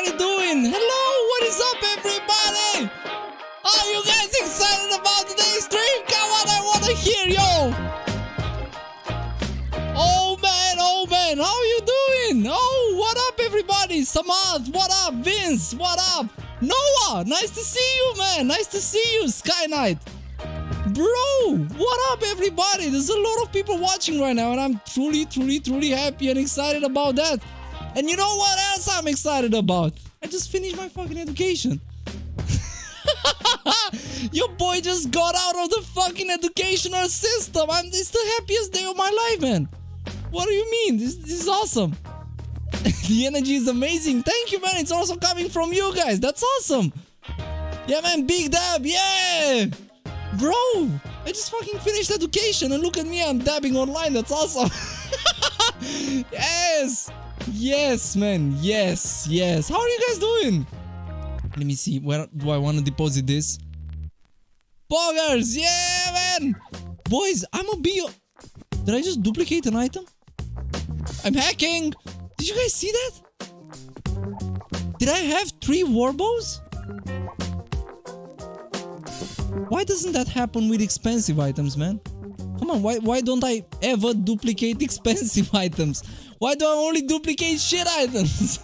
everybody doing? Hello, what is up, everybody? Are you guys excited about today's stream? Come on, I wanna hear yo. Oh man, how are you doing? Oh, what up, everybody? Samad, what up? Vince, what up? Noah, nice to see you, man. Nice to see you, Sky Knight. Bro, what up, everybody? There's a lot of people watching right now, and I'm truly happy and excited about that. And you know what else I'm excited about? I just finished my fucking education. Your boy just got out of the fucking educational system. It's the happiest day of my life, man. What do you mean? This is awesome. The energy is amazing. Thank you, man. It's also coming from you guys. That's awesome. Yeah, man. Big dab. Yeah. Bro, I just fucking finished education and look at me. I'm dabbing online. That's awesome. Yes. Yes, man. Yes, yes. How are you guys doing? Let me see. Where do I want to deposit this? Poggers. Yeah, man. Boys, I'm a bio. Did I just duplicate an item? I'm hacking. Did you guys see that? Did I have 3 war bows? Why doesn't that happen with expensive items, man? Come on, why don't I ever duplicate expensive items? Why do I only duplicate shit items?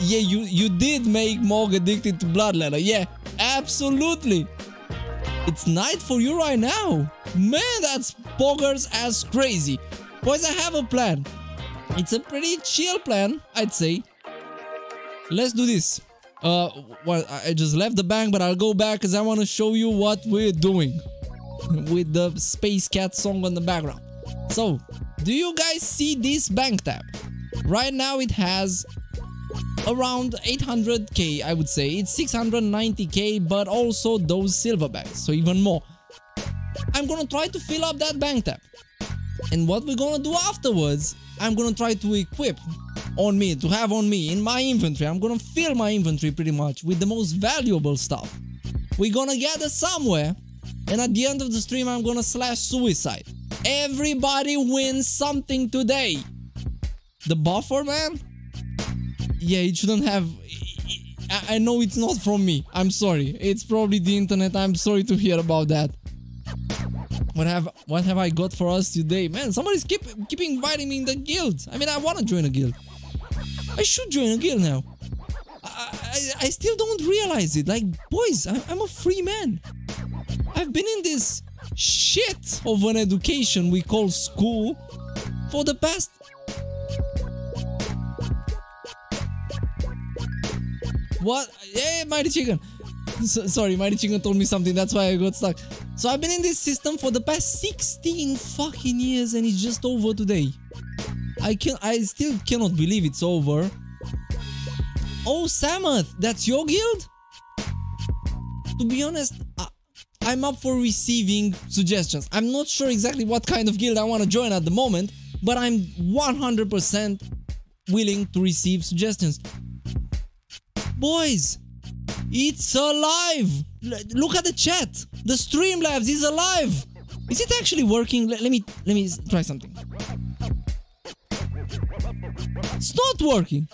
Yeah, you did make Mog addicted to Bloodletter. Yeah, absolutely. It's night for you right now. Man, that's poggers as crazy. Boys, I have a plan. It's a pretty chill plan, I'd say. Let's do this. Well, I just left the bank, but I'll go back because I want to show you what we're doing. With the Space Cat song on the background. So, do you guys see this bank tab? Right now it has around 800k, I would say. It's 690k, but also those silver bags, so even more. I'm gonna try to fill up that bank tab. And what we're gonna do afterwards, I'm gonna try to equip on me, to have on me, in my inventory. I'm gonna fill my inventory pretty much with the most valuable stuff. We're gonna gather somewhere, and at the end of the stream, I'm gonna slash suicide. Everybody wins something today. The buffer, man? Yeah, it shouldn't have... I know it's not from me. I'm sorry. It's probably the internet. I'm sorry to hear about that. What have I got for us today? Man, somebody's keep inviting me in the guild. I mean, I want to join a guild. I should join a guild now. I still don't realize it. Like, boys, I'm a free man. I've been in this... shit of an education we call school for the past... What? Hey, Mighty Chicken. Sorry, Mighty Chicken told me something. That's why I got stuck. So I've been in this system for the past 16 fucking years and it's just over today. I still cannot believe it's over. Oh, Samoth, that's your guild? To be honest, I'm up for receiving suggestions. I'm not sure exactly what kind of guild I want to join at the moment, but I'm 100% willing to receive suggestions. Boys, it's alive! Look at the chat! The Streamlabs is alive! Is it actually working? Let me try something. It's not working!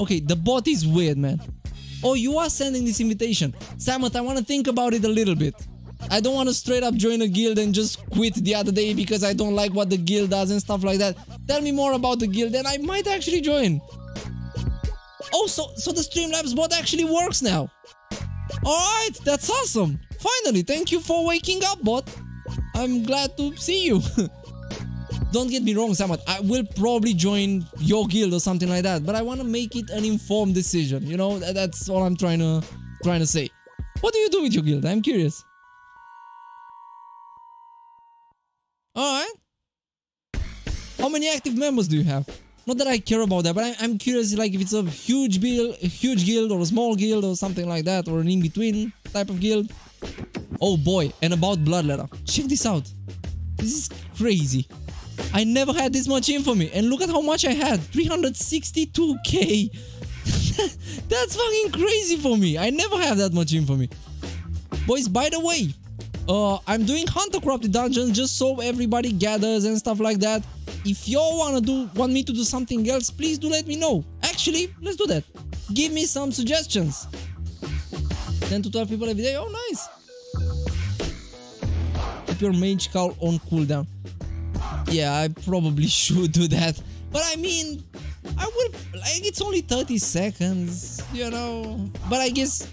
Okay, the bot is weird, man. Oh, you are sending this invitation. Samoth, I want to think about it a little bit. I don't want to straight up join a guild and just quit the other day because I don't like what the guild does and stuff like that. Tell me more about the guild and I might actually join. Oh, so the Streamlabs bot actually works now. Alright, that's awesome. Finally, thank you for waking up, bot. I'm glad to see you. Don't get me wrong, Samad. I will probably join your guild or something like that, but I want to make it an informed decision. You know, that's all I'm trying to say. What do you do with your guild? I'm curious. Alright. How many active members do you have? Not that I care about that, but I'm curious, like, if it's a huge guild or a small guild or something like that, or an in-between type of guild. Oh boy, and about Bloodletter. Check this out. This is crazy. I never had this much info me, and look at how much I had. 362k. That's fucking crazy for me. I never have that much info me. Boys, by the way, I'm doing Hunter Corrupted Dungeons just so everybody gathers and stuff like that. If y'all want me to do something else, please do let me know. Actually, let's do that. Give me some suggestions. 10 to 12 people every day. Oh, nice. Keep your mage cowl on cooldown. Yeah, I probably should do that. But I mean, I will. Like, it's only 30 seconds, you know. But I guess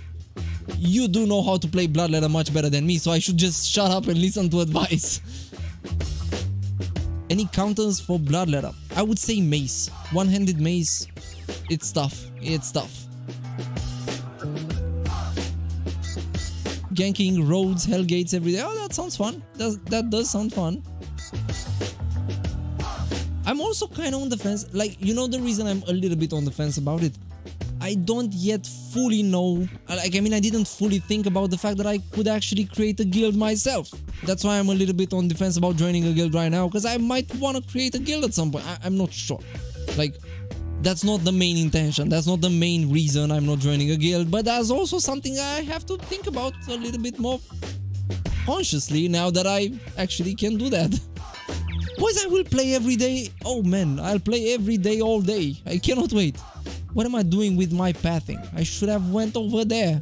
you do know how to play Bloodletter much better than me, so I should just shut up and listen to advice. Any counters for Bloodletter? I would say mace. One-handed mace. It's tough. It's tough. Ganking roads, hellgates every day. Oh, that sounds fun. That does sound fun. I'm also kind of on the fence. Like, you know the reason I'm a little bit on the fence about it? I don't yet fully know. Like, I mean, I didn't fully think about the fact that I could actually create a guild myself. That's why I'm a little bit on the fence about joining a guild right now, because I might want to create a guild at some point. I'm not sure. Like, that's not the main intention. That's not the main reason I'm not joining a guild, but that's also something I have to think about a little bit more consciously now that I actually can do that. Boys, I will play every day. Oh man, I'll play every day, all day. I cannot wait. What am I doing with my pathing? I should have went over there.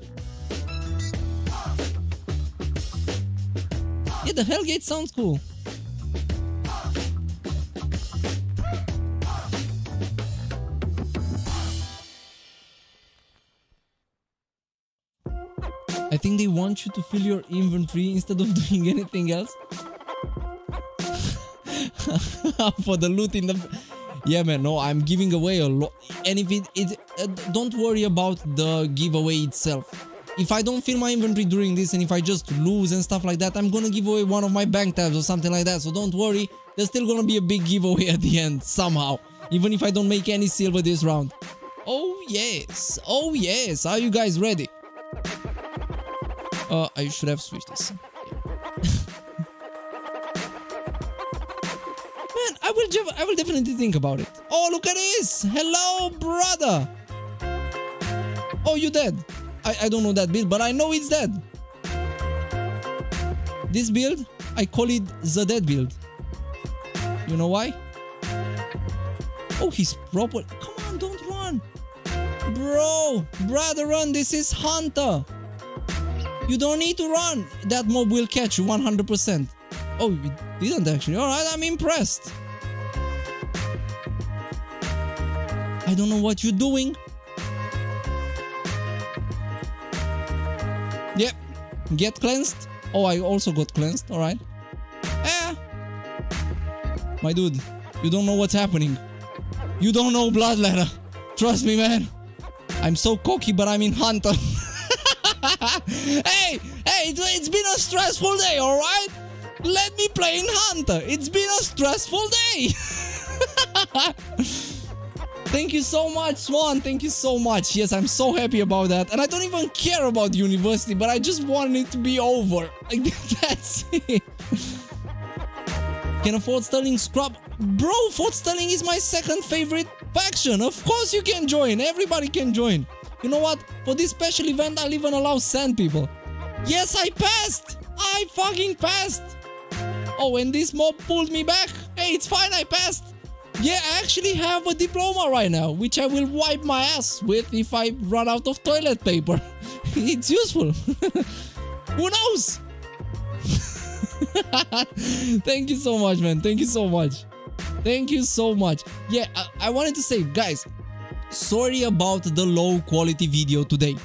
Yeah, the Hellgate sounds cool. I think they want you to fill your inventory instead of doing anything else. For the loot in the... Yeah, man, no, I'm giving away a lot. And if it don't worry about the giveaway itself. If I don't fill my inventory during this and if I just lose and stuff like that, I'm gonna give away one of my bank tabs or something like that. So don't worry, there's still gonna be a big giveaway at the end somehow. Even if I don't make any silver this round. Oh, yes. Oh, yes. Are you guys ready? I should have switched this. I will definitely think about it. Oh, look at this! Hello, brother! Oh, you dead. I don't know that build, but I know it's dead. This build, I call it the dead build. You know why? Oh, he's proper. Come on, don't run. Bro, brother, run. This is Hunter. You don't need to run. That mob will catch you 100%. Oh, it didn't actually. All right, I'm impressed. I don't know what you're doing. Yep. Get cleansed. Oh, I also got cleansed. All right. Eh. My dude, you don't know what's happening. You don't know Bloodletter. Trust me, man. I'm so cocky, but I'm in Hunter. Hey, it's been a stressful day, all right? Let me play in Hunter. It's been a stressful day. Thank you so much, Swan. Thank you so much. Yes, I'm so happy about that. And I don't even care about university, but I just want it to be over. Like, that's it. Can a Fort Sterling scrub? Bro, Fort Sterling is my second favorite faction. Of course you can join. Everybody can join. You know what? For this special event, I'll even allow sand people. Yes, I passed. I fucking passed. Oh, and this mob pulled me back. Hey, it's fine. I passed. Yeah, I actually have a diploma right now, which I will wipe my ass with if I run out of toilet paper. It's useful. Who knows? Thank you so much, man. Thank you so much. Thank you so much. Yeah, I wanted to say, guys, sorry about the low quality video today.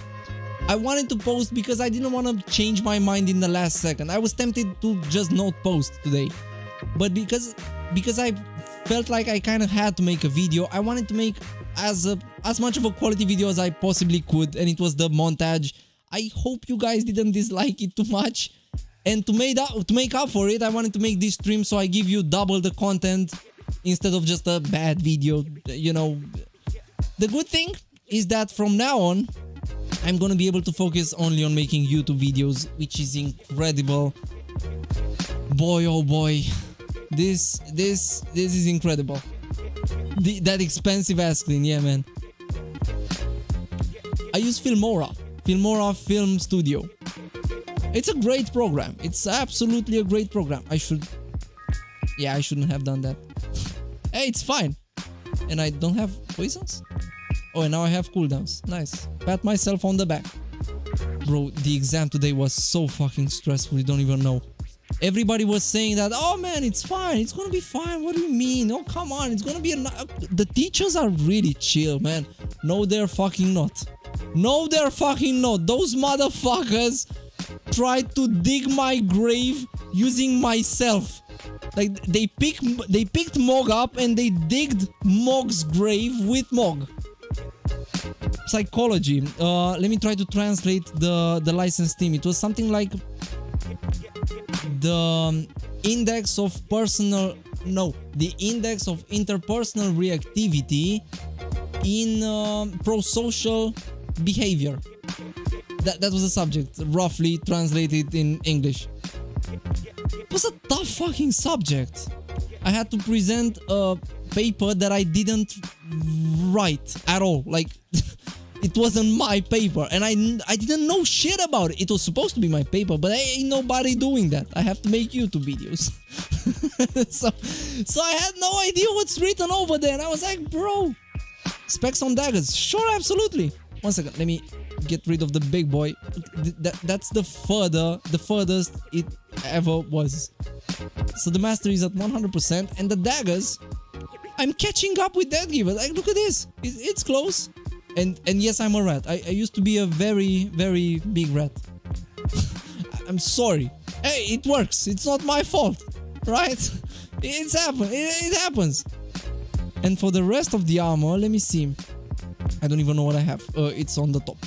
I wanted to post because I didn't want to change my mind in the last second. I was tempted to just not post today. But because I felt like I kind of had to make a video, I wanted to make as much of a quality video as I possibly could, and it was the montage. I hope you guys didn't dislike it too much. And to make up for it, I wanted to make this stream so I give you double the content instead of just a bad video, you know. The good thing is that from now on, I'm gonna be able to focus only on making YouTube videos, which is incredible. Boy, oh boy. This is incredible. That expensive ass clean, yeah, man. I use Filmora Film Studio. It's a great program. It's absolutely a great program. I shouldn't have done that. Hey, it's fine. And I don't have poisons? Oh, and now I have cooldowns. Nice. Pat myself on the back. Bro, the exam today was so fucking stressful, you don't even know. Everybody was saying that, oh man, it's fine, it's gonna be fine, what do you mean? Oh, come on, it's gonna be the teachers are really chill, man. No, they're fucking not. No, they're fucking not. Those motherfuckers tried to dig my grave using myself. Like, they picked Mog up and they digged Mog's grave with Mog. Psychology. Let me try to translate the license team. It was something like the index of personal... No, the index of interpersonal reactivity in pro-social behavior. That was the subject, roughly translated in English. It was a tough fucking subject. I had to present a paper that I didn't write at all. Like... It wasn't my paper, and I didn't know shit about it. It was supposed to be my paper, but ain't nobody doing that. I have to make YouTube videos. so I had no idea what's written over there, and I was like, bro, specs on daggers. Sure, absolutely. One second, let me get rid of the big boy. That's the furthest it ever was. So the mastery is at 100%, and the daggers, I'm catching up with Deathgivers. Like, look at this. It's close. And yes, I'm a rat. I used to be a very, very big rat. I'm sorry. Hey, it works. It's not my fault, right? It happens. And for the rest of the armor, let me see. I don't even know what I have. It's on the top.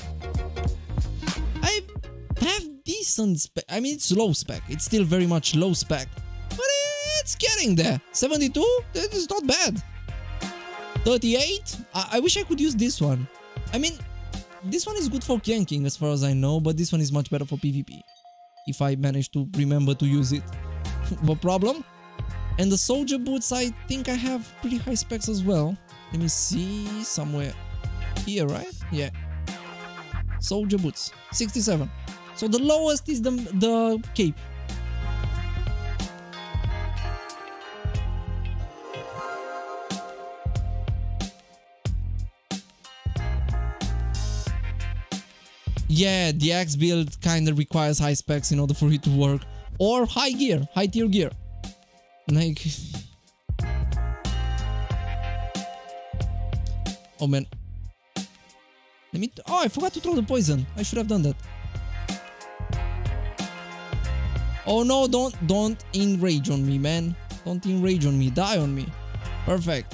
I have decent spec. I mean, it's low spec. It's still very much low spec. But it's getting there. 72? That is not bad. 38? I wish I could use this one. I mean, this one is good for ganking as far as I know, but this one is much better for PvP. If I manage to remember to use it. No problem. And the soldier boots, I think I have pretty high specs as well. Let me see, somewhere here, right? Yeah. Soldier boots, 67. So the lowest is the cape. Yeah, the axe build kind of requires high specs in order for it to work. Or high gear, high tier gear. Like... Oh man. Let me... Oh, I forgot to throw the poison. I should have done that. Oh no, don't enrage on me, man. Don't enrage on me, die on me. Perfect.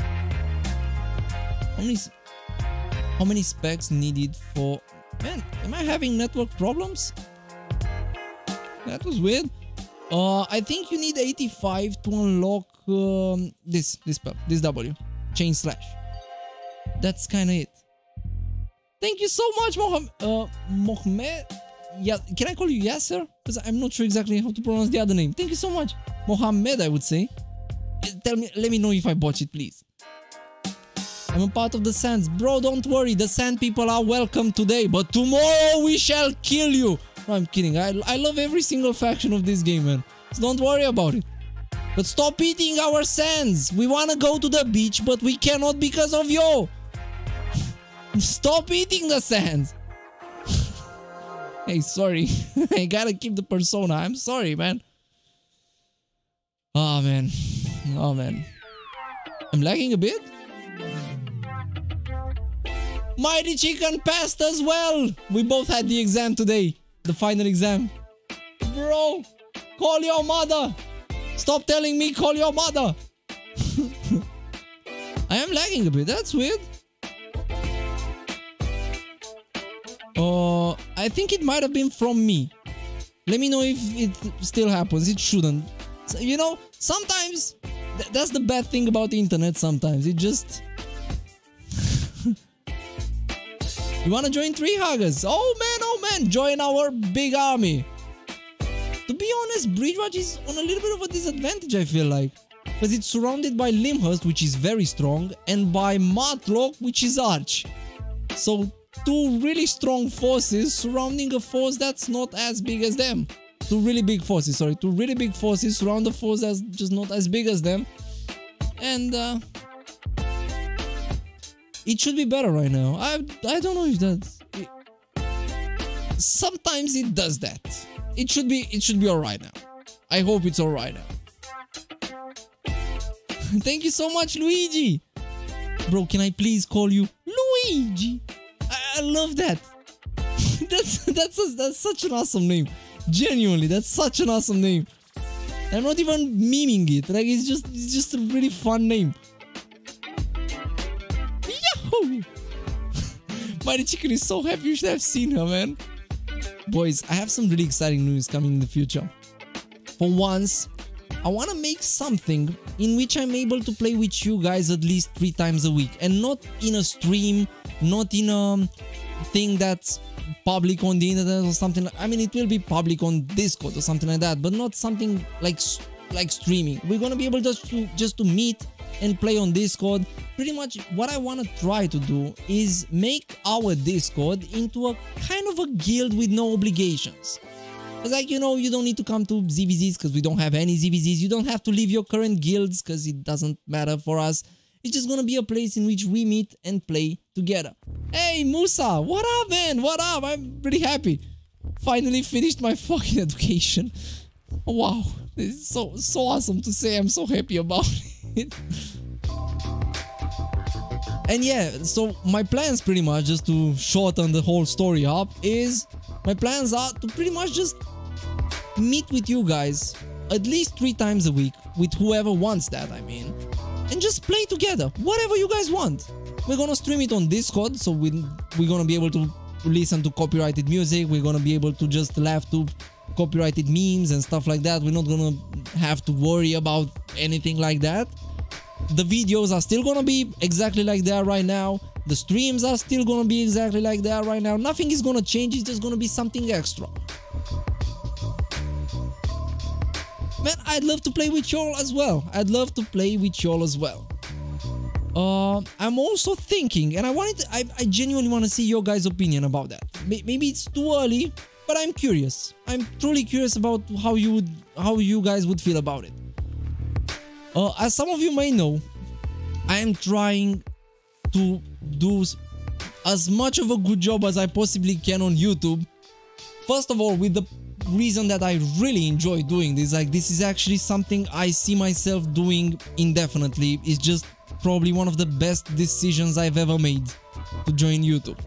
How many specs needed for... Man, am I having network problems? That was weird. I think you need 85 to unlock this W. Chain slash. That's kind of it. Thank you so much, Mohammed. Yeah, can I call you Yasser? Because I'm not sure exactly how to pronounce the other name. Thank you so much. Mohammed, I would say. Tell me, let me know if I botch it, please. I'm a part of the sands. Bro, don't worry. The sand people are welcome today, but tomorrow we shall kill you. No, I'm kidding. I love every single faction of this game, man. So don't worry about it. But stop eating our sands. We want to go to the beach, but we cannot because of you. Stop eating the sands. Hey, sorry. I gotta keep the persona. I'm sorry, man. Oh, man. Oh, man. I'm lagging a bit. Mighty Chicken passed as well! We both had the exam today. The final exam. Bro, call your mother! Stop telling me, call your mother! I am lagging a bit, that's weird. I think it might have been from me. Let me know if it still happens, it shouldn't. So, you know, sometimes... That's the bad thing about the internet sometimes, it just... You wanna join Tree Huggers? Oh man, join our big army. To be honest, Bridgewatch is on a little bit of a disadvantage, I feel like. Because it's surrounded by Limhurst, which is very strong, and by Matlock, which is Arch. So, two really strong forces surrounding a force that's not as big as them. Two really big forces surround a force that's just not as big as them. And, It should be better right now. I don't know if that's... Sometimes it does that. It should be alright now. I hope it's alright now. Thank you so much, Luigi. Bro, can I please call you Luigi? I love that. That's such an awesome name. Genuinely, that's such an awesome name. I'm not even memeing it. Like, it's just a really fun name. Yahoo! Mighty Chicken is so happy. You should have seen her, man. Boys, I have some really exciting news coming in the future. For once, I want to make something in which I'm able to play with you guys at least 3 times a week. And not in a stream, not in a thing that's public on the internet or something. I mean, it will be public on Discord or something like that, but not something like streaming. We're going to be able just to meet and play on Discord. Pretty much what I want to try to do is make our Discord into a kind of a guild with no obligations. It's like, you know, you don't need to come to ZVZs because we don't have any ZVZs. You don't have to leave your current guilds because it doesn't matter for us. It's just going to be a place in which we meet and play together. Hey, Musa, what up, man? What up? I'm pretty happy. Finally finished my fucking education. Wow, this is so awesome to say. I'm so happy about it. And yeah, so my plans pretty much, just to shorten the whole story up, is my plans are to pretty much just meet with you guys at least 3 times a week with whoever wants that, I mean. And just play together, whatever you guys want. We're gonna stream it on Discord, so we're gonna be able to listen to copyrighted music. We're gonna be able to just laugh to copyrighted memes and stuff like that. We're not gonna have to worry about anything like that. The videos are still gonna be exactly like they are right now. The streams are still gonna be exactly like they are right now. Nothing is gonna change, it's just gonna be something extra. Man, I'd love to play with y'all as well. I'm also thinking, and I genuinely want to see your guys' opinion about that. Maybe it's too early, but I'm curious. I'm truly curious about how you guys would feel about it. As some of you may know, I am trying to do as much of a good job as I possibly can on YouTube. First of all, with the reason that I really enjoy doing this, like, this is actually something I see myself doing indefinitely. It's just probably one of the best decisions I've ever made to join YouTube.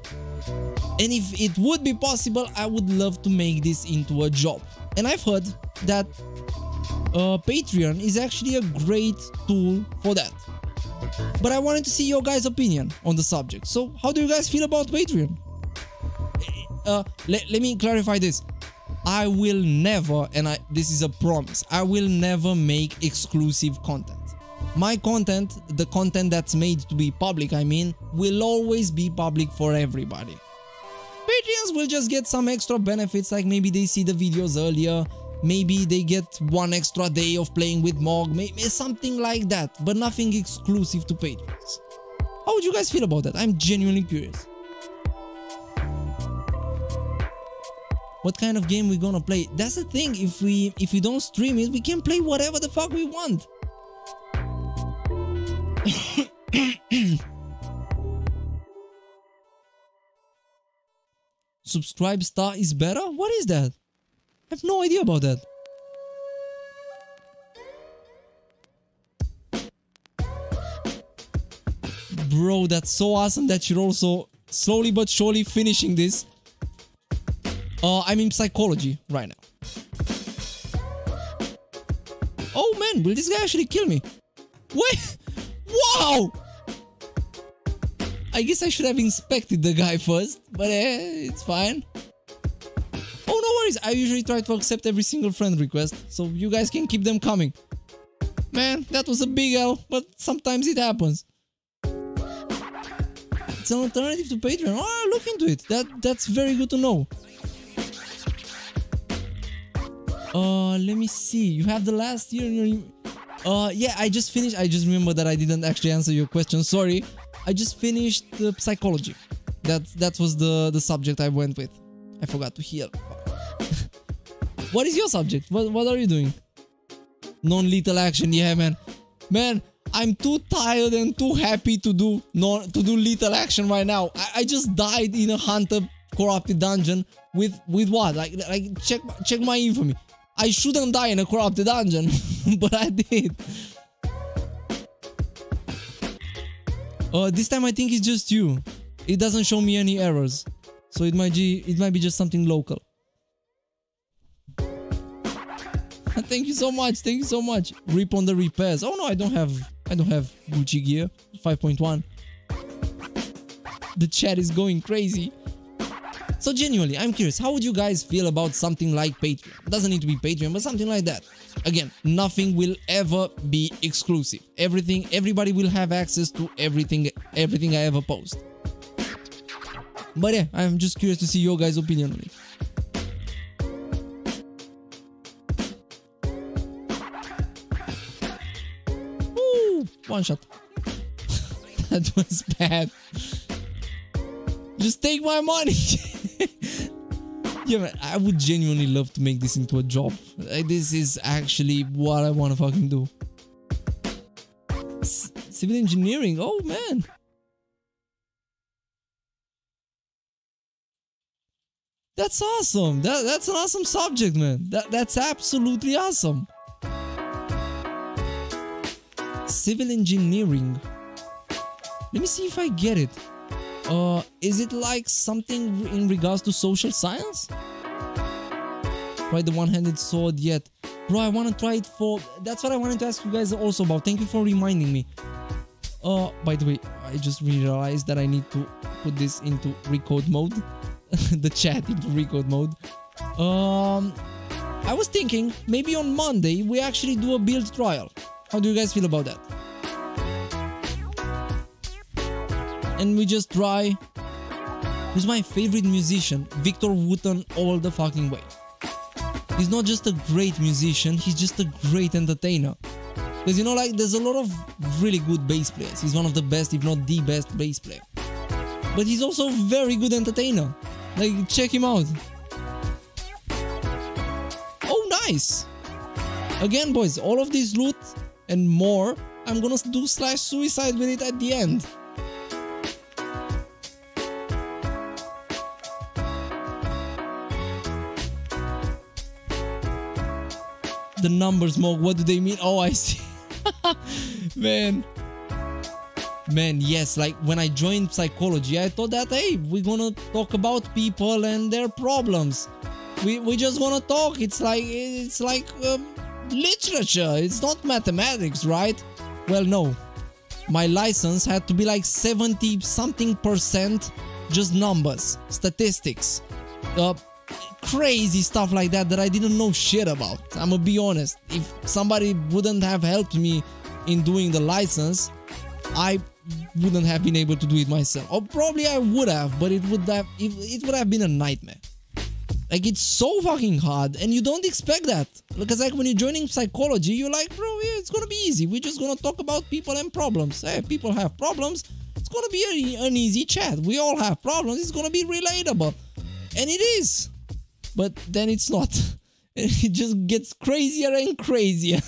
And if it would be possible, I would love to make this into a job. And I've heard that Patreon is actually a great tool for that. But I wanted to see your guys' opinion on the subject. So how do you guys feel about Patreon? Let me clarify this. I will never, and this is a promise, I will never make exclusive content. My content, the content that's made to be public, I mean, will always be public for everybody. Patreons will just get some extra benefits, like maybe they see the videos earlier, maybe they get 1 extra day of playing with Mog, maybe something like that, but nothing exclusive to Patreons. How would you guys feel about that? I'm genuinely curious. What kind of game we gonna play? That's the thing, if we don't stream it, we can play whatever the fuck we want. Subscribe star is better? What is that? I have no idea about that. Bro, that's so awesome that you're also slowly but surely finishing this. I'm in psychology right now. Oh man, will this guy actually kill me? Wait! Wow! I guess I should have inspected the guy first, but it's fine. Oh, no worries, I usually try to accept every single friend request, so you guys can keep them coming. Man, that was a big L, but sometimes it happens. It's an alternative to Patreon. Oh, look into it. That's very good to know. Let me see. You have the last year in your... yeah, I just finished. I just remember that I didn't actually answer your question. Sorry. I just finished psychology. That was the subject I went with. I forgot to hear. What is your subject? What are you doing? Non-lethal action. Yeah, man. Man, I'm too tired and too happy to do little action right now. I just died in a hunter corrupted dungeon with what? Like check my infamy. I shouldn't die in a corrupted dungeon, but I did. This time I think it's just you. It doesn't show me any errors, so it might be just something local. Thank you so much. Thank you so much. Rip on the repairs. Oh no, I don't have Gucci gear. 5.1. The chat is going crazy. So genuinely, I'm curious. How would you guys feel about something like Patreon? Doesn't need to be Patreon, but something like that. Again, nothing will ever be exclusive. Everybody will have access to everything I ever post. But yeah, I'm just curious to see your guys' opinion on it. One shot. That was bad. Just take my money. Yeah, man, I would genuinely love to make this into a job. Like, this is actually what I want to fucking do. Civil engineering. Oh man. That's awesome. That's an awesome subject, man. That's absolutely awesome. Civil engineering. Let me see if I get it. Is it like something in regards to social science? Try the one-handed sword yet. Bro, I want to try it for... That's what I wanted to ask you guys also about. Thank you for reminding me. By the way, I just realized that I need to put this into recode mode. The chat into recode mode. I was thinking maybe on Monday we actually do a build trial. How do you guys feel about that? And we just try... Who's my favorite musician? Victor Wooten all the fucking way. He's not just a great musician, he's just a great entertainer. Because you know, like, there's a lot of really good bass players. He's one of the best, if not the best bass player. But he's also a very good entertainer. Like, check him out. Oh, nice! Again, boys, all of this loot and more, I'm gonna do slash suicide with it at the end. The numbers, Mog, what do they mean? Oh, I see. Man, yes, like when I joined psychology, I thought that, hey, we're gonna talk about people and their problems. We just wanna talk. It's like literature, it's not mathematics, right? Well, no. My license had to be like 70-something% just numbers, statistics, crazy stuff like that I didn't know shit about. I'm gonna be honest. If somebody wouldn't have helped me in doing the license, I wouldn't have been able to do it myself. Or probably I would have, but it would have been a nightmare. Like, it's so fucking hard, and you don't expect that. Because, like, when you're joining psychology, you're like, bro, yeah, it's gonna be easy. We're just gonna talk about people and problems. Hey, people have problems. It's gonna be an easy chat. We all have problems. It's gonna be relatable. And it is. But then it's not. It just gets crazier and crazier.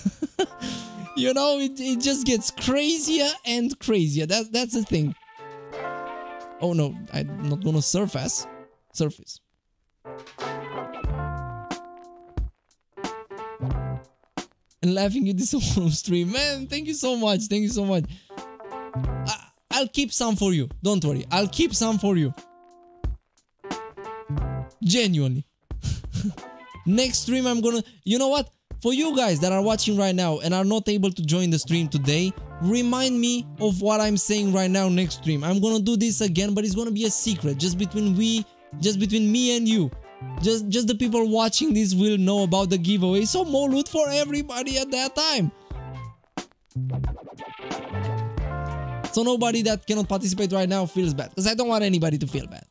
You know, it just gets crazier and crazier. That's the thing. Oh, no, I'm not gonna surface. And laughing at this whole stream, man. Thank you so much. Thank you so much. I'll keep some for you. Don't worry. I'll keep some for you. Genuinely. Next stream, I'm gonna... You know what? For you guys that are watching right now and are not able to join the stream today, remind me of what I'm saying right now next stream. I'm gonna do this again, but it's gonna be a secret. Just between me and you. Just the people watching this will know about the giveaway, so more loot for everybody at that time. So nobody that cannot participate right now feels bad, because I don't want anybody to feel bad.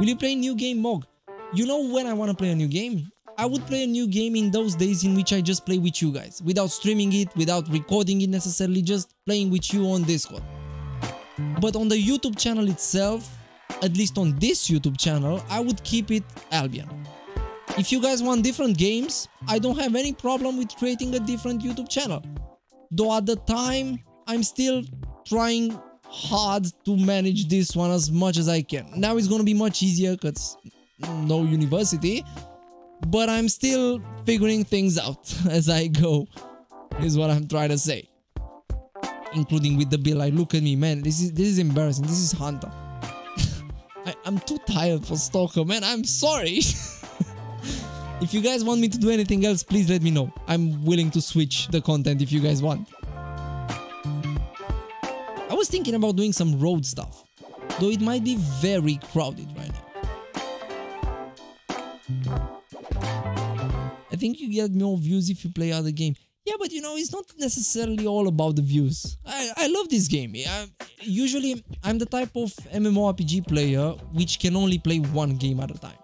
Will you play a new game, Mog? You know when I want to play a new game? I would play a new game in those days in which I just play with you guys, without streaming it, without recording it necessarily, just playing with you on Discord. But on the YouTube channel itself, at least on this YouTube channel, I would keep it Albion. If you guys want different games, I don't have any problem with creating a different YouTube channel. though at the time I'm still trying hard to manage this one as much as I can. Now it's gonna be much easier because no university, but I'm still figuring things out as I go, is what I'm trying to say. Including with the bill, like, look at me, man, this is embarrassing. This is Hunter. I'm too tired for Stalker, man, I'm sorry. If you guys want me to do anything else, please let me know. I'm willing to switch the content if you guys want. I was thinking about doing some road stuff, though it might be very crowded right now. I think you get more views if you play other game. Yeah, but you know, it's not necessarily all about the views. I love this game. Usually, I'm the type of MMORPG player which can only play one game at a time.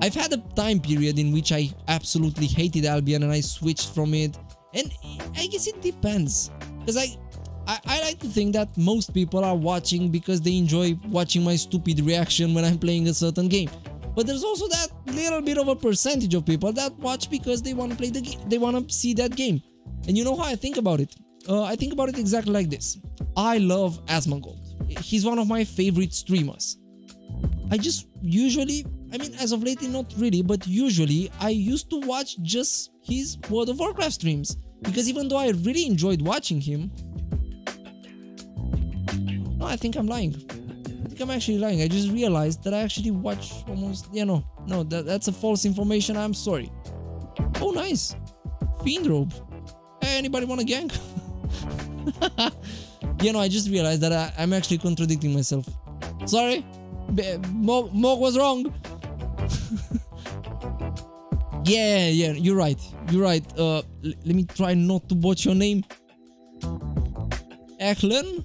I've had a time period in which I absolutely hated Albion and I switched from it. And I guess it depends. Because I like to think that most people are watching because they enjoy watching my stupid reaction when I'm playing a certain game. But there's also that little bit of a percentage of people that watch because they want to play the game, they want to see that game. And you know how I think about it? I think about it exactly like this. I love Asmongold. He's one of my favorite streamers. I just usually, I mean, as of lately, not really, but usually I used to watch just his World of Warcraft streams. Because even though I really enjoyed watching him... No, I think I'm lying. I'm actually lying. I just realized that I actually watch almost, yeah, no, that's a false information. I'm sorry. Oh, nice. Fiend robe. Hey, anybody want a gank? Yeah, no, I just realized that I'm actually contradicting myself. Sorry. Mog was wrong. Yeah, you're right. You're right. Let me try not to botch your name. Eklan?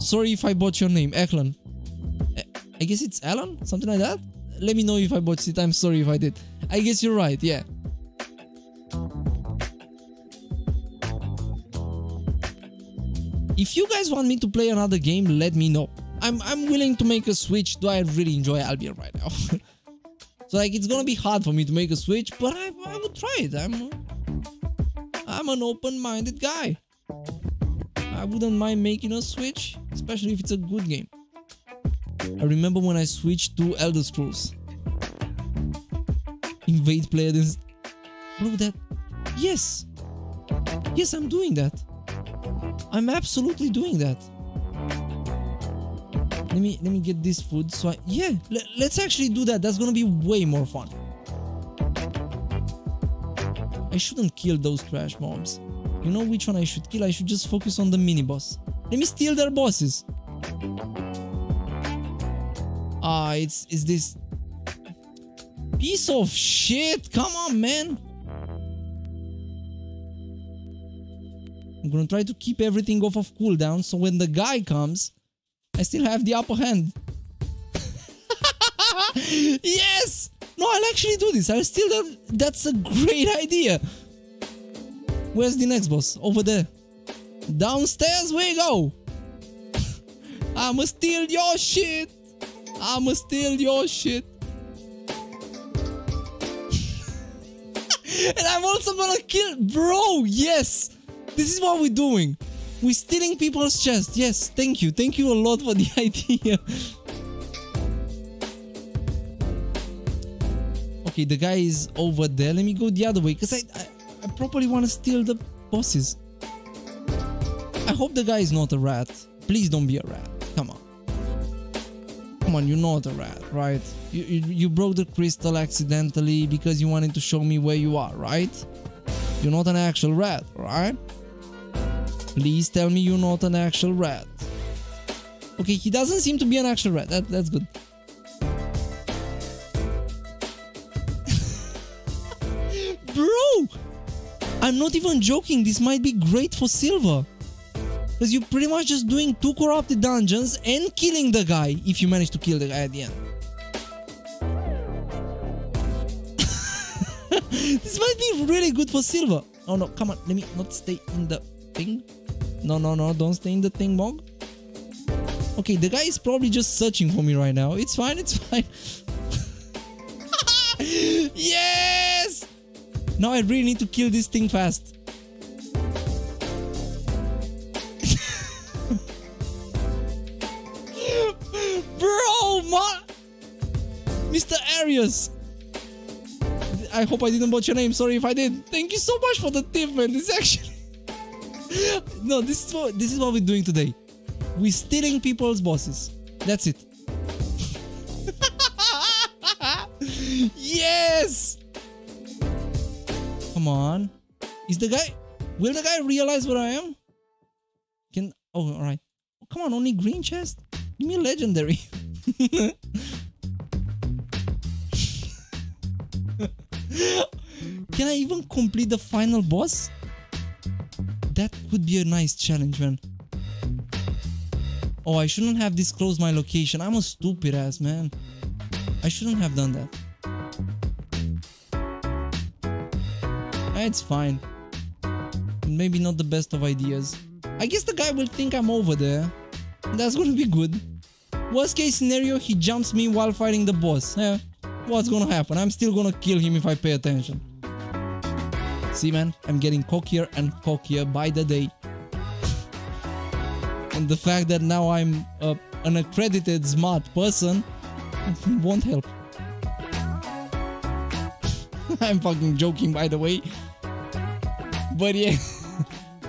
Sorry if I botch your name. Eklan. I guess it's Alan? Something like that? Let me know if I botched it. I'm sorry if I did. I guess you're right, yeah. If you guys want me to play another game, let me know. I'm willing to make a switch, though I really enjoy Albion right now. So like, it's gonna be hard for me to make a switch, but I would try it. I'm an open-minded guy. I wouldn't mind making a switch, especially if it's a good game. I remember when I switched to Elder Scrolls. Invade player didn't... Look at that. Yes. Yes, I'm doing that. I'm absolutely doing that. Let me get this food so I... Yeah, let's actually do that. That's gonna be way more fun. I shouldn't kill those trash mobs. You know which one I should kill? I should just focus on the mini-boss. Let me steal their bosses. It's this piece of shit. Come on, man. I'm gonna try to keep everything off of cooldown, so when the guy comes, I still have the upper hand. Yes! No, I'll actually do this. I'll steal them. That's a great idea. Where's the next boss? Over there. Downstairs we go. I'ma steal your shit. I'ma steal your shit. And I'm also gonna kill... Bro, yes! This is what we're doing. We're stealing people's chests. Yes, thank you. Thank you a lot for the idea. Okay, the guy is over there. Let me go the other way, because I probably want to steal the bosses. I hope the guy is not a rat. Please don't be a rat. Come on. Come on, you're not a rat, right? You broke the crystal accidentally because you wanted to show me where you are, right? You're not an actual rat, right? Please tell me you're not an actual rat. Okay, he doesn't seem to be an actual rat. That's good. Bro! I'm not even joking. This might be great for silver. Because you're pretty much just doing two corrupted dungeons and killing the guy, if you manage to kill the guy at the end. This might be really good for silver. Oh no, come on, let me not stay in the thing. No, don't stay in the thing, Mog. Okay, the guy is probably just searching for me right now. It's fine. Yes! Now I really need to kill this thing fast. Mr. Arius. I hope I didn't botch your name. Sorry if I did. Thank you so much for the tip, man. This actually... no, this is what we're doing today. We're stealing people's bosses. That's it. Yes! Come on. Is the guy... Will the guy realize where I am? Can... Oh, alright. Oh, come on, only green chest? Give me a legendary. Can I even complete the final boss? That would be a nice challenge, man. Oh, I shouldn't have disclosed my location. I'm a stupid ass, man. I shouldn't have done that. It's fine. Maybe not the best of ideas. I guess the guy will think I'm over there. That's gonna be good. Worst case scenario, he jumps me while fighting the boss. Yeah. What's gonna happen? I'm still gonna kill him if I pay attention. See, man, I'm getting cockier and cockier by the day. And the fact that now I'm an accredited smart person won't help. I'm fucking joking, by the way. But yeah.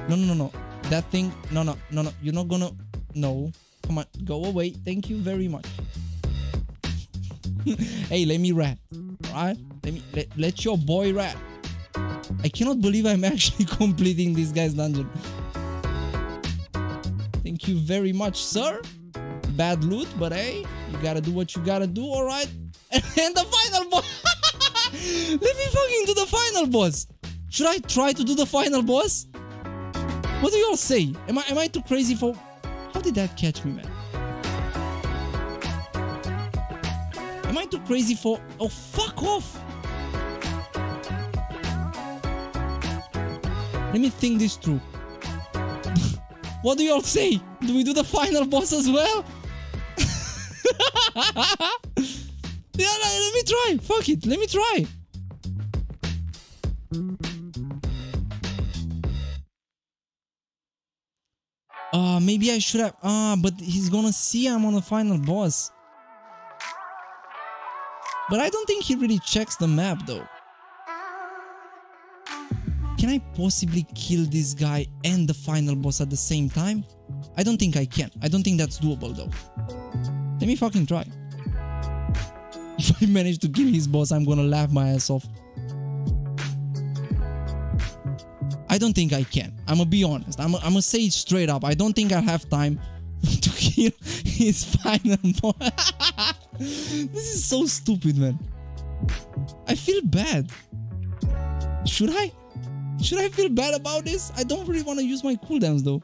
No. That thing. No. You're not gonna. No. Come on. Go away. Thank you very much. Hey, let me rap. Alright? Let your boy rap. I cannot believe I'm actually completing this guy's dungeon. Thank you very much, sir. Bad loot, but hey, you gotta do what you gotta do, alright? And the final boss. Let me fucking do the final boss. Should I try to do the final boss? What do you all say? Am I too crazy for... How did that catch me, man? Am I too crazy for... Oh, fuck off! Let me think this through. What do you all say? Do we do the final boss as well? Yeah, let me try. Fuck it. Let me try. Maybe I should have... but he's gonna see I'm on the final boss. But I don't think he really checks the map, though. Can I possibly kill this guy and the final boss at the same time? I don't think I can. I don't think that's doable, though. Let me fucking try. If I manage to kill his boss, I'm gonna laugh my ass off. I don't think I can. I'ma be honest. I'ma say it straight up. I don't think I'll have time to kill his final boss. This is so stupid, man. I feel bad. Should I? Should I feel bad about this? I don't really want to use my cooldowns, though.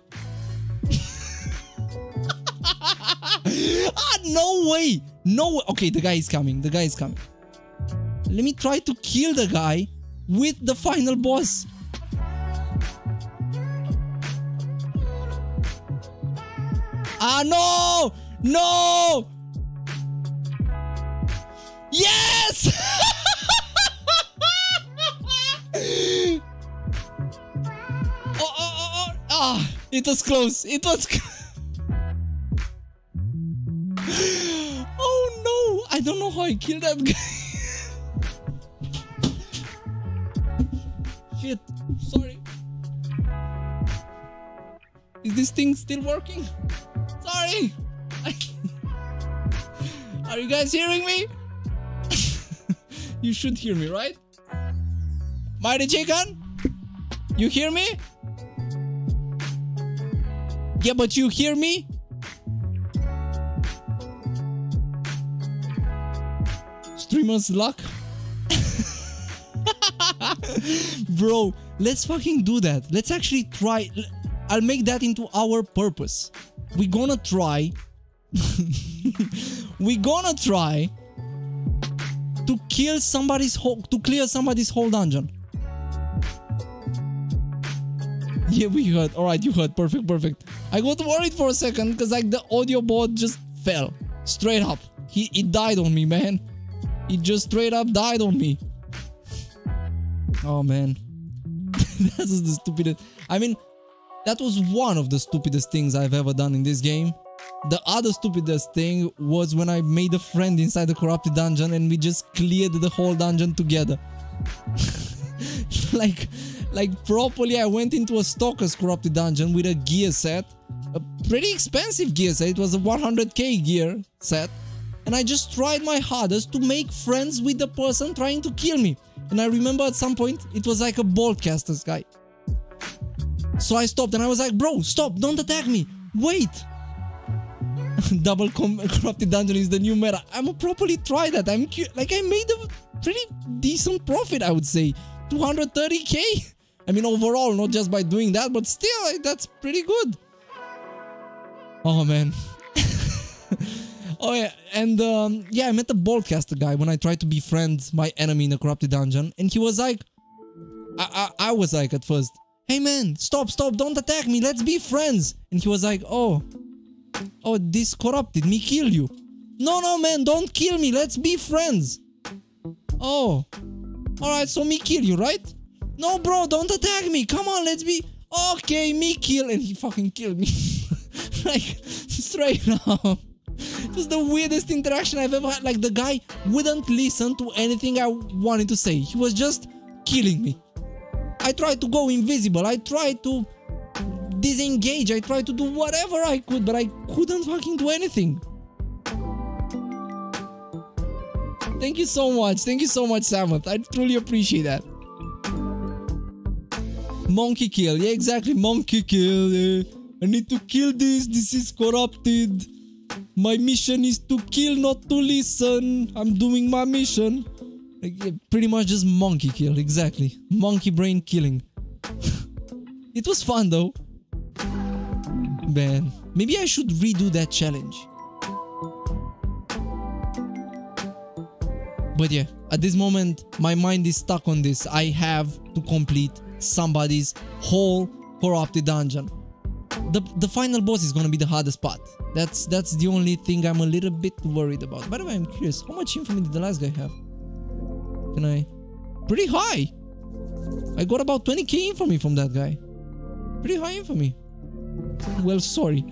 Ah, no way. No way. Okay, the guy is coming. The guy is coming. Let me try to kill the guy with the final boss. Ah, no! No! Yes! Oh. Ah, it was close. It was close. I don't know how I killed that guy. Shit. Sorry. Is this thing still working? Sorry. Are you guys hearing me? You should hear me, right? Mighty Chicken? You hear me? Yeah, but you hear me? Streamer's luck. Bro, let's fucking do that. Let's actually try. I'll make that into our purpose. We're gonna try. We're gonna try to kill somebody's whole, to clear somebody's whole dungeon. Yeah, we heard. Alright, you heard. Perfect. I got worried for a second because like the audio board just fell. Straight up. It died on me, man. It just straight up died on me. Oh, man. That was the stupidest. I mean, that was one of the stupidest things I've ever done in this game. The other stupidest thing was when I made a friend inside the corrupted dungeon and we just cleared the whole dungeon together. Like properly I went into a stalker's corrupted dungeon with a gear set, a pretty expensive gear set, it was a 100k gear set, and I just tried my hardest to make friends with the person trying to kill me. And I remember at some point it was like a Boltcaster's guy. So I stopped and I was like, bro, stop, don't attack me, wait. Double corrupted dungeon is the new meta. I'ma properly try that. I'm like, I made a pretty decent profit, I would say. 230k? I mean, overall, not just by doing that, but still, like, that's pretty good. Oh, man. Oh, yeah. And, yeah, I met the Boltcaster guy when I tried to befriend my enemy in a corrupted dungeon. And he was like... I was like, at first, hey, man, stop, don't attack me, let's be friends. And he was like, oh, this corrupted me kill you. No, man, don't kill me, let's be friends. Oh. Alright, so me kill you, right? No, bro, don't attack me. Come on, let's be... Okay, me kill. And he fucking killed me. Like, straight up. It was the weirdest interaction I've ever had. Like, the guy wouldn't listen to anything I wanted to say. He was just killing me. I tried to go invisible. I tried to disengage. I tried to do whatever I could, but I couldn't fucking do anything. Thank you so much. Thank you so much, Samoth. I truly appreciate that. Monkey kill. Yeah, exactly. Monkey kill. I need to kill this. This is corrupted. My mission is to kill, not to listen. I'm doing my mission. Pretty much just monkey kill. Exactly. Monkey brain killing. It was fun, though. Man. Maybe I should redo that challenge. But yeah, at this moment, my mind is stuck on this. I have to complete somebody's whole corrupted dungeon. The final boss is gonna be the hardest part. That's the only thing I'm a little bit worried about. By the way, I'm curious, how much infamy did the last guy have? Can I... Pretty high! I got about 20k infamy from that guy. Pretty high infamy. Well, sorry.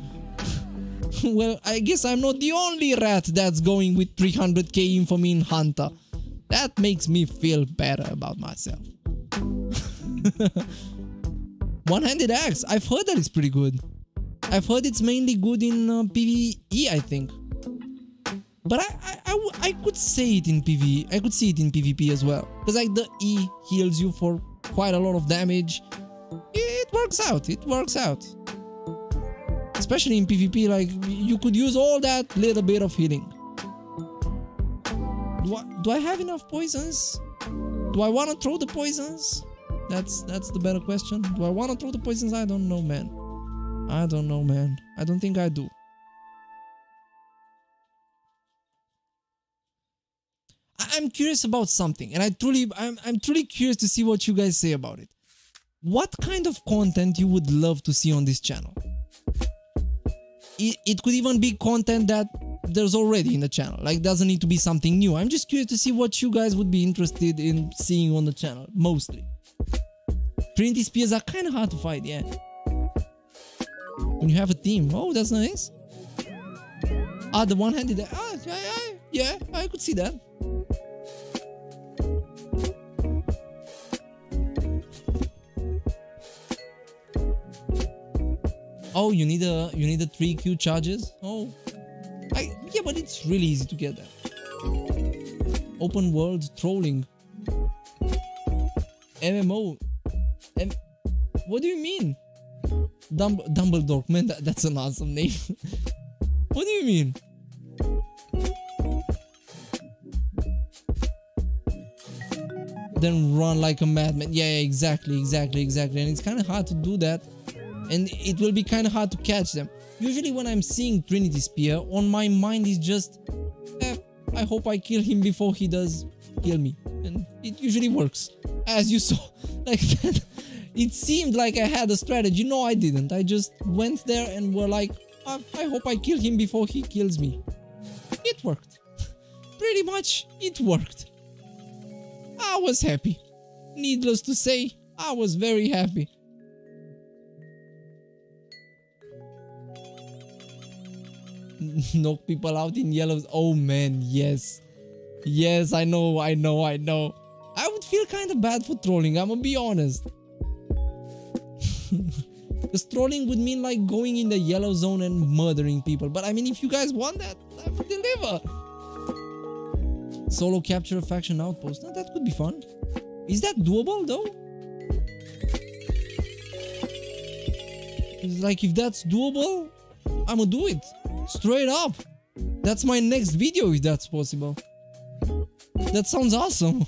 Well, I guess I'm not the only rat that's going with 300k infamy in Hunter. That makes me feel better about myself. One-handed axe. I've heard that it's pretty good. I've heard it's mainly good in PvE, I think. But I could say it in PvE. I could see it in PvP as well. Because like the E heals you for quite a lot of damage. It works out. It works out. Especially in PvP, like, you could use all that little bit of healing. Do I have enough poisons? Do I want to throw the poisons? That's the better question. Do I want to throw the poisons? I don't know, man. I don't know, man. I don't think I do. I'm curious about something, and I'm truly curious to see what you guys say about it. What kind of content you would love to see on this channel? It could even be content that there's already in the channel. Like, doesn't need to be something new. I'm just curious to see what you guys would be interested in seeing on the channel, mostly. Trinity Spears are kind of hard to fight, yeah. When you have a team. Oh, that's nice. Ah, the one-handed... Ah, yeah, I could see that. Oh, you need a 3Q charges? Oh. Yeah, but it's really easy to get that. Open world trolling. MMO. What do you mean? Dumbledore. Man, that's an awesome name. What do you mean? Then run like a madman. Yeah, exactly. And it's kind of hard to do that. And it will be kind of hard to catch them. Usually when I'm seeing Trinity Spear, on my mind is just... I hope I kill him before he does kill me. And it usually works. As you saw. Like that. It seemed like I had a strategy. No, I didn't. I just went there and were like... I hope I kill him before he kills me. It worked. Pretty much, it worked. I was happy. Needless to say, I was very happy. knock people out in yellows. Oh man, yes. Yes, I know. I would feel kind of bad for trolling, I'm gonna be honest. Because trolling would mean like going in the yellow zone and murdering people. But I mean, if you guys want that, I would deliver. Solo capture a faction outpost. Now, that could be fun. Is that doable though? It's like, if that's doable, I'm gonna do it. Straight up. That's my next video if that's possible. That sounds awesome.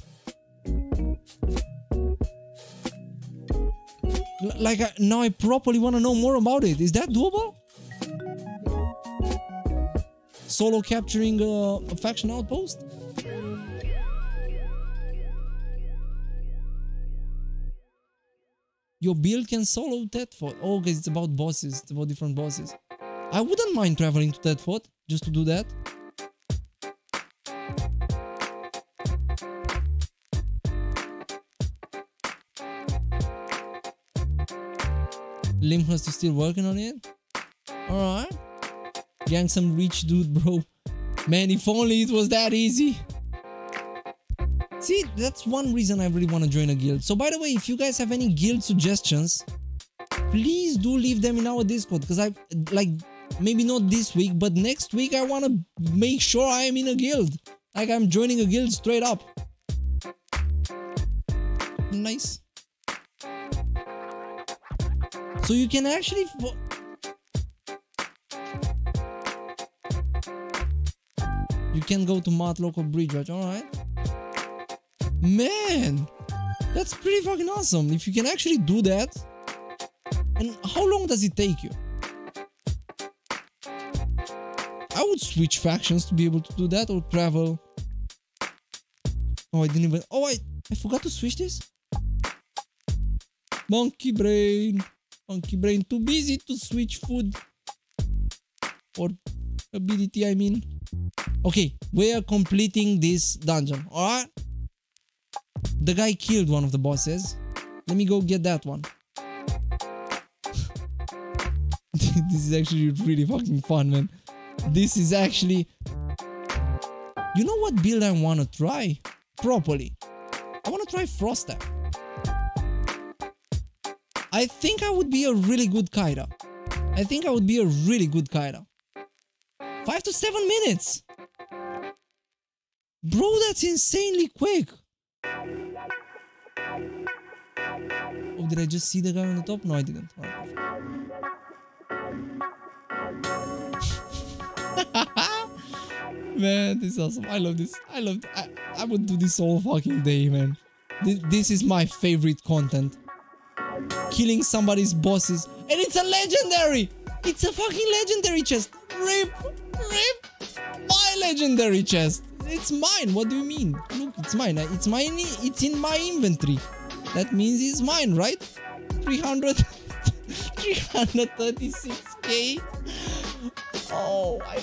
Like, now I properly want to know more about it. Is that doable? Solo capturing a faction outpost? Your build can solo Thetford. Oh, because it's about bosses. It's about different bosses. I wouldn't mind traveling to Thetford just to do that. Limhurst is still working on it. Alright. Gang some rich dude, bro. Man, if only it was that easy. See, that's one reason I really want to join a guild. So by the way, if you guys have any guild suggestions, please do leave them in our Discord. Because I, like, maybe not this week, but next week I want to make sure I am in a guild. Like, I'm joining a guild straight up. Nice. So you can actually... You can go to Mart Local Bridge, right? Alright. Man! That's pretty fucking awesome. If you can actually do that... And how long does it take you? I would switch factions to be able to do that or travel. Oh, I didn't even... Oh, I forgot to switch this? Monkey brain. Monkey brain, too busy to switch food or ability, I mean. Okay, we are completing this dungeon, alright? The guy killed one of the bosses. Let me go get that one. This is actually really fucking fun, man. This is actually... You know what build I want to try? Properly. I want to try Frost Staff. I think I would be a really good Kaira. 5 to 7 minutes! Bro, that's insanely quick! Oh, did I just see the guy on the top? No, I didn't. Man, this is awesome. I love this. I would do this all fucking day, man. This is my favorite content. Killing somebody's bosses, and it's a legendary! It's a fucking legendary chest! RIP! My legendary chest! It's mine, what do you mean? Look, it's mine, it's in my inventory. That means it's mine, right? 336k. Oh, I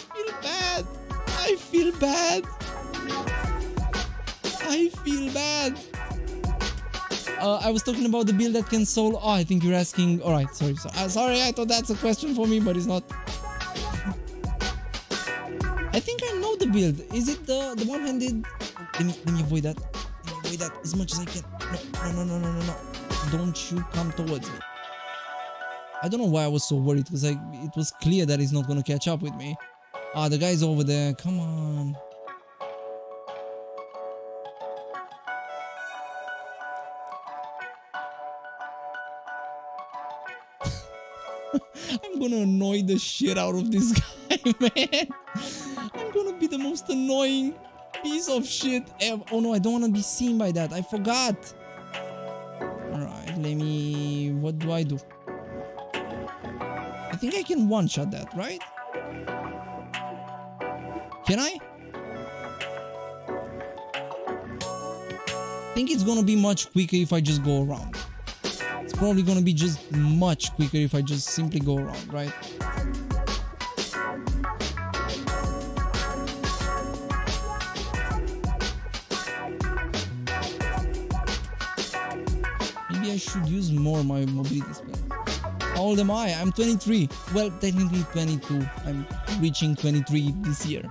feel bad. I was talking about the build that can solo. Oh, I think you're asking. Alright, sorry, I thought that's a question for me, but it's not. I think I know the build. Is it the one-handed? Let me avoid that. As much as I can. No. Don't you come towards me. I don't know why I was so worried, because it was clear that he's not gonna catch up with me. Ah, the guy's over there. Come on. I'm gonna annoy the shit out of this guy, man. I'm gonna be the most annoying piece of shit ever. Oh no, I don't wanna be seen by that. I forgot. Alright, let me... What do I do? I think I can one-shot that, right? Can I? I think it's gonna be much quicker if I just go around. Probably gonna be just much quicker if I just simply go around, right? Maybe I should use more my mobility spells. old am I? I'm 23. Well, technically 22. I'm reaching 23 this year.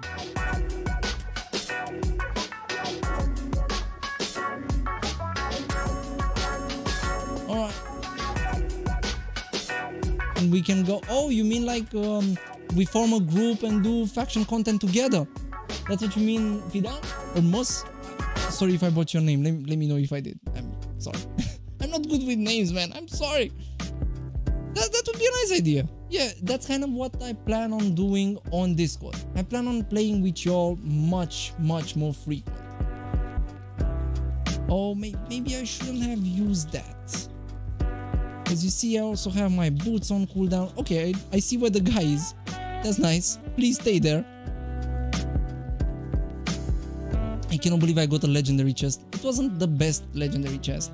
Alright. And we can go... Oh, you mean like we form a group and do faction content together? That's what you mean, Fidan? Or Moss? Sorry if I bought your name. Let me know if I did. I'm sorry. I'm not good with names, man. I'm sorry. That would be a nice idea. Yeah, that's kind of what I plan on doing on Discord. I plan on playing with y'all much more frequently. Oh, maybe I shouldn't have used that. As you see, I also have my boots on cooldown. Okay, I see where the guy is. That's nice. Please stay there. I cannot believe I got a legendary chest. It wasn't the best legendary chest.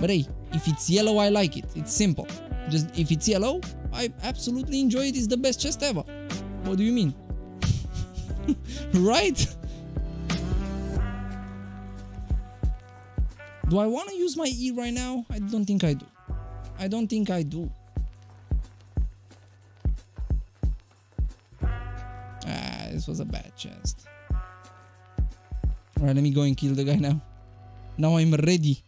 But hey, if it's yellow, I like it. It's simple. Just if it's yellow, I absolutely enjoy it. It's the best chest ever. What do you mean? Right? Do I want to use my E right now? I don't think I do. I don't think I do. Ah, this was a bad chest. Alright, let me go and kill the guy now. Now I'm ready.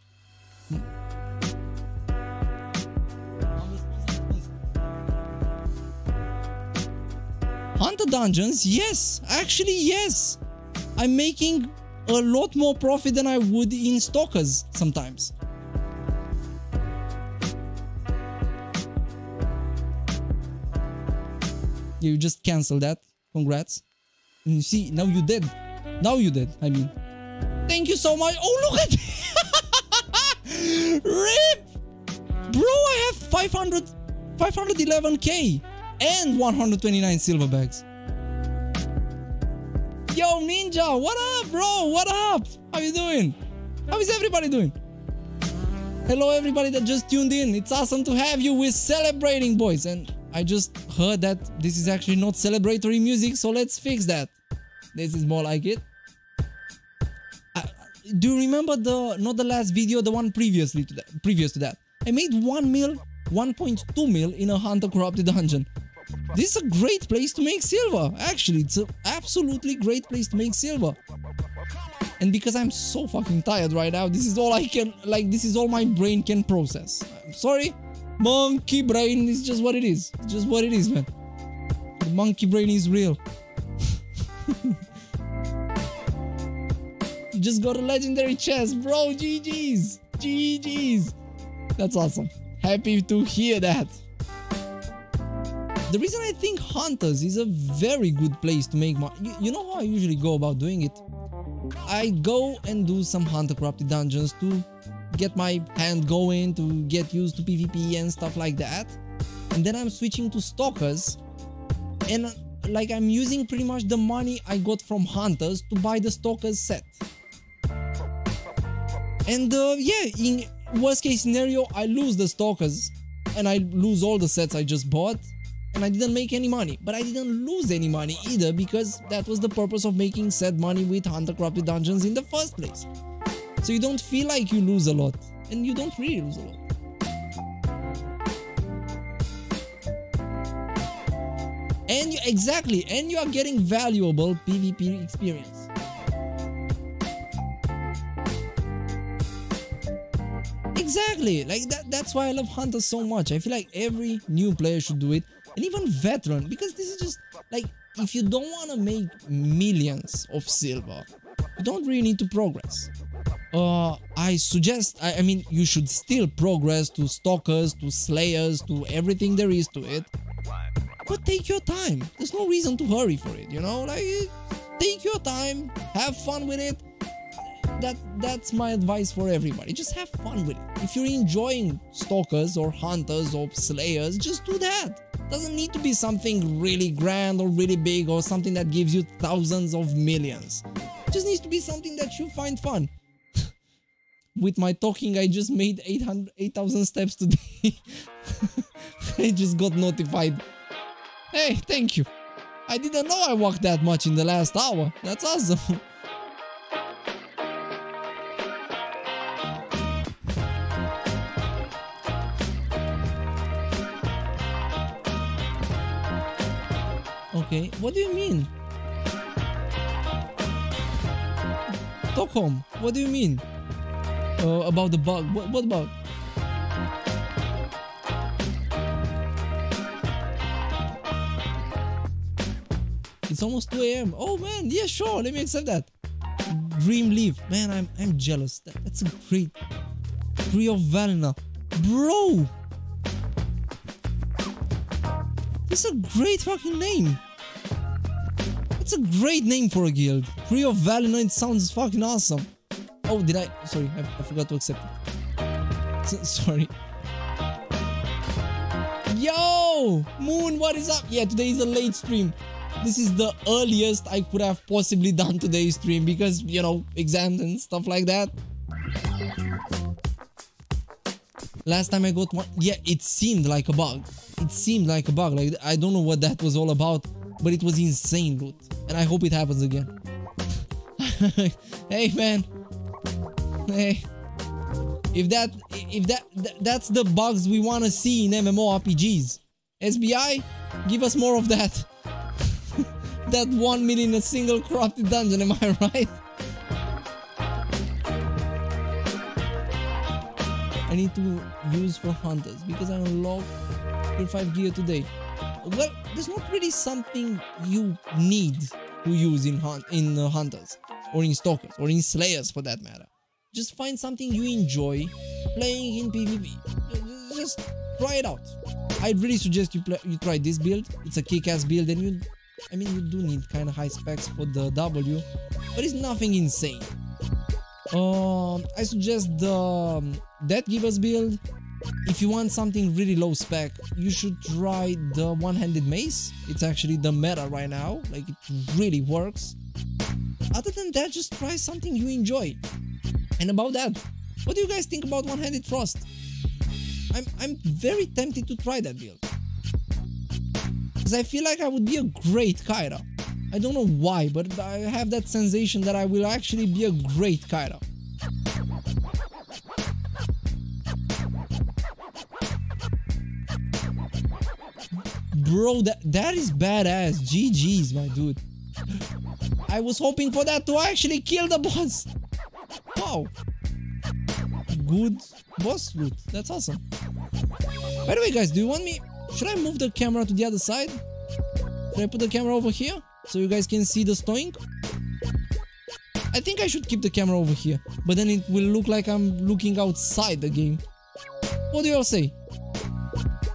Hunter Dungeons? Yes! Actually, yes! I'm making a lot more profit than I would in Stalkers sometimes. You just cancel that. Congrats. And you see, now you dead. Now you dead, I mean. Thank you so much. Oh, look at RIP! Bro, I have 511k and 129 silver bags. Yo, Ninja, what up, bro? What up? How you doing? How is everybody doing? Hello, everybody that just tuned in. It's awesome to have you. We're celebrating, boys. And I just heard that this is actually not celebratory music, so let's fix that. This is more like it. Do you remember not the last video, the one previous to that? I made 1.2 mil in a Hunter Corrupted Dungeon. This is a great place to make silver. Actually, it's an absolutely great place to make silver. And because I'm so fucking tired right now, this is all I can, like, this is all my brain can process. I'm sorry, monkey brain is just what it is. It's just what it is, man. The monkey brain is real. You just got a legendary chest, bro. GG's. GG's. That's awesome. Happy to hear that. The reason I think Hunters is a very good place to make money. You know how I usually go about doing it? I go and do some Hunter Corrupted Dungeons to get my hand going, to get used to PvP and stuff like that. And then I'm switching to Stalkers. And like, I'm using pretty much the money I got from Hunters to buy the Stalkers set. And yeah, in worst case scenario, I lose the Stalkers and I lose all the sets I just bought and I didn't make any money. But I didn't lose any money either, because that was the purpose of making set money with Hunter Corrupted Dungeons in the first place. So you don't feel like you lose a lot, and you don't really lose a lot. And you, exactly, and you are getting valuable PvP experience. Exactly, like that's why I love Hunters so much. I feel like every new player should do it, and even veteran, because this is just, like, if you don't want to make millions of silver, you don't really need to progress. I suggest, I mean, you should still progress to Stalkers, to Slayers, to everything there is to it. But take your time. There's no reason to hurry for it, you know? Like, take your time, have fun with it. That's my advice for everybody. Just have fun with it. If you're enjoying Stalkers or Hunters or Slayers, just do that. Doesn't need to be something really grand or really big or something that gives you thousands of millions. Just needs to be something that you find fun. With my talking, I just made 8,000 steps today. I just got notified. Hey, thank you. I didn't know I walked that much in the last hour. That's awesome. Okay, what do you mean? Stockholm, what do you mean? About the bug, what about? It's almost 2 AM. Oh man, yeah, sure, let me accept that. Dream leave. Man, I'm jealous. That's a great Tree of Valna. Bro! That's a great fucking name. That's a great name for a guild. Tree of Valna, it sounds fucking awesome. Oh, did I? Sorry, I forgot to accept it. Sorry. Yo! Moon, what is up? Yeah, today is a late stream. This is the earliest I could have possibly done today's stream because, you know, exams and stuff like that. Last time I got one, yeah, it seemed like a bug. It seemed like a bug. Like, I don't know what that was all about, but it was insane, dude. And I hope it happens again. Hey, man. Hey. If that's the bugs we want to see in MMORPGs. SBI, give us more of that. That 1 million in a single corrupted dungeon, am I right? I need to use for hunters because I unlocked tier 5 gear today. Well, there's not really something you need to use in hunters or in stalkers or in slayers for that matter. Just find something you enjoy playing in PvP. Just try it out. I'd really suggest you try this build. It's a kick-ass build, and you do need kind of high specs for the W, but it's nothing insane. I suggest the Deathgivers build. If you want something really low spec, you should try the one-handed mace. It's actually the meta right now, like it really works. Other than that, just try something you enjoy. And about that, what do you guys think about one-handed thrust? I'm very tempted to try that build. I feel like I would be a great Kyra. I don't know why, but I have that sensation that I will actually be a great Kyra. Bro, that is badass. GG's, my dude. I was hoping for that to actually kill the boss. Wow. Good boss loot. That's awesome. By the way, guys, do you want me... Should I move the camera to the other side? Should I put the camera over here so you guys can see the stoink? I think I should keep the camera over here, but then it will look like I'm looking outside the game. What do you all say?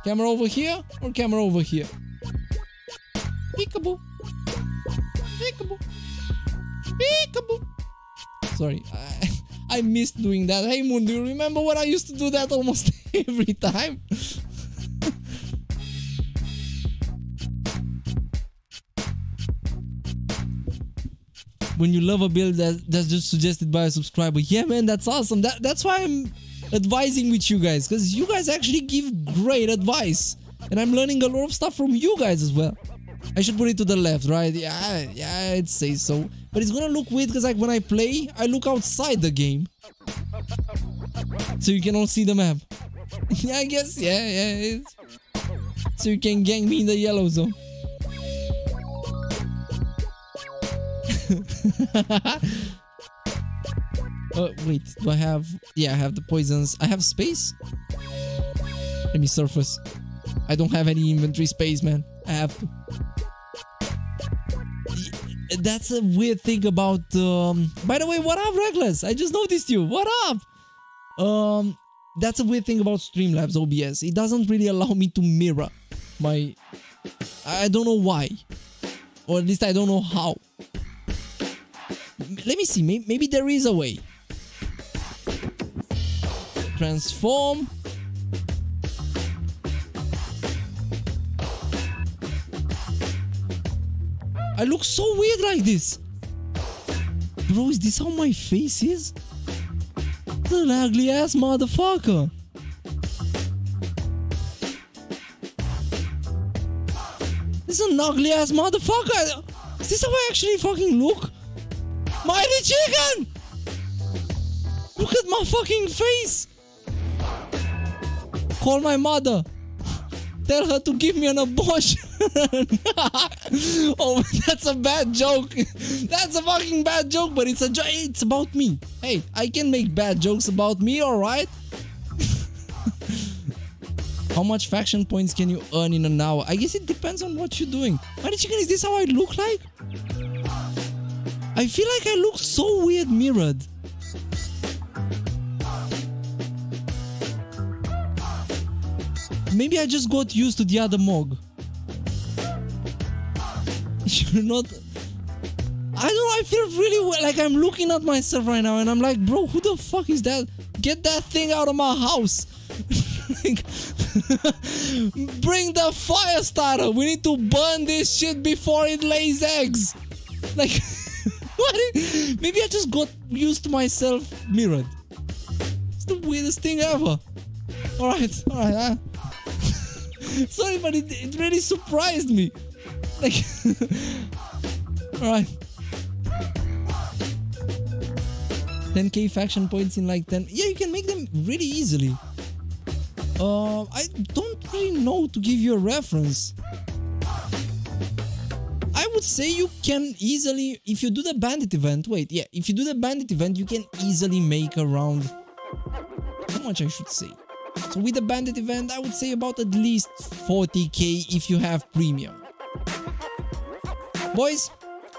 Camera over here or camera over here? Peekaboo. Peekaboo. Peekaboo. Sorry, I missed doing that. Hey Moon, do you remember when I used to do that almost every time? When you love a build that's just suggested by a subscriber. Yeah, man, that's awesome. That's why I'm advising with you guys, because you guys actually give great advice. And I'm learning a lot of stuff from you guys as well. I should put it to the left, right? Yeah, I'd say so. But it's gonna look weird because like when I play, I look outside the game. So you can all see the map. Yeah, I guess, yeah. So you can gang me in the yellow zone. Wait, do I have... Yeah, I have the poisons. I have space? Let me surface. I don't have any inventory space, man. I have to. That's a weird thing about... By the way, what up, Reckless? I just noticed you. What up? That's a weird thing about Streamlabs OBS. It doesn't really allow me to mirror my... I don't know why. Or at least I don't know how. Let me see, maybe there is a way. Transform. I look so weird like this. Bro, is this how my face is? What an ugly ass motherfucker. This is an ugly ass motherfucker. Is this how I actually fucking look? Mighty Chicken! Look at my fucking face! Call my mother! Tell her to give me an abortion. Oh, that's a bad joke. That's a fucking bad joke, but it's a joke. It's about me. Hey, I can make bad jokes about me, alright? How much faction points can you earn in an hour? I guess it depends on what you're doing. Mighty Chicken, is this how I look like? I feel like I look so weird mirrored. Maybe I just got used to the other Mog. You're not... I don't know, I feel really like I'm looking at myself right now and I'm like, bro, who the fuck is that? Get that thing out of my house. Bring the fire starter. We need to burn this shit before it lays eggs. Like, what? Maybe I just got used to myself mirrored. It's the weirdest thing ever. Alright. Sorry, but it really surprised me. Like, alright. 10k faction points in like 10. Yeah, you can make them really easily. I don't really know to give you a reference. I would say you can easily, if you do the bandit event, if you do the bandit event, you can easily make around, how much I should say? So with the bandit event, I would say about at least 40k if you have premium. Boys,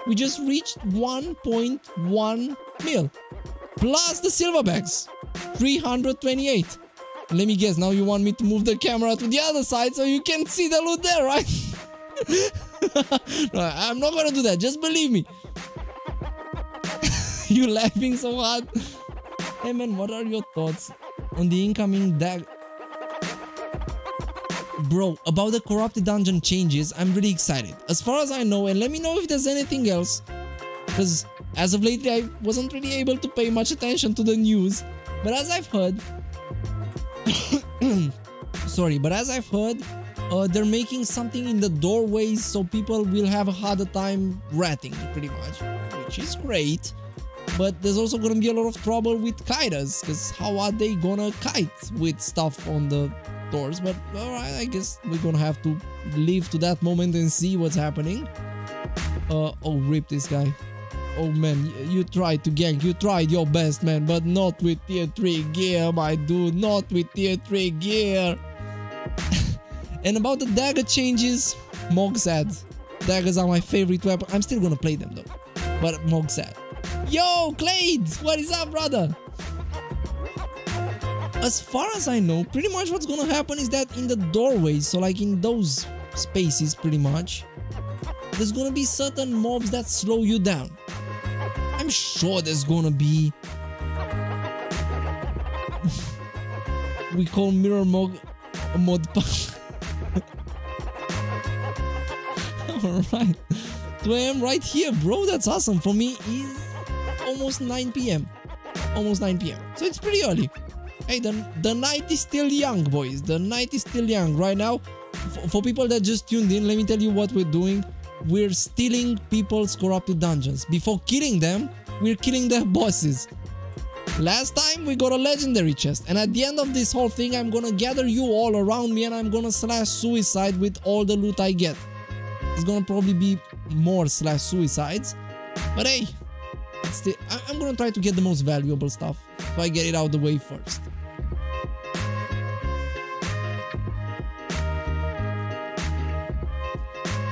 we just reached 1.1 mil, plus the silverbacks, 328. Let me guess, now you want me to move the camera to the other side so you can see the loot there, right? No, I'm not gonna do that, just believe me. You're laughing so hard. Hey man, what are your thoughts on the incoming dag? Bro, about the corrupted dungeon changes, I'm really excited. As far as I know, and let me know if there's anything else, because as of lately I wasn't really able to pay much attention to the news, but as I've heard, they're making something in the doorways so people will have a harder time ratting, pretty much, which is great. But there's also gonna be a lot of trouble with kiters, because how are they gonna kite with stuff on the doors? But alright, I guess we're gonna have to live to that moment and see what's happening. Oh, rip this guy. Oh man, you tried to gank, you tried your best, man, but not with tier 3 gear, my dude, not with tier 3 gear. And about the dagger changes, Mog said, daggers are my favorite weapon. I'm still gonna play them though, but Mog said. Yo, Clade, what is up, brother? As far as I know, pretty much what's gonna happen is that in the doorways, so like in those spaces pretty much, there's gonna be certain mobs that slow you down. I'm sure there's gonna be... We call Mirror Mog a mod punk. Alright. 2 AM right here, bro. That's awesome. For me, it's almost 9 PM. Almost 9 PM. So it's pretty early. Hey, the night is still young, boys. The night is still young. Right now, for people that just tuned in, let me tell you what we're doing. We're stealing people's corrupted dungeons. Before killing them, we're killing their bosses. Last time we got a legendary chest, and at the end of this whole thing I'm gonna gather you all around me and I'm gonna slash suicide with all the loot I get. It's gonna probably be more slash suicides, but hey, it's still, I'm gonna try to get the most valuable stuff, so I get it out of the way first.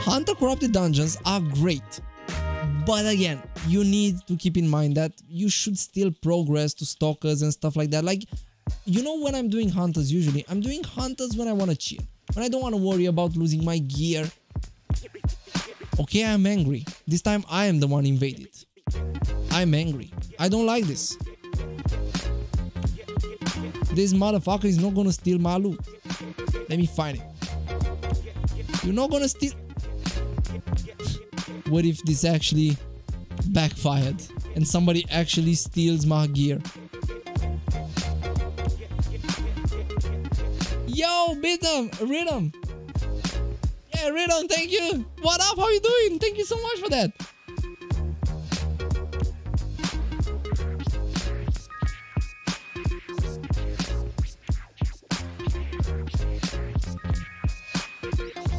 Hunter corrupted dungeons are great, but again, you need to keep in mind that you should still progress to stalkers and stuff like that. Like, you know, when I'm doing hunters, usually I'm doing hunters when I want to chill, when I don't want to worry about losing my gear. Okay, I'm angry. This time I am the one invaded. I'm angry. I don't like this. This motherfucker is not gonna steal my loot. Let me find it. You're not gonna steal... What if this actually backfired and somebody actually steals my gear? Yo, Rhythm! Rhythm! Yeah, Rhythm, thank you! What up? How you doing? Thank you so much for that!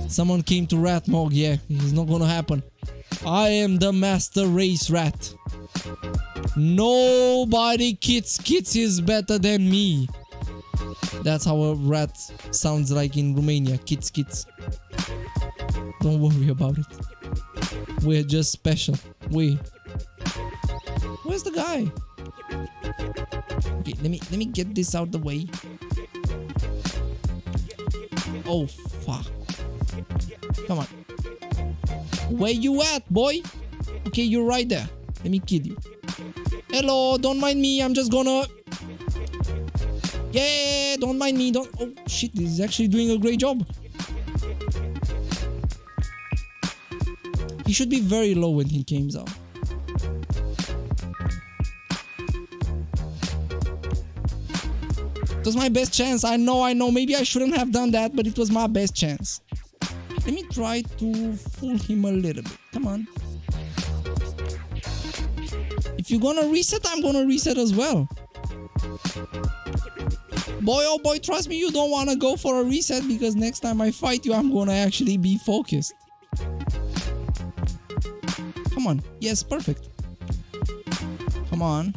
Someone came to rat Mog. Yeah, it's not gonna happen. I am the master race rat. Nobody kids is better than me. That's how a rat sounds like in Romania. Kids. Don't worry about it. We're just special. Where's the guy? Okay, let me get this out the way. Oh fuck. Come on. Where you at, boy? Okay, you're right there. Let me kill you. Hello, don't mind me. I'm just gonna... Yeah, don't mind me. Don't... Oh, shit. This is actually doing a great job. He should be very low when he comes out. It was my best chance. I know. Maybe I shouldn't have done that, but it was my best chance. Let me try to fool him a little bit. Come on. If you're gonna reset, I'm gonna reset as well. Boy, oh boy, trust me, you don't wanna go for a reset because next time I fight you, I'm gonna actually be focused. Come on. Yes, perfect. Come on.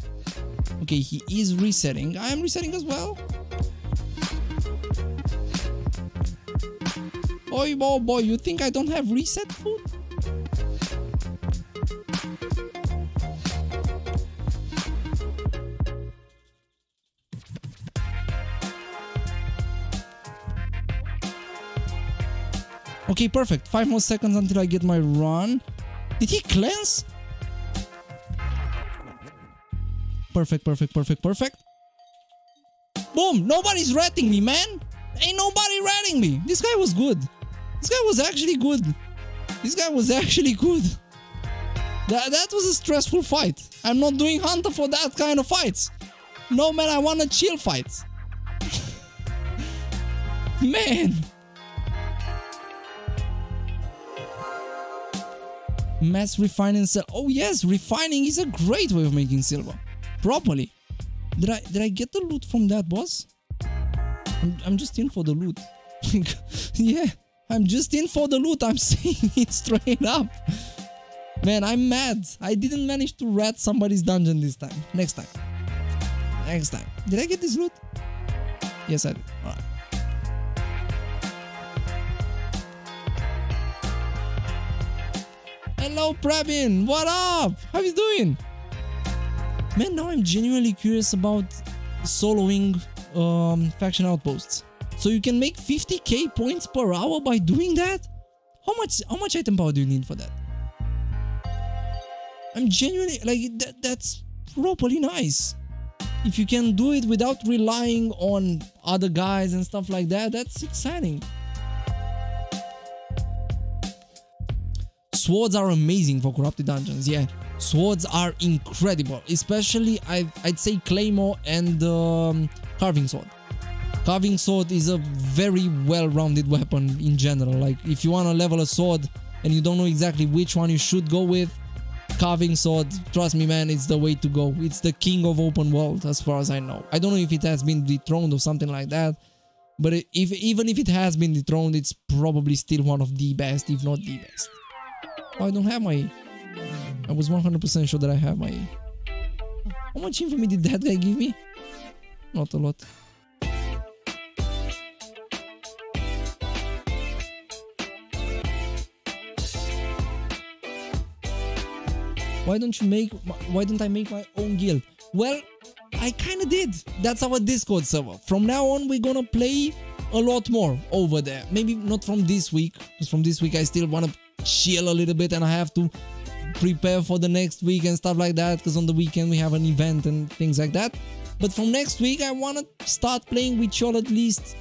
Okay, he is resetting. I am resetting as well. Oh boy, you think I don't have reset food? Okay, perfect. 5 more seconds until I get my run. Did he cleanse? Perfect. Boom! Nobody's ratting me, man! Ain't nobody ratting me! This guy was good. This guy was actually good. That was a stressful fight. I'm not doing Hunter for that kind of fights. No, man, I want a chill fight. Man. Mass refining silver. Oh yes, refining is a great way of making silver. Properly. Did I get the loot from that boss? I'm just in for the loot. Yeah. I'm just in for the loot, I'm saying it straight up. Man, I'm mad. I didn't manage to rat somebody's dungeon this time. Next time. Did I get this loot? Yes, I did. Alright. Hello, Prabin. What up? How you doing? Man, now I'm genuinely curious about soloing faction outposts. So you can make 50k points per hour by doing that? How much item power do you need for that? I'm genuinely like that's properly nice. If you can do it without relying on other guys and stuff like that, that's exciting. Swords are amazing for corrupted dungeons, yeah. Swords are incredible, especially I'd say Claymore and Carving Sword. Carving Sword is a very well-rounded weapon in general. Like, if you want to level a sword and you don't know exactly which one you should go with, Carving Sword, trust me, man, it's the way to go. It's the king of open world, as far as I know. I don't know if it has been dethroned or something like that, but even if it has been dethroned, it's probably still one of the best, if not the best. Oh, I don't have my E. I was 100% sure that I have my E. How much infamy did that guy give me? Not a lot. Why don't I make my own guild? Well, I kinda did. That's our Discord server. From now on, we're gonna play a lot more over there. Maybe not from this week, because from this week I still wanna chill a little bit and I have to prepare for the next week and stuff like that, because on the weekend we have an event and things like that. But from next week, I wanna start playing with y'all at least,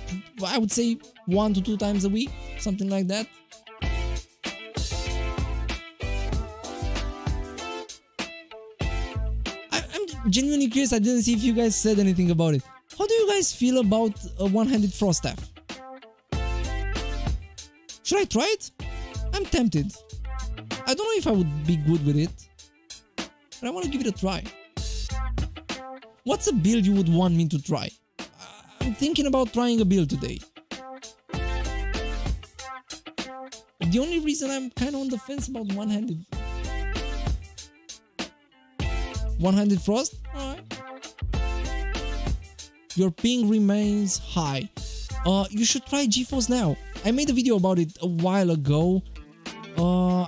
I would say, 1 to 2 times a week, something like that. Genuinely curious, I didn't see if you guys said anything about it. How do you guys feel about a one-handed frost staff? Should I try it? I'm tempted. I don't know if I would be good with it, but I want to give it a try. What's a build you would want me to try? I'm thinking about trying a build today. The only reason I'm kind of on the fence about one-handed frost? Alright. Your ping remains high. You should try GeForce Now. I made a video about it a while ago.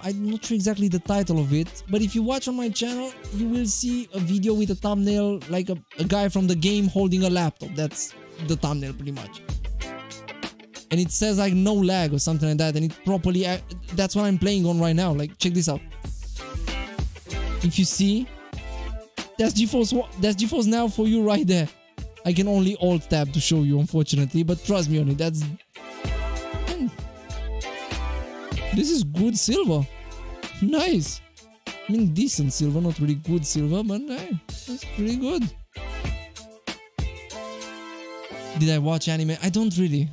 I'm not sure exactly the title of it, but if you watch on my channel, you will see a video with a thumbnail like a guy from the game holding a laptop. That's the thumbnail pretty much. And it says like no lag or something like that, and it properly, that's what I'm playing on right now. Like, check this out. If you see, that's GeForce Now for you right there. I can only alt tab to show you, unfortunately, but trust me on it. That's This is good silver. Nice. I mean, decent silver, not really good silver, but hey, that's pretty good. Did I watch anime? I don't really.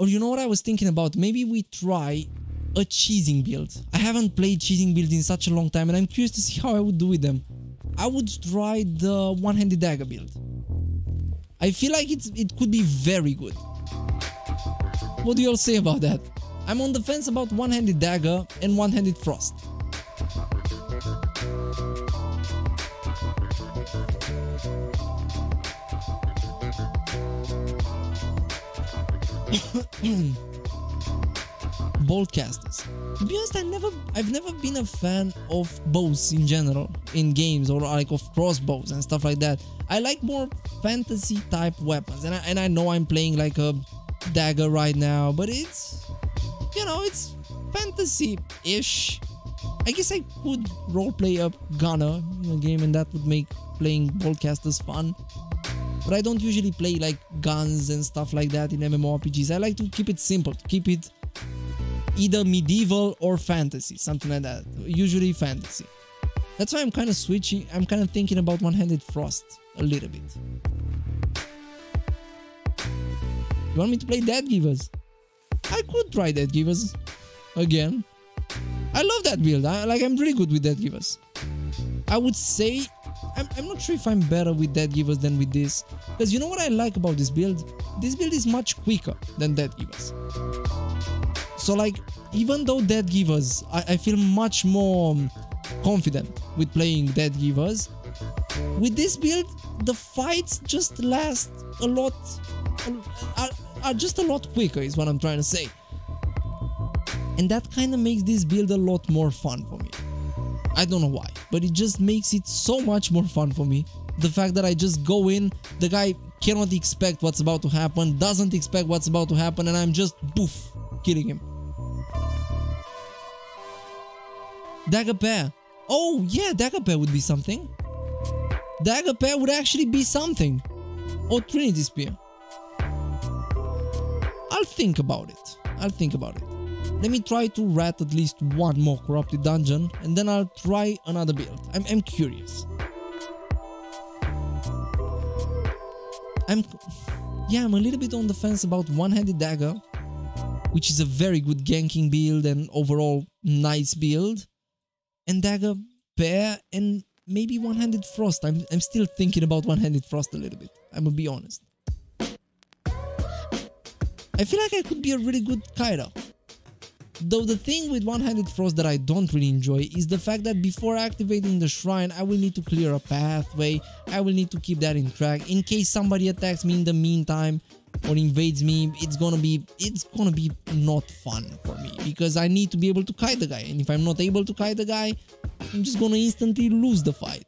Or you know what I was thinking about? Maybe we try a cheesing build. I haven't played cheesing build in such a long time, and I'm curious to see how I would do with them. I would try the one-handed dagger build. I feel like it could be very good. What do you all say about that? I'm on the fence about one-handed dagger and one-handed frost. Boltcasters. To be honest, I've never been a fan of bows in general in games, or like of crossbows and stuff like that. I like more fantasy type weapons, and I know I'm playing like a dagger right now, but it's, you know, it's fantasy-ish. I guess I could roleplay a gunner in a game, and that would make playing Boltcasters fun. But I don't usually play like guns and stuff like that in MMORPGs. I like to keep it simple, to keep it either medieval or fantasy, something like that. Usually fantasy. That's why I'm kind of switching. I'm kind of thinking about one-handed frost a little bit. You want me to play Deathgivers? I could try Deathgivers again. I love that build. I'm really good with Deathgivers. I would say I'm not sure if I'm better with Deathgivers than with this, because you know what I like about this build? This build is much quicker than Deathgivers. So like, even though Deathgivers, I feel much more confident with playing Deathgivers, with this build, the fights just last a lot, are just a lot quicker, is what I'm trying to say. And that kind of makes this build a lot more fun for me. I don't know why, but it just makes it so much more fun for me. The fact that I just go in, the guy cannot expect what's about to happen, doesn't expect what's about to happen, and I'm just, poof, killing him. Dagger pair. Oh, yeah, dagger pair would be something. Dagger pair would actually be something. Or Trinity Spear. I'll think about it. Let me try to rat at least one more corrupted dungeon, and then I'll try another build. I'm curious. I'm a little bit on the fence about one-handed dagger, which is a very good ganking build and overall nice build, and dagger pair, and maybe one-handed frost. I'm still thinking about one-handed frost a little bit. I'm gonna be honest. I feel like I could be a really good Kyra. Though the thing with one-handed frost that I don't really enjoy is the fact that before activating the shrine, I will need to clear a pathway, I will need to keep that in track, in case somebody attacks me in the meantime or invades me. It's gonna be not fun for me, because I need to be able to kite the guy, and if I'm not able to kite the guy, I'm just gonna instantly lose the fight.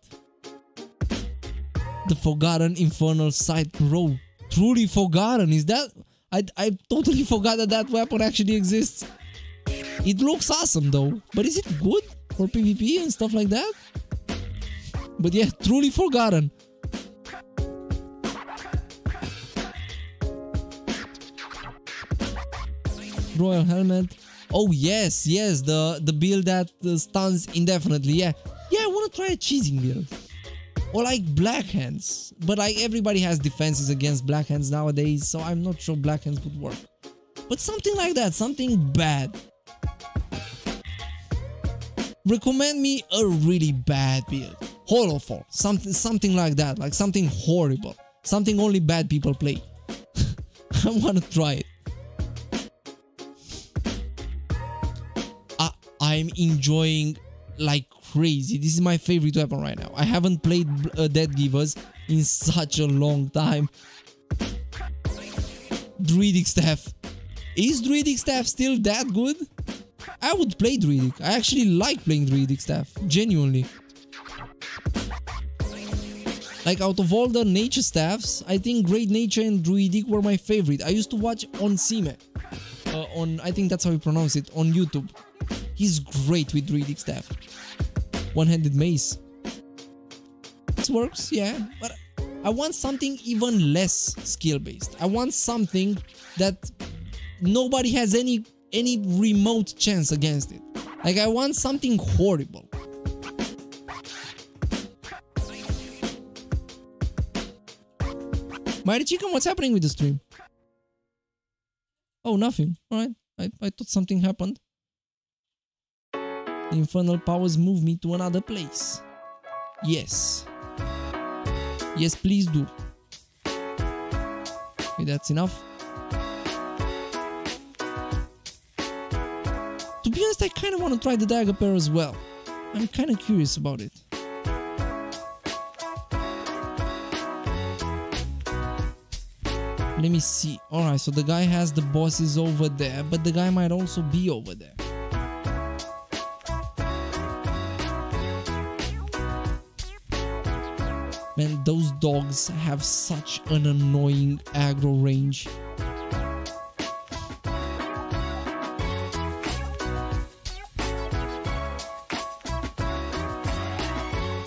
The Forgotten Infernal Sight, bro, truly forgotten. Is that... I totally forgot that weapon actually exists. It looks awesome though, but is it good for PvP and stuff like that? But yeah, truly forgotten. Royal Helmet. Oh yes, yes, the build that stuns indefinitely, yeah. Yeah, I want to try a cheesing build. Or like Blackhands, but like everybody has defenses against Blackhands nowadays, so I'm not sure Blackhands would work. But something like that, something bad. Recommend me a really bad build. Horrorful. Something like that. Like something horrible. Something only bad people play. I want to try it. I'm enjoying like crazy. This is my favorite weapon right now. I haven't played Deathgivers in such a long time. Druidic Staff. Is Druidic Staff still that good? I would play Druidic. I actually like playing Druidic Staff, genuinely. Like, out of all the nature staffs, I think Great Nature and Druidic were my favorite. I used to watch on Sime, I think that's how you pronounce it, on YouTube. He's great with Druidic Staff. One-handed mace. This works, yeah, but I want something even less skill-based. I want something that nobody has any remote chance against it. Like, I want something horrible. Mighty Chicken, what's happening with the stream? Oh, nothing. Alright, I thought something happened. The infernal powers move me to another place. Yes. Yes, please do. Okay, that's enough. To be honest, I kind of want to try the dagger pair as well. I'm kind of curious about it. Let me see. Alright, so the guy has the bosses over there, but the guy might also be over there. Man, those dogs have such an annoying aggro range.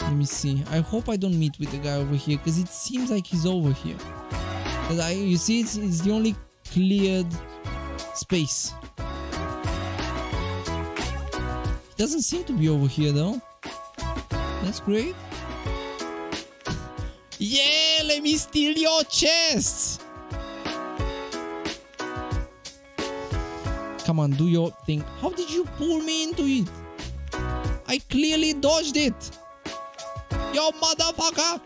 Let me see. I hope I don't meet with the guy over here, because it seems like he's over here. You see, it's the only cleared space. It doesn't seem to be over here though. That's great. Yeah, let me steal your chests. Come on, do your thing. How did you pull me into it? I clearly dodged it. Yo, motherfucker.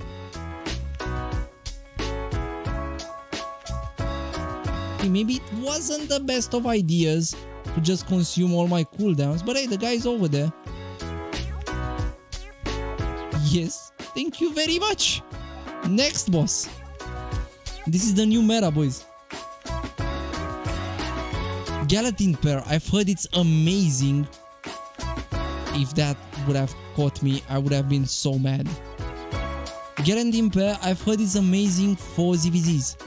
Maybe it wasn't the best of ideas to just consume all my cooldowns, but hey, the guy's over there. Yes, thank you very much. Next boss. This is the new meta, boys. Galatine pair. I've heard it's amazing. If that would have caught me, I would have been so mad. Galatine pair. I've heard it's amazing for ZVZs.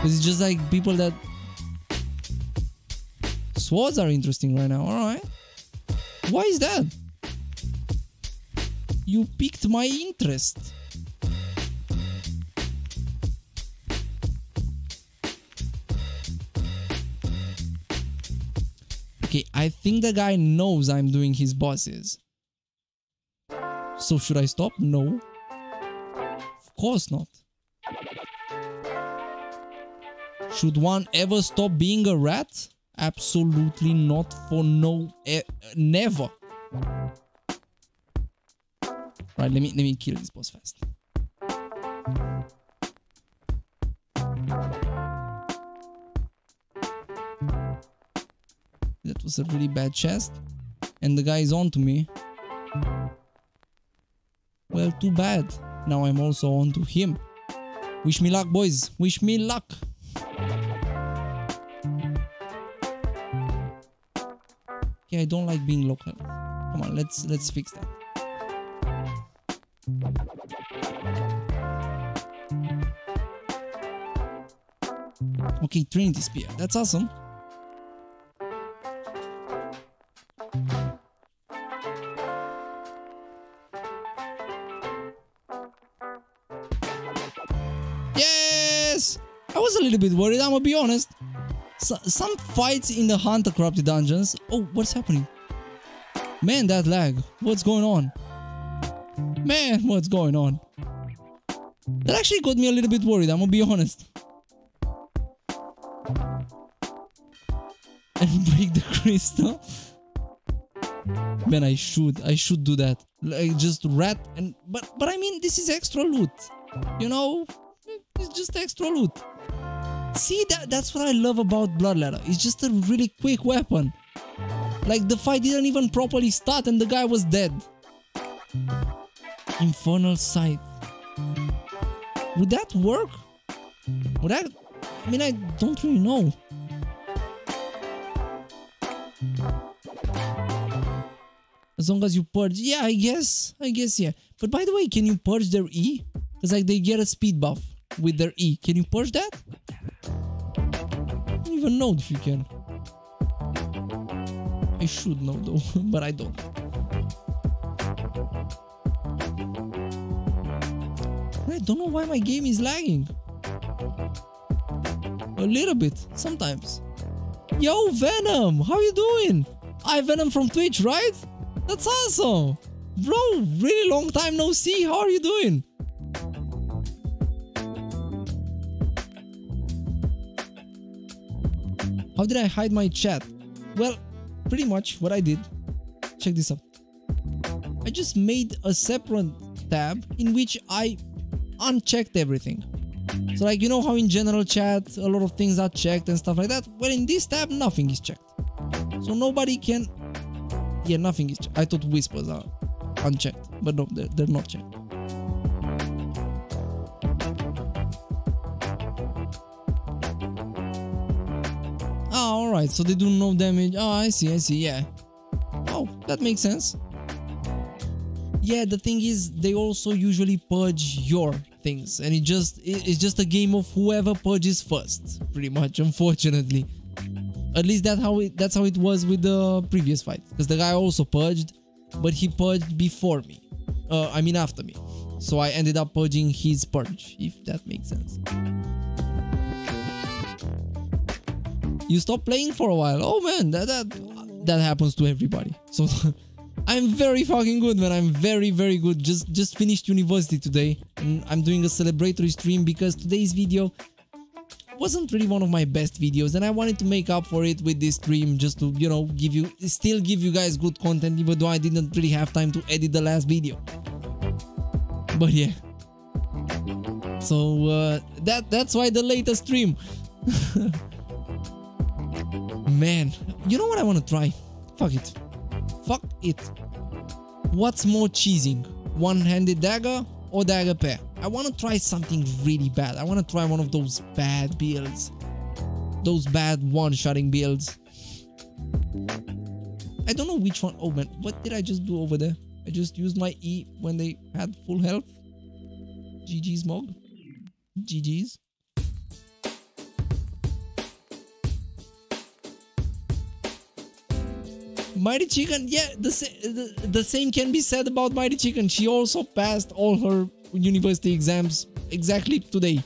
Because it's just like people that... Swords are interesting right now, alright. Why is that? You piqued my interest. Okay, I think the guy knows I'm doing his bosses. So should I stop? No. Of course not. Should one ever stop being a rat? Absolutely not, for no, never. Right, let me kill this boss fast. That was a really bad chest. And the guy is on to me. Well, too bad. Now I'm also on to him. Wish me luck, boys. Wish me luck. Yeah, I don't like being local. Come on, let's fix that. Okay, Trinity Spear. That's awesome. Yes! I was a little bit worried, I'm gonna be honest. So, some fights in the Hunter Corrupted Dungeons. Oh, what's happening? Man, that lag. What's going on? Man, what's going on? That actually got me a little bit worried, I'm gonna be honest. And break the crystal. Man, I should do that. Like, just rat and... But I mean, this is extra loot. You know? It's just extra loot. See, that's what I love about Bloodletter. It's just a really quick weapon. Like, the fight didn't even properly start and the guy was dead. Infernal Scythe. Would that work? Would that... I mean, I don't really know. As long as you purge... Yeah, I guess, yeah. But by the way, can you purge their E? Because, like, they get a speed buff with their E. Can you purge that? I don't even know if you can. I should know, though. But I don't. I don't know why my game is lagging. A little bit, sometimes. Yo, Venom! How you doing? I Venom from Twitch, right? That's awesome! Bro, really long time no see, how are you doing? How did I hide my chat? Well, pretty much what I did. Check this out. I just made a separate tab in which I unchecked everything. So like, you know how in general chat a lot of things are checked and stuff like that? Well, in this tab nothing is checked. So nobody can... Yeah, nothing is checked. I thought whispers are unchecked, but no, they're not checked. Ah, alright, so they do no damage. Oh, I see, yeah. Oh, that makes sense. Yeah, the thing is, they also usually purge your things, and it's just a game of whoever purges first, pretty much, unfortunately. At least that's how it was with the previous fight, because the guy also purged, but he purged before me. I mean after me. So I ended up purging his purge, if that makes sense. You stopped playing for a while. Oh man, that happens to everybody. So I'm very fucking good, man. I'm very, very good. Just finished university today, and I'm doing a celebratory stream because today's video wasn't really one of my best videos, and I wanted to make up for it with this stream, just to, you know, give you guys good content, even though I didn't really have time to edit the last video. But yeah, so that's why the latest stream. Man, you know what I want to try? Fuck it. What's more cheesing, one-handed dagger or dagger pair? I want to try something really bad. I want to try one of those bad builds. Those bad one-shotting builds. I don't know which one. Oh man, what did I just do over there? I just used my E when they had full health. GG's Mog. GG's. Mighty Chicken. Yeah, the same can be said about Mighty Chicken. She also passed all her university exams exactly today.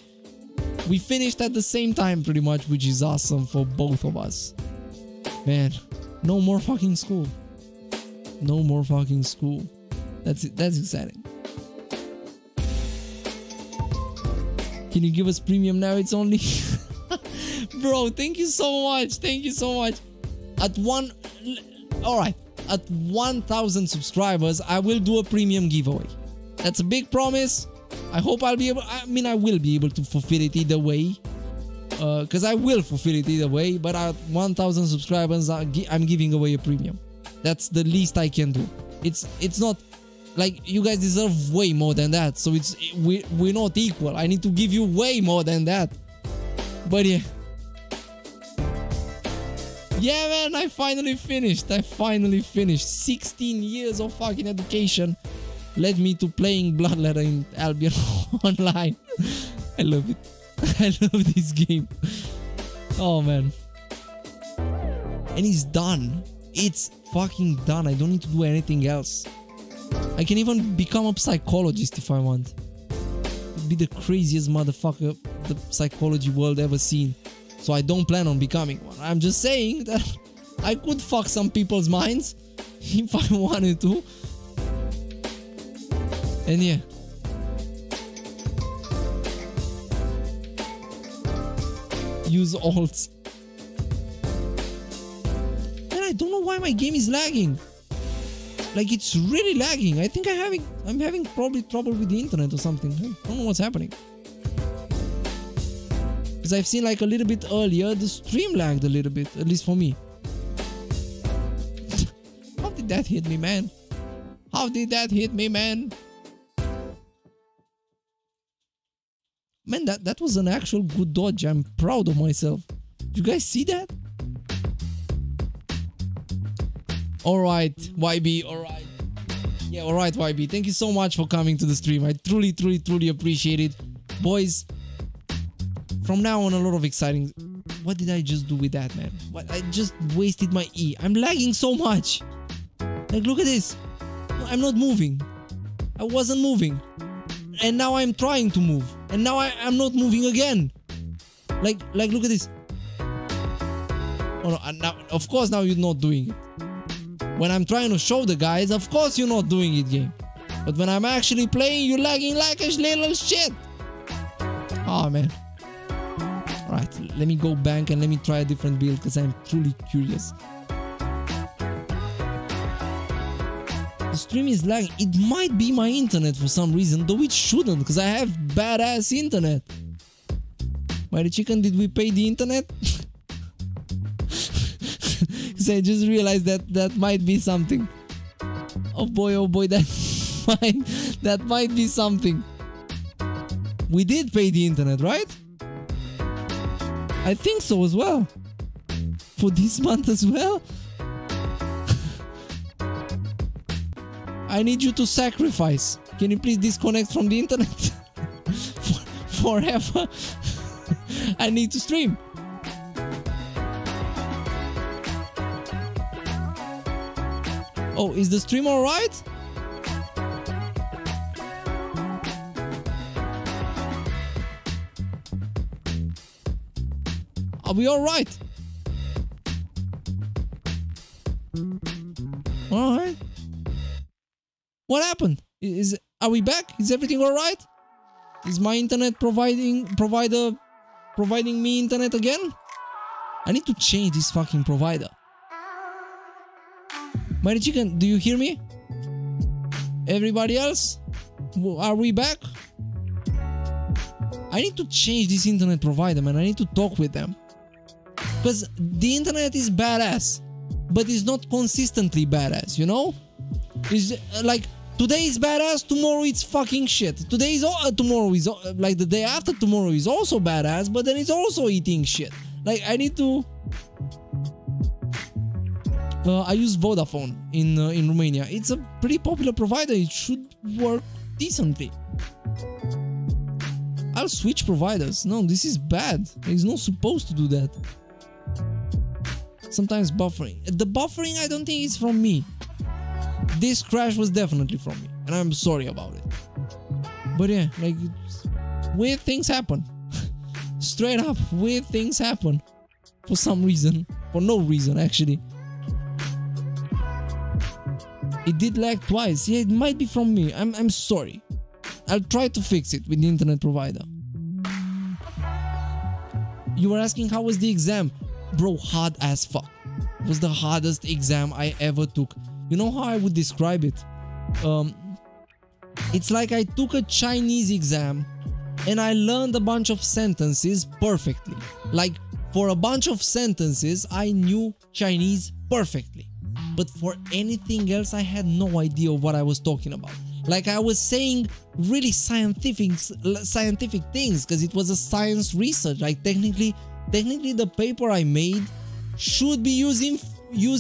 We finished at the same time pretty much, which is awesome for both of us. Man, no more fucking school. No more fucking school. That's it. That's exciting. Can you give us premium now? It's only... Bro, thank you so much. Thank you so much. At one... Alright. At 1,000 subscribers, I will do a premium giveaway. That's a big promise. I hope I'll be able... I mean, I will be able to fulfill it either way. Because I will fulfill it either way. But at 1,000 subscribers, I'm giving away a premium. That's the least I can do. It's not... Like, you guys deserve way more than that. So we're not equal. I need to give you way more than that. But yeah. Yeah, man, I finally finished. 16 years of fucking education led me to playing Bloodletter in Albion Online. I love it. I love this game. Oh, man. And it's done. It's fucking done. I don't need to do anything else. I can even become a psychologist if I want. It'd be the craziest motherfucker the psychology world ever seen. So I don't plan on becoming one. I'm just saying that I could fuck some people's minds if I wanted to. And yeah. Use alts. Man, I don't know why my game is lagging. Like, it's really lagging. I think I'm having probably trouble with the internet or something. I don't know what's happening. Because I've seen, like, a little bit earlier, the stream lagged a little bit, at least for me. How did that hit me, man? How did that hit me, man? Man, that was an actual good dodge. I'm proud of myself. You guys see that? Alright, YB, alright. Yeah, alright, YB. Thank you so much for coming to the stream. I truly, truly, truly appreciate it. Boys, from now on, a lot of exciting... What did I just do with that, man? What? I just wasted my E. I'm lagging so much. Like, look at this. I'm not moving. I wasn't moving. And now I'm trying to move. And now I'm not moving again. Like, look at this. Oh, no, now, of course, now you're not doing it. When I'm trying to show the guys, of course you're not doing it, game. But when I'm actually playing, you're lagging like a little shit. Oh, man. Alright, let me go back and let me try a different build, because I'm truly curious. The stream is lagging. It might be my internet for some reason, though it shouldn't, because I have badass internet. Mighty Chicken, did we pay the internet? I just realized that might be something. Oh boy, that might be something. We did pay the internet, right? I think so as well. For this month as well? I need you to sacrifice. Can you please disconnect from the internet? Forever. I need to stream. Oh, is the stream alright? Are we alright? Alright. What happened? Are we back? Is everything alright? Is my internet providing me internet again? I need to change this fucking provider. Mighty Chicken, do you hear me? Everybody else? Are we back? I need to change this internet provider, man. I need to talk with them. Because the internet is badass, but it's not consistently badass, you know? It's like, today is badass, tomorrow it's fucking shit. Today is, tomorrow is, like the day after tomorrow is also badass, but then it's also eating shit. Like, I need to... I use Vodafone in Romania. It's a pretty popular provider. It should work decently. I'll switch providers. No, this is bad. It's not supposed to do that. Sometimes buffering. The buffering, I don't think it's from me. This crash was definitely from me, and I'm sorry about it. But yeah, like, weird things happen. Straight up, weird things happen. For some reason. For no reason, actually. It did lag twice. Yeah, it might be from me. I'm sorry. I'll try to fix it with the internet provider. You were asking how was the exam? Bro, hard as fuck. It was the hardest exam I ever took. You know how I would describe it? It's like I took a Chinese exam and I learned a bunch of sentences perfectly. Like, for a bunch of sentences, I knew Chinese perfectly. But for anything else, I had no idea of what I was talking about. Like, I was saying really scientific things, because it was a science research. Like, technically the paper I made should be used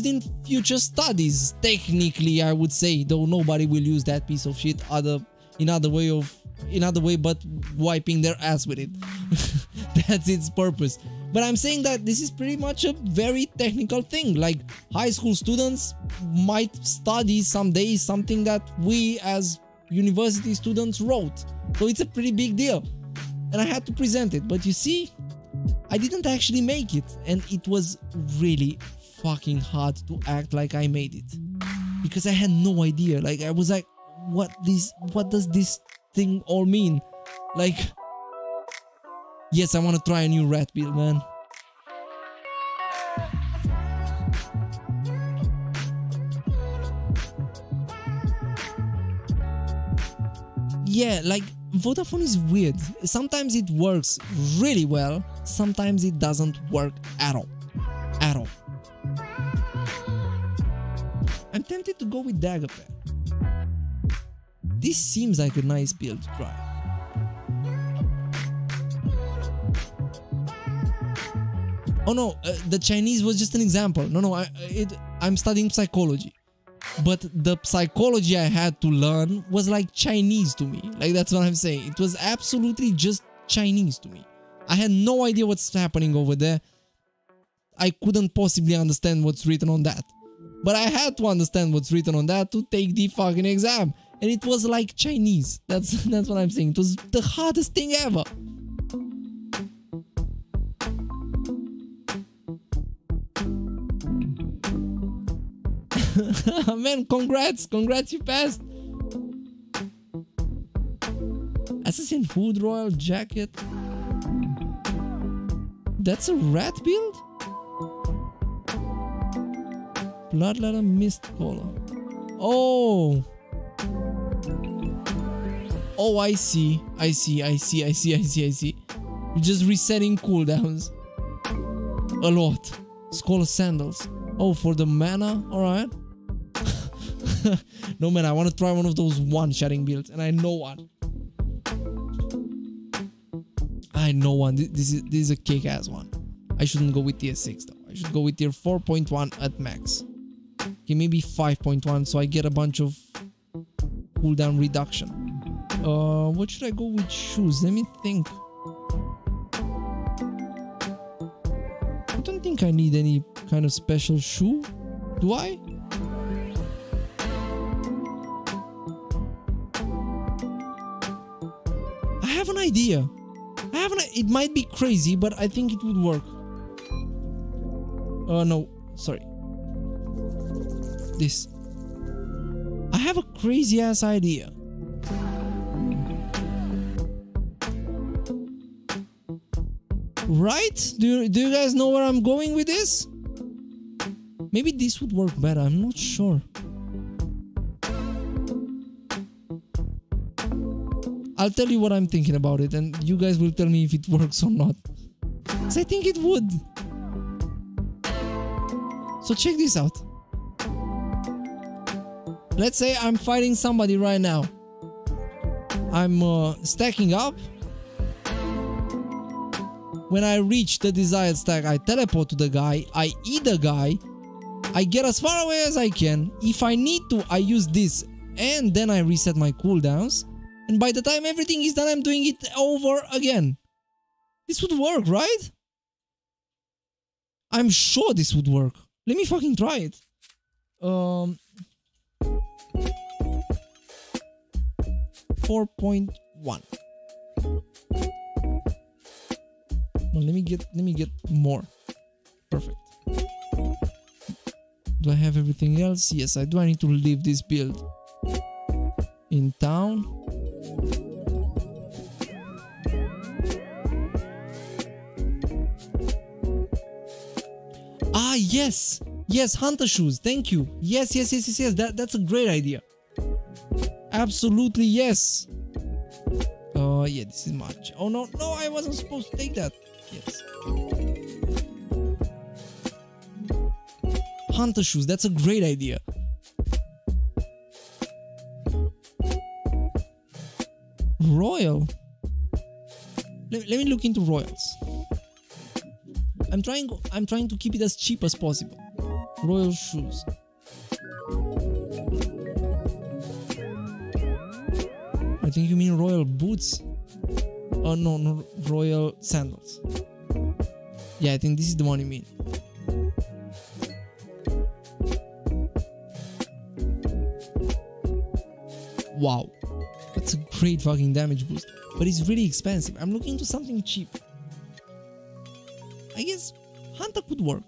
in future studies. Technically, I would say, though nobody will use that piece of shit in other way but wiping their ass with it. That's its purpose. But I'm saying that this is pretty much a very technical thing. Like, high school students might study someday something that we as university students wrote. So it's a pretty big deal. And I had to present it. But you see, I didn't actually make it. And it was really fucking hard to act like I made it. Because I had no idea. Like, I was like, what does this thing all mean? Like... Yes, I want to try a new rat build, man. yeah, like Vodafone is weird. Sometimes it works really well, sometimes it doesn't work at all. At all. I'm tempted to go with Daggerpad. This seems like a nice build to try. Oh no, the Chinese was just an example. No, I'm studying psychology. But the psychology I had to learn was like Chinese to me. Like, that's what I'm saying. It was absolutely just Chinese to me. I had no idea what's happening over there. I couldn't possibly understand what's written on that. But I had to understand what's written on that to take the fucking exam. And it was like Chinese. That's what I'm saying. It was the hardest thing ever. Man, congrats, you passed. Assassin Hood, Royal Jacket. That's a rat build? Bloodletter, Mist Collar. Oh! Oh, I see. You're just resetting cooldowns. A lot. Scholar Sandals. Oh, for the mana? Alright. No, man, I want to try one of those one-shotting builds, and I know one. This is a kick-ass one. I shouldn't go with tier 6, though. I should go with tier 4.1 at max. Okay, maybe 5.1, so I get a bunch of cooldown reduction. What should I go with shoes? Let me think. I don't think I need any kind of special shoe. Do I? It might be crazy, but I think it would work. No, sorry. This. I have a crazy ass idea. Right? Do you guys know where I'm going with this? Maybe this would work better. I'm not sure. I'll tell you what I'm thinking about it, and you guys will tell me if it works or not. Because I think it would. So check this out. Let's say I'm fighting somebody right now. I'm stacking up. When I reach the desired stack, I teleport to the guy, I eat the guy, I get as far away as I can. If I need to, I use this, and then I reset my cooldowns. And by the time everything is done, I'm doing it over again. This would work, right? I'm sure this would work. Let me fucking try it. .1. Let me get more. Perfect. Do I have everything else? Yes, I do. I need to leave this build in town. Ah, yes, Hunter Shoes, thank you. Yes, that's a great idea. Absolutely, yes. Oh, yeah, this is much. Oh, no, I wasn't supposed to take that. Yes. Hunter Shoes, that's a great idea. Royal? Let me look into Royals. I'm trying to keep it as cheap as possible. Royal Shoes. I think you mean Royal Boots. Oh, no, Royal Sandals. Yeah, I think this is the one you mean. Wow. That's a great fucking damage boost. But it's really expensive. I'm looking to something cheap. I guess Hunter could work.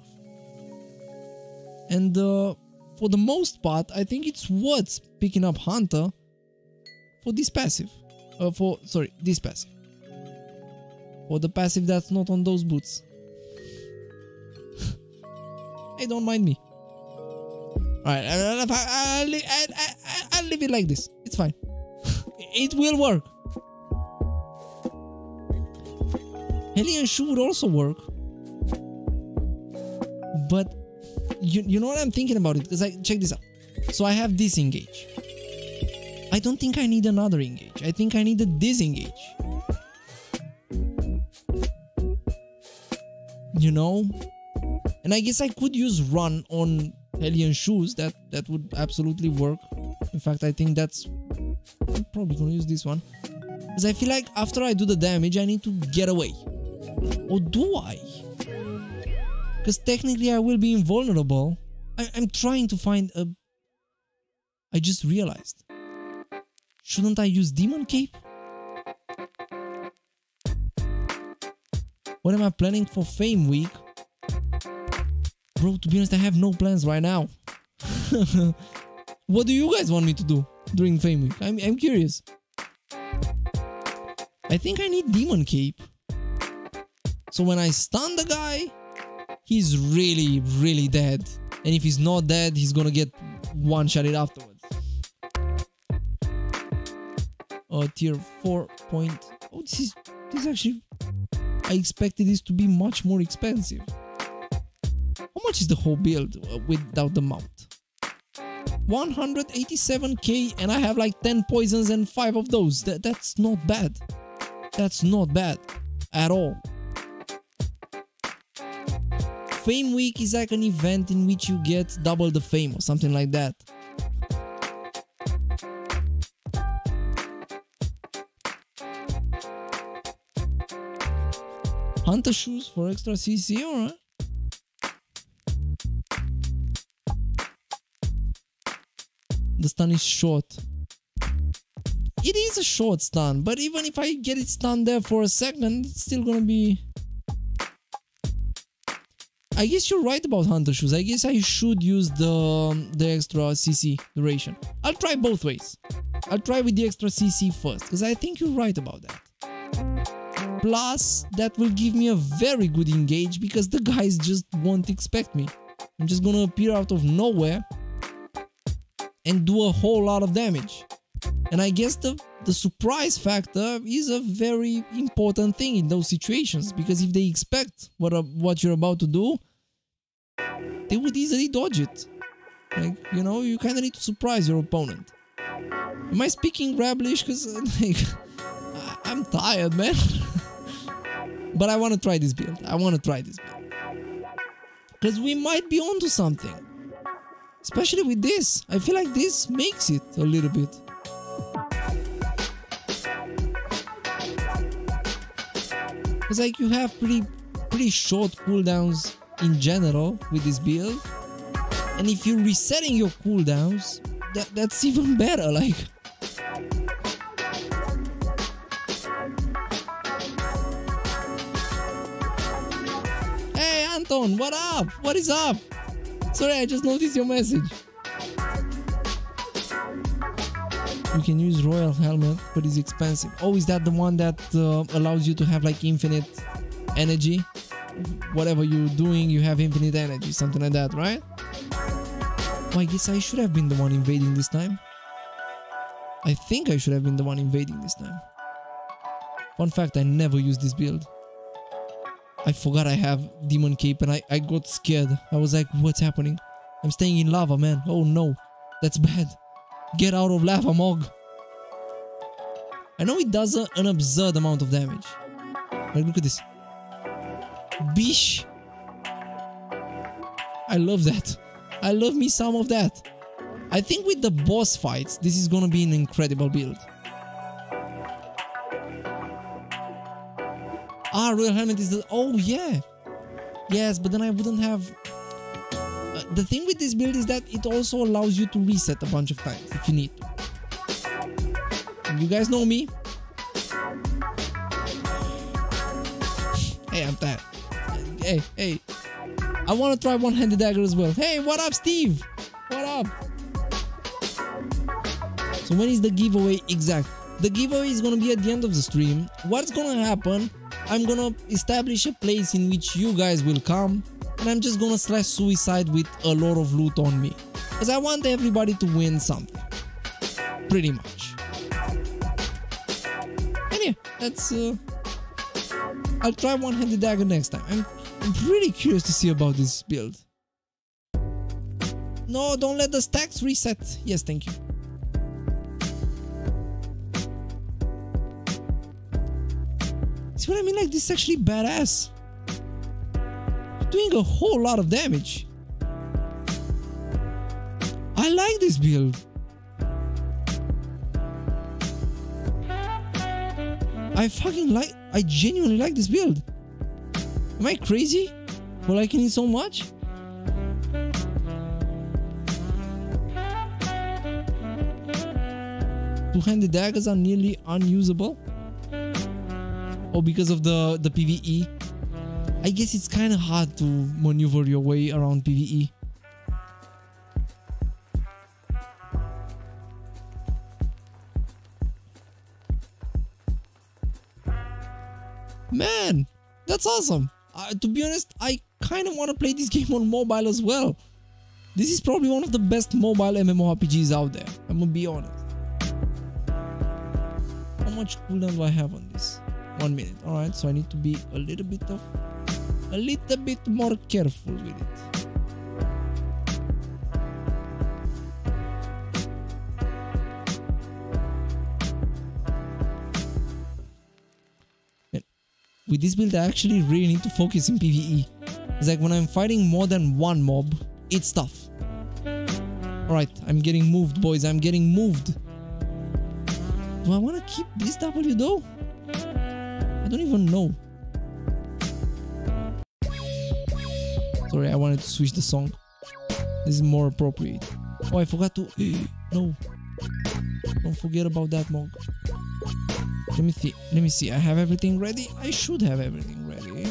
And for the most part, I think it's worth picking up Hunter for this passive. This passive. For the passive that's not on those boots. Hey, don't mind me. Alright, I'll leave it like this. It's fine. It will work. Hellion Shoe would also work. But you know what I'm thinking about it? Because I check this out. So I have disengage. I don't think I need another engage. I think I need a disengage. You know? And I guess I could use run on Hellion Shoes. That would absolutely work. In fact, I think that's... I'm probably gonna use this one. Because I feel like after I do the damage, I need to get away. Or do I? Because technically I will be invulnerable. I'm trying to find a... I just realized. Shouldn't I use Demon Cape? What am I planning for Fame Week? Bro, to be honest, I have no plans right now. What do you guys want me to do during Fame Week? I'm curious. I think I need Demon Cape. So when I stun the guy, he's really, really dead. And if he's not dead, he's gonna get one-shotted afterwards. Tier 4 point. Oh, this is actually... I expected this to be much more expensive. How much is the whole build without the mount? 187k, and I have like 10 poisons and 5 of those. That's not bad. That's not bad at all. Fame Week is like an event in which you get double the fame or something like that. Hunter Shoes for extra CC, alright. The stun is short. It is a short stun, but even if I get it stunned there for a second, it's still gonna be... I guess you're right about Hunter Shoes. I guess I should use the extra CC duration. I'll try both ways. I'll try with the extra CC first, because I think you're right about that. Plus, that will give me a very good engage because the guys just won't expect me. I'm just gonna appear out of nowhere and do a whole lot of damage. And I guess the surprise factor is a very important thing in those situations, because if they expect what you're about to do, they would easily dodge it. Like, you know, you kind of need to surprise your opponent. Am I speaking Rablish? Because like, I'm tired, man. But I want to try this build. I want to try this build. Because we might be onto something. Especially with this. I feel like this makes it a little bit. It's like you have pretty short cooldowns in general with this build. And if you're resetting your cooldowns, that's even better. Like... Anton, what up? What is up? Sorry, I just noticed your message. You can use Royal Helmet, but it's expensive. Oh, is that the one that allows you to have like infinite energy? Whatever you're doing, you have infinite energy, something like that, right? Well, I guess I should have been the one invading this time. I think I should have been the one invading this time. Fun fact, I never used this build. I forgot I have Demon Cape and I got scared. I was like, what's happening? I'm staying in lava, man. Oh no, that's bad. Get out of lava, Mog. I know it does an absurd amount of damage. Like, look at this. Bish. I love that. I love me some of that. I think with the boss fights, this is gonna be an incredible build. Ah, Royal Helmet is the... Oh, yeah. Yes, but then I wouldn't have... the thing with this build is that it also allows you to reset a bunch of times if you need to. And you guys know me. Hey, I'm tired. Hey. I want to try one-handed dagger as well. Hey, what up, Steve? What up? So when is the giveaway exact? The giveaway is going to be at the end of the stream. What's going to happen... I'm gonna establish a place in which you guys will come, and I'm just gonna slash suicide with a lot of loot on me. Because I want everybody to win something. Pretty much. yeah, that's... I'll try one-handed dagger next time. I'm pretty curious to see about this build. No, don't let the stacks reset. Yes, thank you. See what I mean? Like, this is actually badass. You're doing a whole lot of damage. I like this build. I fucking like... I genuinely like this build. Am I crazy for liking it so much? Two-handed daggers are nearly unusable. Or because of the PvE. I guess it's kind of hard to maneuver your way around PvE. Man, that's awesome. To be honest, I kind of want to play this game on mobile as well. This is probably one of the best mobile MMORPGs out there. I'm gonna be honest. How much cooldown do I have on this? 1 minute. Alright, so I need to be a little bit more careful with it. With this build, I actually really need to focus in PvE. It's like when I'm fighting more than one mob, it's tough. Alright, I'm getting moved, boys. I'm getting moved. Do I want to keep this W though? I don't even know. Sorry, I wanted to switch the song. This is more appropriate. Oh, I forgot to... No. Don't forget about that, Mog. Let me see, I have everything ready? I should have everything ready.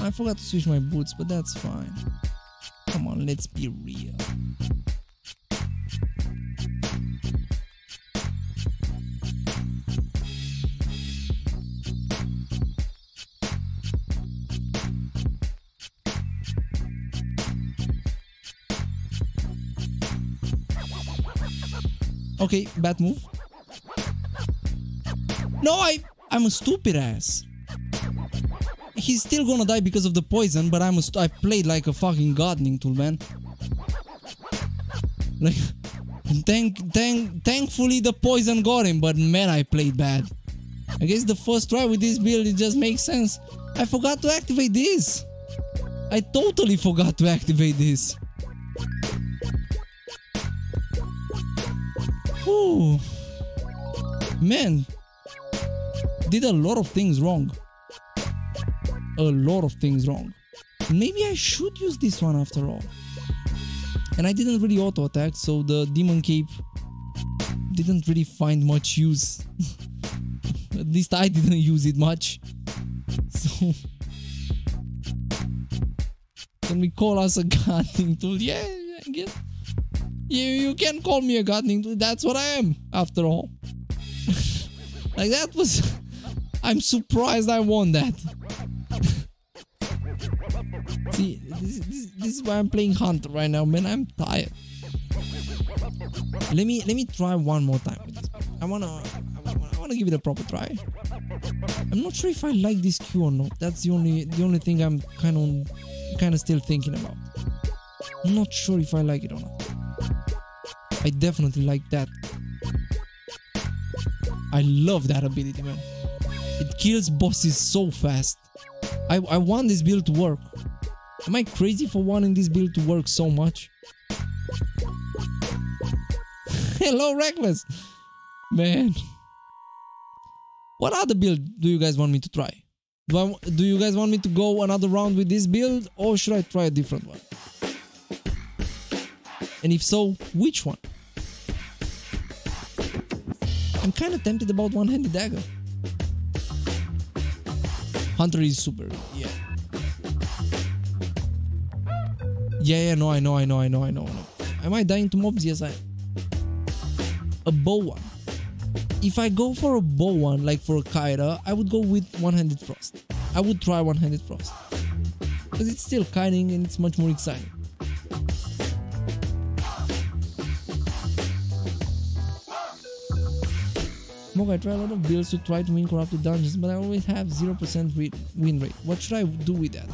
I forgot to switch my boots, but that's fine. Come on, let's be real. Okay, bad move. No, I'm a stupid ass. He's still gonna die because of the poison, but I played like a fucking gardening tool, man. Like, thankfully the poison got him, but man, I played bad. I guess the first try with this build, it just makes sense. I forgot to activate this. I totally forgot to activate this. Ooh. Man, did a lot of things wrong. A lot of things wrong. Maybe I should use this one after all. And I didn't really auto attack, so the Demon Cape didn't really find much use. At least I didn't use it much. So can we call us a gardening tool? Yeah, I guess. You can call me a gardening tool. That's what I am, after all. Like, that was... I'm surprised I won that. See, this is why I'm playing Hunter right now, man. I'm tired. Let me try one more time with this. I wanna give it a proper try. I'm not sure if I like this Q or not. That's the only thing I'm kind of still thinking about. I'm not sure if I like it or not. I definitely like that. I love that ability, man. It kills bosses so fast. I want this build to work. Am I crazy for wanting this build to work so much? Hello, Reckless! Man. What other build do you guys want me to try? Do you guys want me to go another round with this build? Or should I try a different one? And if so, which one? I'm kind of tempted about one-handed dagger. Hunter is super, yeah. Yeah, no, I know. Am I dying to mobs? Yes, I am. A bow one. If I go for a bow one, like for a Kyra, I would go with one-handed frost. I would try one-handed frost. Because it's still kiting and it's much more exciting. Mog, I try a lot of builds to try to win corrupted dungeons, but I always have 0% win rate. What should I do with that?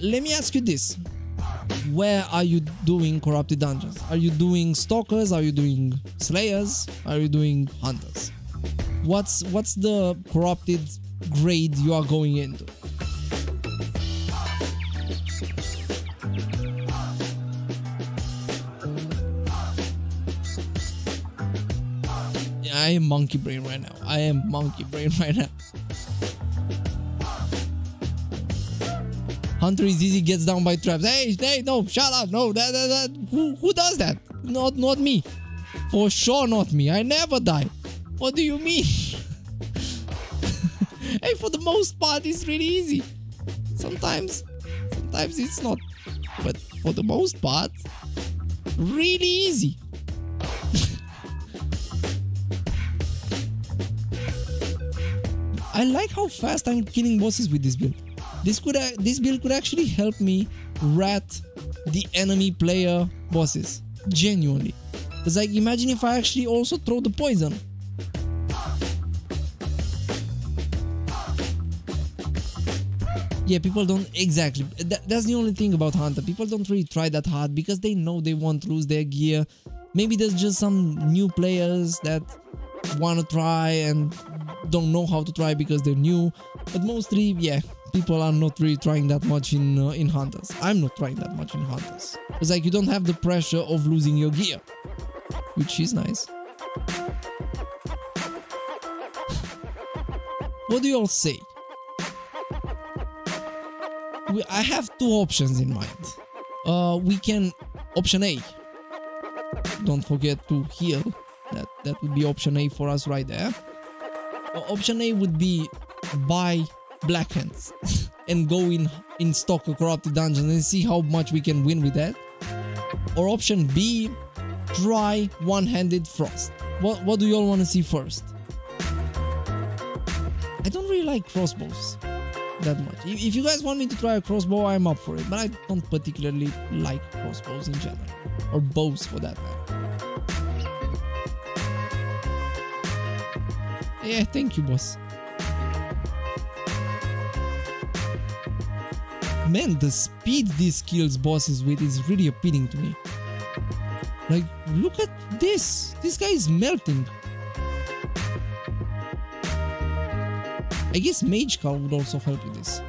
Let me ask you this. Where are you doing corrupted dungeons? Are you doing stalkers? Are you doing slayers? Are you doing hunters? What's the corrupted grade you are going into? I am monkey brain right now. I am monkey brain right now. Hunter is easy, gets down by traps. Hey, no, shut up, no, that. Who does that? Not me. For sure not me. I never die. What do you mean? Hey, for the most part, it's really easy. Sometimes it's not. But for the most part, really easy. I like how fast I'm killing bosses with this build. This build could actually help me rat the enemy player bosses. Genuinely. It's like, imagine if I actually also throw the poison. Yeah, people don't... Exactly. That's the only thing about Hunter. People don't really try that hard because they know they won't lose their gear. Maybe there's just some new players that want to try and... don't know how to try because they're new, but mostly, yeah, people are not really trying that much in Hunters. I'm not trying that much in Hunters. It's like you don't have the pressure of losing your gear, which is nice. What do you all say? I have two options in mind. We can... Option A. Don't forget to heal. That would be option A for us right there. Option A would be buy Blackhands and go in stock a corrupted dungeon and see how much we can win with that. Or option B, try one-handed frost. What do you all want to see first? I don't really like crossbows that much. If you guys want me to try a crossbow, I'm up for it, but I don't particularly like crossbows in general, or bows for that matter. Yeah, thank you, boss. Man, the speed this kills bosses with is really appealing to me. Like, look at this. This guy is melting. I guess Mage Car would also help with this.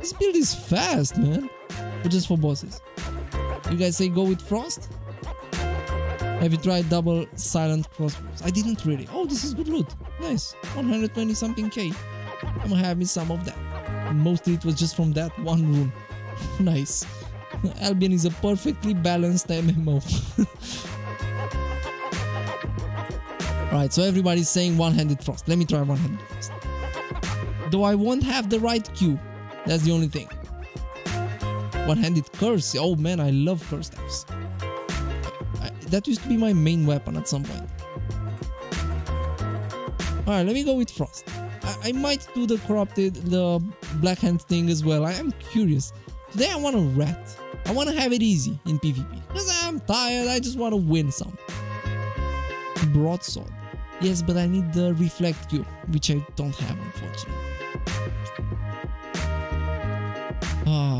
This build is fast, man. Just for bosses. You guys say go with frost? Have you tried double silent crossbows? I didn't really. Oh, this is good loot. Nice. 120 something K. I'm gonna have me some of that. And mostly it was just from that one room. Nice. Albion is a perfectly balanced MMO. Alright, so everybody's saying one-handed frost. Let me try one-handed frost. Though I won't have the right Q. That's the only thing. One-handed curse. Oh man, I love curse staffs. That used to be my main weapon at some point. Alright, let me go with frost. I might do the Blackhand thing as well. I am curious. Today I want to rat. I want to have it easy in PvP. Because I'm tired, I just want to win some. Broadsword. Yes, but I need the reflect cube, which I don't have, unfortunately.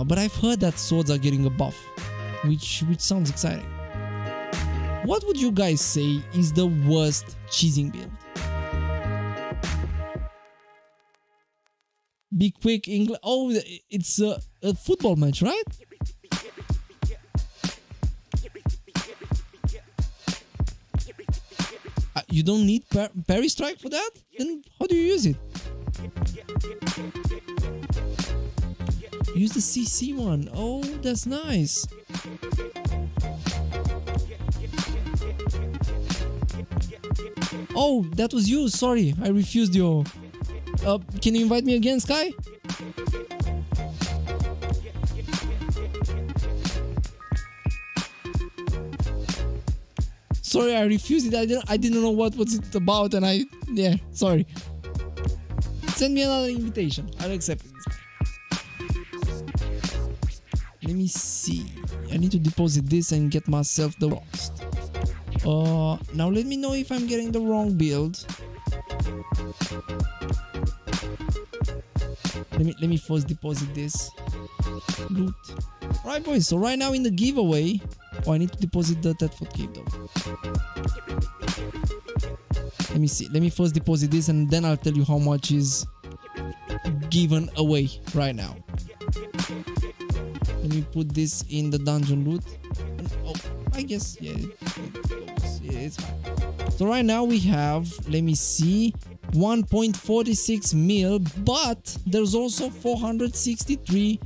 But I've heard that swords are getting a buff, which sounds exciting. What would you guys say is the worst cheesing build? Be quick, England. Oh, it's a football match, right? You don't need parry strike for that? Then how do you use it? Use the CC one. Oh, that's nice. Oh, that was you. Sorry, I refused your... can you invite me again, Sky? Sorry, I refused it. I didn't know what was it about, and I... Yeah, sorry. Send me another invitation. I'll accept it. Let me see. I need to deposit this and get myself the rocks. Now let me know if I'm getting the wrong build. Let me first deposit this. Loot. Alright boys, so right now in the giveaway. Oh, I need to deposit the Thetford Cape though. Let me see. Let me first deposit this and then I'll tell you how much is given away right now. Let me put this in the dungeon loot. And, oh, I guess, yeah, it's fine. So right now we have, let me see, 1.46 mil, but there's also 463.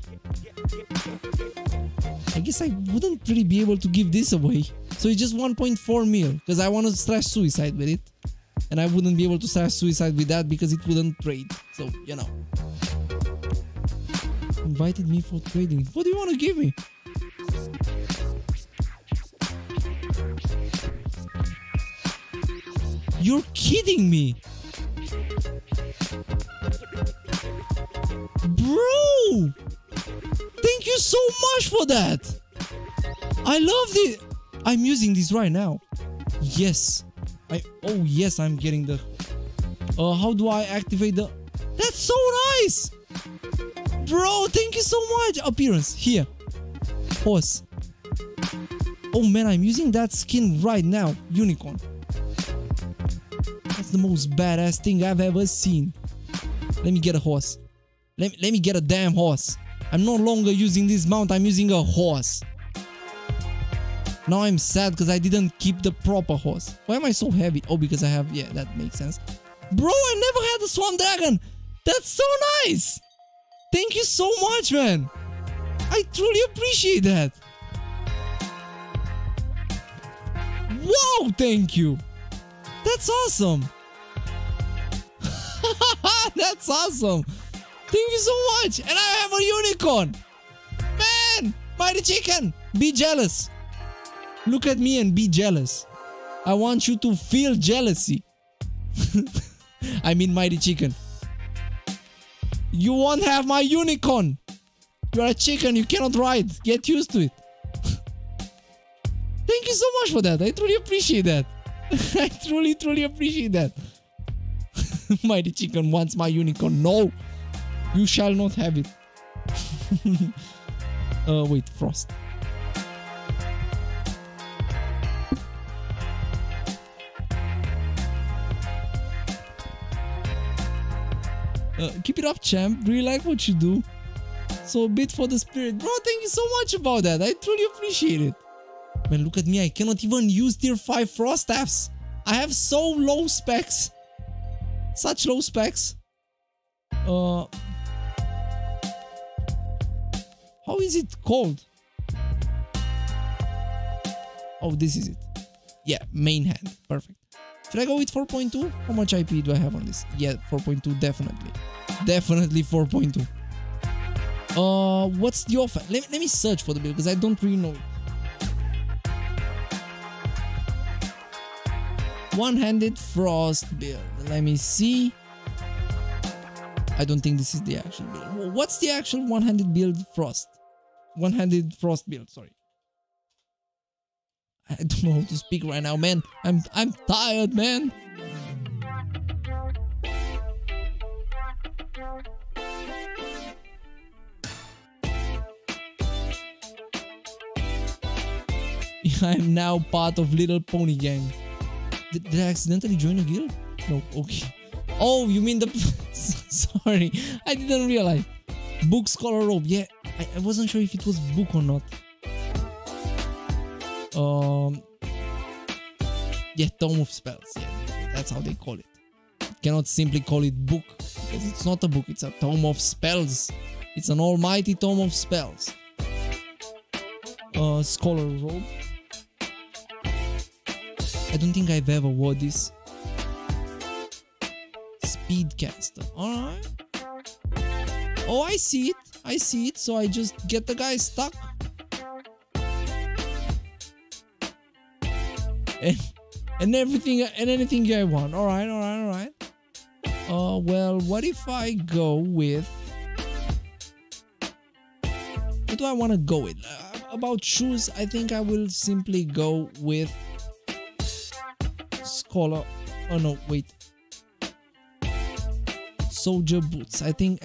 I guess I wouldn't really be able to give this away. So it's just 1.4 mil, because I want to slash suicide with it. And I wouldn't be able to slash suicide with that because it wouldn't trade. So, you know. Invited me for trading. What do you want to give me? You're kidding me. Bro! Thank you so much for that. I love it. I'm using this right now. Yes. Oh yes, I'm getting the... how do I activate the... That's so nice! Bro, thank you so much! Appearance, here. Horse. Oh man, I'm using that skin right now. Unicorn. That's the most badass thing I've ever seen. Let me get a horse. Let me get a damn horse. I'm no longer using this mount, I'm using a horse. Now I'm sad because I didn't keep the proper horse. Why am I so heavy? Oh, because I have... Yeah, that makes sense. Bro, I never had a Swamp Dragon! That's so nice! Thank you so much, man. I truly appreciate that. Wow, thank you. That's awesome. That's awesome. Thank you so much. And I have a unicorn. Man, Mighty Chicken, be jealous. Look at me and be jealous. I want you to feel jealousy. I mean Mighty Chicken. You won't have my unicorn. You're a chicken, you cannot ride. Get used to it. Thank you so much for that. I truly appreciate that. I truly, truly appreciate that. Mighty Chicken wants my unicorn. No, you shall not have it. Wait, Frost. Keep it up, champ. Really like what you do. So a bit for the spirit. Bro, thank you so much about that. I truly appreciate it. Man, look at me. I cannot even use tier 5 frost staffs. I have so low specs. Such low specs. How is it called? Oh, this is it. Yeah, main hand. Perfect. Should I go with 4.2? How much IP do I have on this? Yeah, 4.2, definitely. Definitely 4.2. What's the offer? Let me search for the build, because I don't really know. One-handed frost build. Let me see. I don't think this is the actual build. What's the actual one-handed build frost? One-handed frost build, sorry. I don't know how to speak right now, man. I'm tired, man. I'm now part of Little Pony Gang. Did I accidentally join a guild? No, okay. Oh, you mean the... Sorry, I didn't realize. Book Scholar Robe. Yeah, I wasn't sure if it was book or not. Yeah, Tome of Spells. Yeah, that's how they call it. You cannot simply call it book, because it's not a book, it's a Tome of Spells. It's an almighty Tome of Spells. Scholar Robe. I don't think I've ever wore this. Speedcaster. Alright. Oh, I see it. I see it. So I just get the guy stuck. And everything and anything I want. Alright, alright, alright. Well, what if I go with... do I want to go with? About shoes, I think I will simply go with Scholar. Oh no, wait. Soldier Boots. I think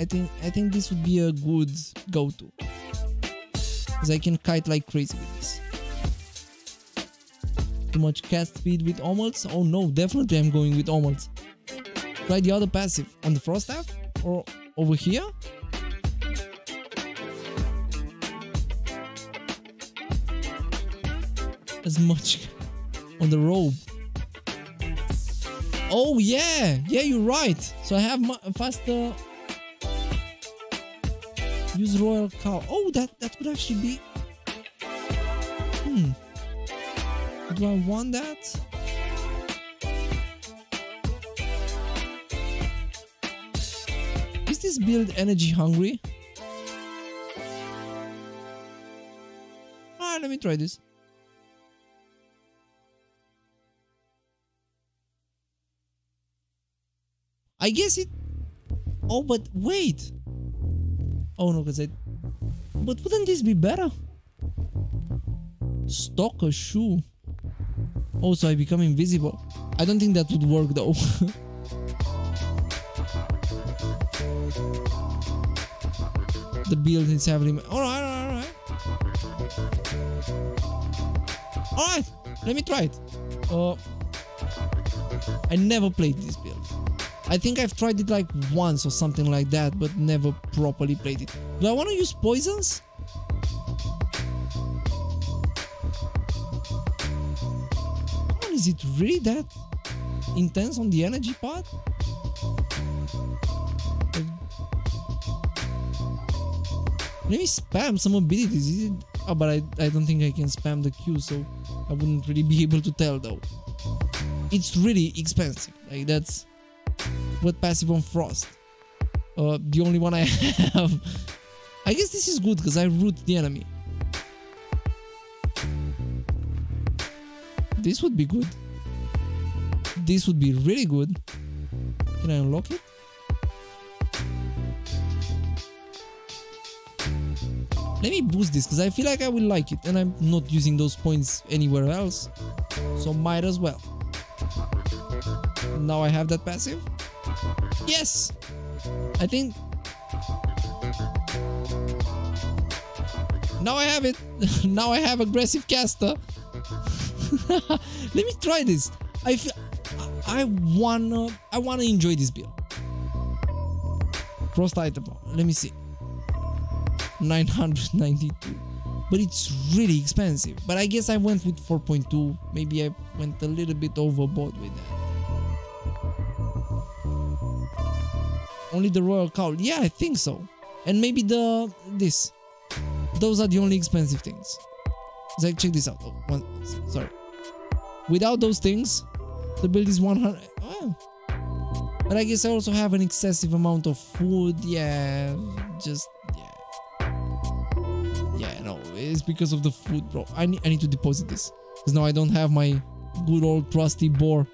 this would be a good go-to, because I can kite like crazy with this. Too much cast speed with Omels? Oh no, definitely I'm going with Omels. Try the other passive on the Frost Staff or over here. As much on the robe. Oh yeah, yeah, you're right. So I have faster. Use Royal Cow. Oh, that could actually be. Do I want that? Is this build energy hungry? Alright, let me try this. I guess it... Oh, but wait. Oh no, because I... But wouldn't this be better? Stock a shoe. Oh, so I become invisible. I don't think that would work though. The build is heavily... Alright. Alright, let me try it. I never played this build. I think I've tried it like once or something like that, but never properly played it. Do I want to use poisons? Come on, is it really that intense on the energy part? Let me spam some abilities. Is it? Oh, but I don't think I can spam the Q, so I wouldn't really be able to tell though. It's really expensive. Like that's... What passive on Frost? The only one I have. I guess this is good because I root the enemy. This would be good. This would be really good. Can I unlock it? Let me boost this because I feel like I will like it and I'm not using those points anywhere else. So might as well. Now I have that passive. Yes! I think... Now I have it! Now I have aggressive caster! Let me try this! I feel... I wanna enjoy this build. Frost item. Let me see. 992. But it's really expensive. But I guess I went with 4.2. Maybe I went a little bit overboard with that. Only the Royal Cowl. Yeah, I think so. And maybe the... this. Those are the only expensive things. Like, check this out. Oh, sorry. Without those things, the build is 100... Oh. But I guess I also have an excessive amount of food. Yeah, just... Yeah. Yeah, no. It's because of the food, bro. I need to deposit this. Because now I don't have my good old trusty boar.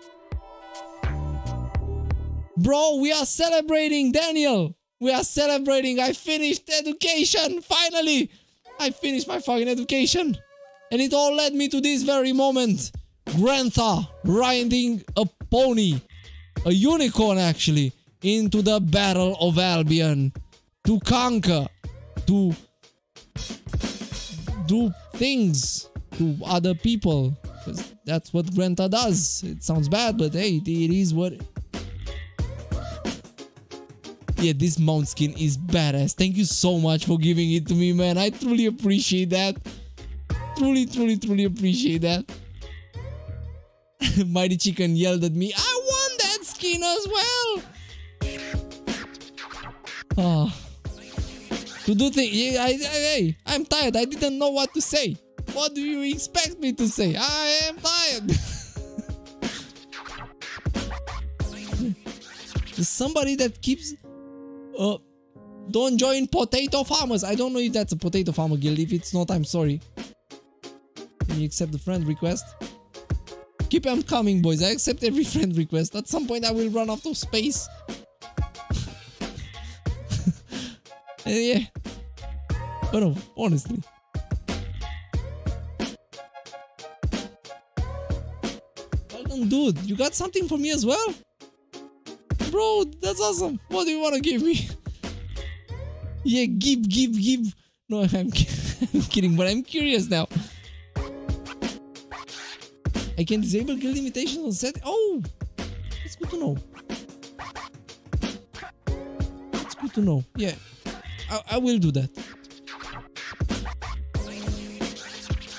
Bro, we are celebrating, Daniel! We are celebrating! I finished education! Finally! I finished my fucking education! And it all led me to this very moment! Grantha riding a pony, a unicorn actually, into the Battle of Albion to conquer, to do things to other people. Because that's what Grantha does. It sounds bad, but hey, it is what... Yeah, this mount skin is badass. Thank you so much for giving it to me, man. I truly appreciate that. Truly, truly, truly appreciate that. Mighty Chicken yelled at me. I want that skin as well. Oh. To do things. Yeah, hey, I'm tired. I didn't know what to say. What do you expect me to say? I am tired. Somebody that keeps... don't join potato farmers. I don't know if that's a potato farmer guild. If it's not, I'm sorry. Can you accept the friend request? Keep them coming, boys. I accept every friend request. At some point, I will run out of space. Yeah. But honestly. Welcome, dude. You got something for me as well? Bro, that's awesome. What do you want to give me? Yeah, give. No, I'm kidding, but I'm curious now. I can disable guild invitations on set. Oh, it's good to know. It's good to know. Yeah, I will do that.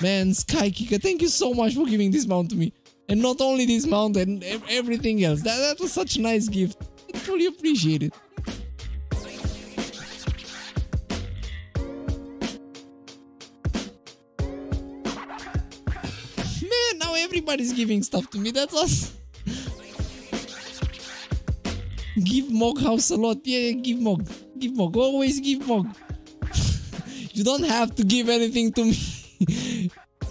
Man, Sky Kicker, thank you so much for giving this mount to me. And not only this mount, and everything else. That was such a nice gift. I truly appreciate it. Man, now everybody's giving stuff to me. That's us. Give Mog house a lot. Yeah, give Mog. Give Mog. Always give Mog. You don't have to give anything to me.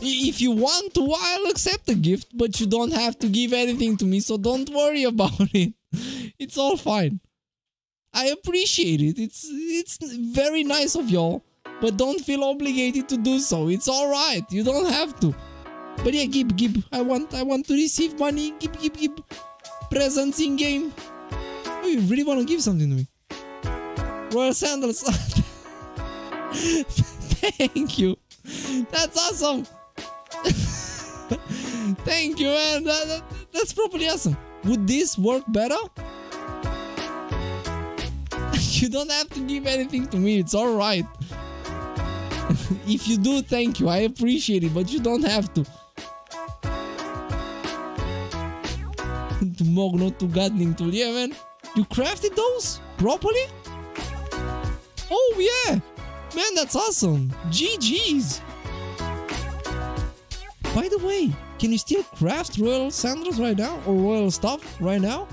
If you want to, I'll accept a gift, but you don't have to give anything to me, so don't worry about it. It's all fine. I appreciate it. It's very nice of y'all, but don't feel obligated to do so. It's alright. You don't have to. But yeah, give. I want to receive money. Give. Presents in game. Oh, you really want to give something to me? Royal Sandals. Thank you. That's awesome. Thank you, man. That's properly awesome. Would this work better? You don't have to give anything to me. It's all right. If you do, thank you. I appreciate it, but you don't have to. To Mog, not to gardening tool. Yeah, man. You crafted those properly? Oh, yeah. Man, that's awesome. GG's. By the way, can you still craft Royal Sandals right now? Or Royal stuff right now?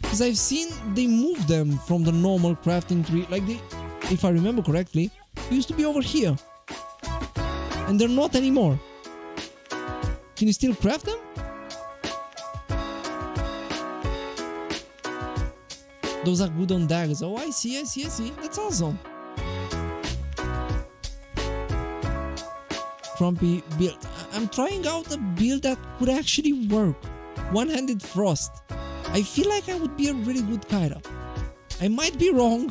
Because I've seen they move them from the normal crafting tree. Like, they, if I remember correctly, they used to be over here. And they're not anymore. Can you still craft them? Those are good on daggers. Oh, I see. That's awesome. Trumpy build. I'm trying out a build that could actually work. One-handed frost. I feel like I would be a really good Kyra. I might be wrong,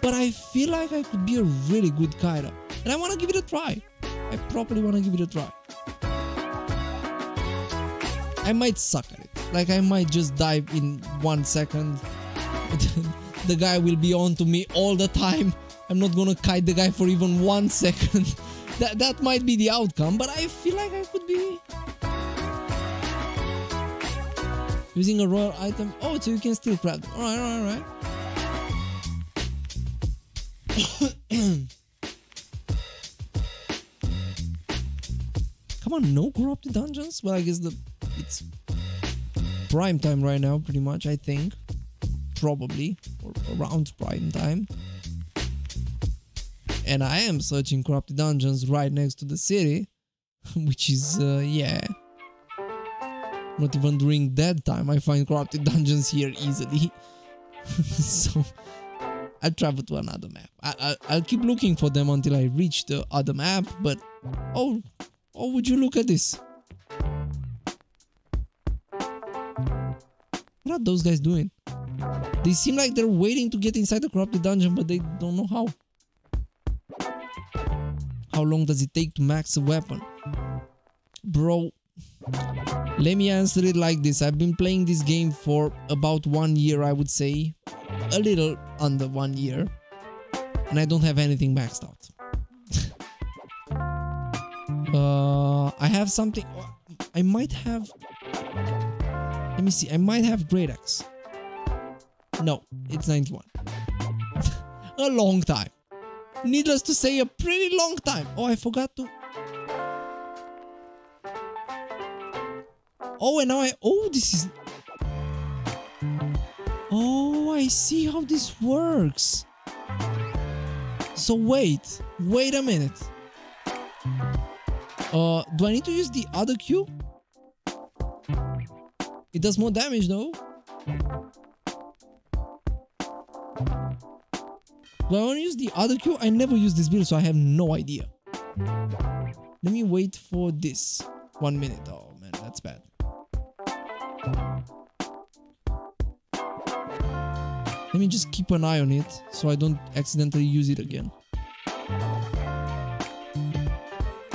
but I feel like I could be a really good Kyra. And I want to give it a try. I probably want to give it a try. I might suck at it. Like, I might just dive in 1 second. The guy will be on to me all the time. I'm not going to kite the guy for even 1 second. That might be the outcome, but I feel like I could be using a royal item. Oh, so you can still craft. Alright. Come on, no corrupted dungeons? Well, I guess it's prime time right now, pretty much, I think. Probably. Or around prime time. And I am searching corrupted dungeons right next to the city, which is, yeah. Not even during that time I find corrupted dungeons here easily. So, I'll travel to another map. I'll keep looking for them until I reach the other map, but... Oh, would you look at this? What are those guys doing? They seem like they're waiting to get inside the corrupted dungeon, but they don't know how. How long does it take to max a weapon? Bro, let me answer it like this. I've been playing this game for about 1 year, I would say. A little under 1 year. And I don't have anything maxed out. I have something... I might have... Let me see. I might have Great Axe. No, it's 91. A long time. Needless to say, a pretty long time. Oh, I forgot to... Oh, and now I... Oh, this is... Oh, I see how this works. So wait a minute. Do I need to use the other Q? It does more damage though. Do I want to use the other Q? I never use this build, so I have no idea. Let me wait for this. 1 minute. Oh, man, that's bad. Let me just keep an eye on it so I don't accidentally use it again.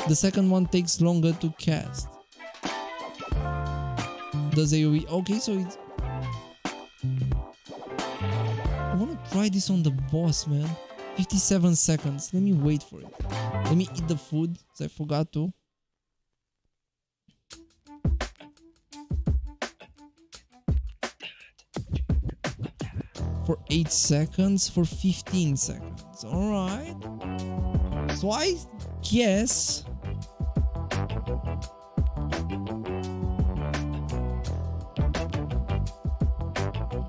The second one takes longer to cast. Does AoE... Okay, so it's... I want to try this on the boss, man. 57 seconds. Let me wait for it. Let me eat the food, because I forgot to. For 8 seconds, for 15 seconds. Alright. So I guess...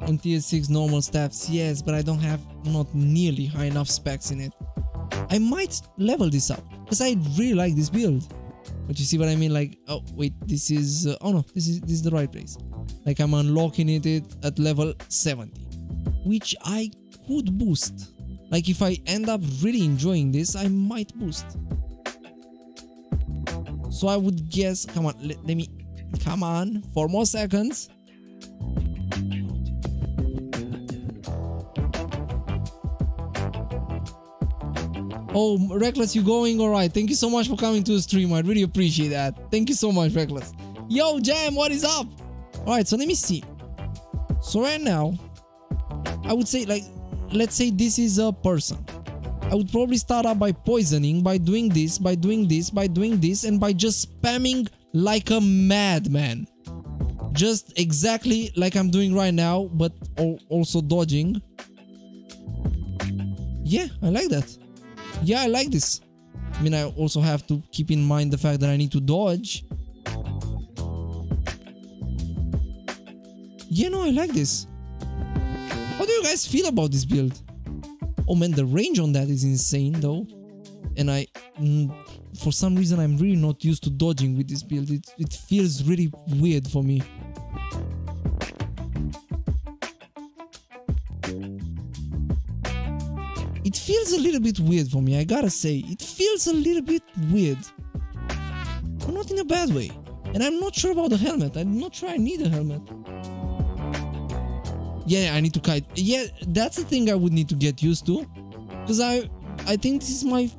on tier 6 normal staffs, yes, but I don't have not nearly high enough specs in it. I might level this up because I really like this build, but you see what I mean, like, oh wait, this is oh no, this is the right place. Like, I'm unlocking it at level 70, which I could boost. Like, if I end up really enjoying this, I might boost. So I would guess, come on, let me, come on, 4 more seconds. Oh, Reckless, you going? Alright, thank you so much for coming to the stream. I really appreciate that. Thank you so much, Reckless. Yo, Jam, what is up? Alright, so let me see. So right now, I would say, like, let's say this is a person. I would probably start out by poisoning, by doing this, by doing this, by doing this, and by just spamming like a madman. Just exactly like I'm doing right now, but also dodging. Yeah, I like that. Yeah, I like this. I mean, I also have to keep in mind the fact that I need to dodge. Yeah, no, I like this. How do you guys feel about this build? Oh man, the range on that is insane though. And I... for some reason, I'm really not used to dodging with this build. It feels really weird for me. It feels a little bit weird for me, I gotta say. It feels a little bit weird. But not in a bad way. And I'm not sure about the helmet. I'm not sure I need a helmet. Yeah, I need to kite. Yeah, that's the thing I would need to get used to. Because I think this is my...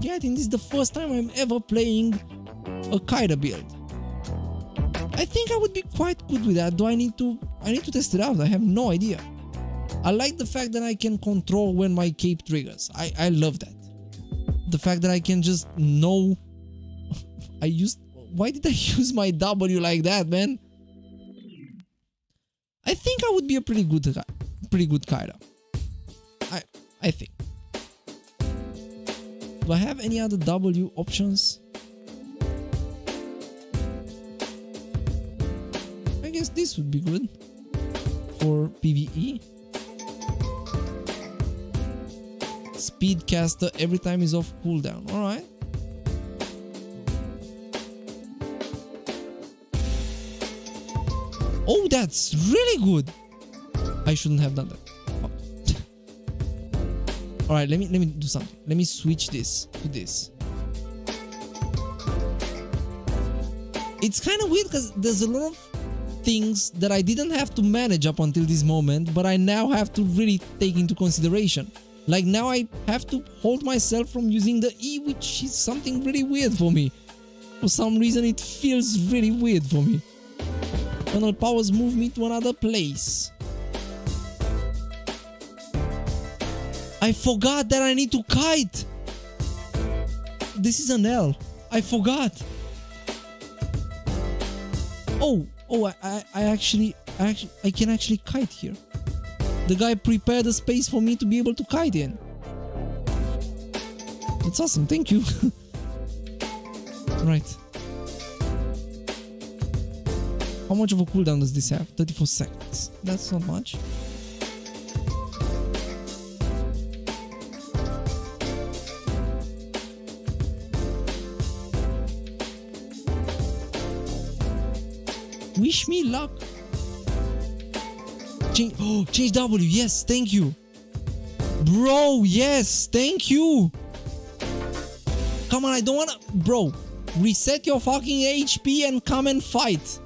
Yeah, I think this is the first time I'm ever playing a kite build. I think I would be quite good with that. Though I need to test it out. I have no idea. I like the fact that I can control when my cape triggers. I love that. The fact that I can just know... Why did I use my W like that, man? I think I would be a pretty good kite. I think. Do I have any other W options? I guess this would be good for PvE. Speedcaster every time is off cooldown. Alright. Oh, that's really good. I shouldn't have done that. Oh. Alright, let me do something. Let me switch this to this. It's kind of weird because there's a lot of things that I didn't have to manage up until this moment, but I now have to really take into consideration. Like, now I have to hold myself from using the E, which is something really weird for me. For some reason, it feels really weird for me. Tunnel powers move me to another place. I forgot that I need to kite. This is an L. I forgot. Oh, I can actually kite here. The guy prepared a space for me to be able to kite in. That's awesome, thank you. Right. How much of a cooldown does this have? 34 seconds. That's not much. Wish me luck. Change W, yes, thank you. Bro, yes, thank you. Come on, I don't wanna... Bro, reset your fucking HP and come and fight.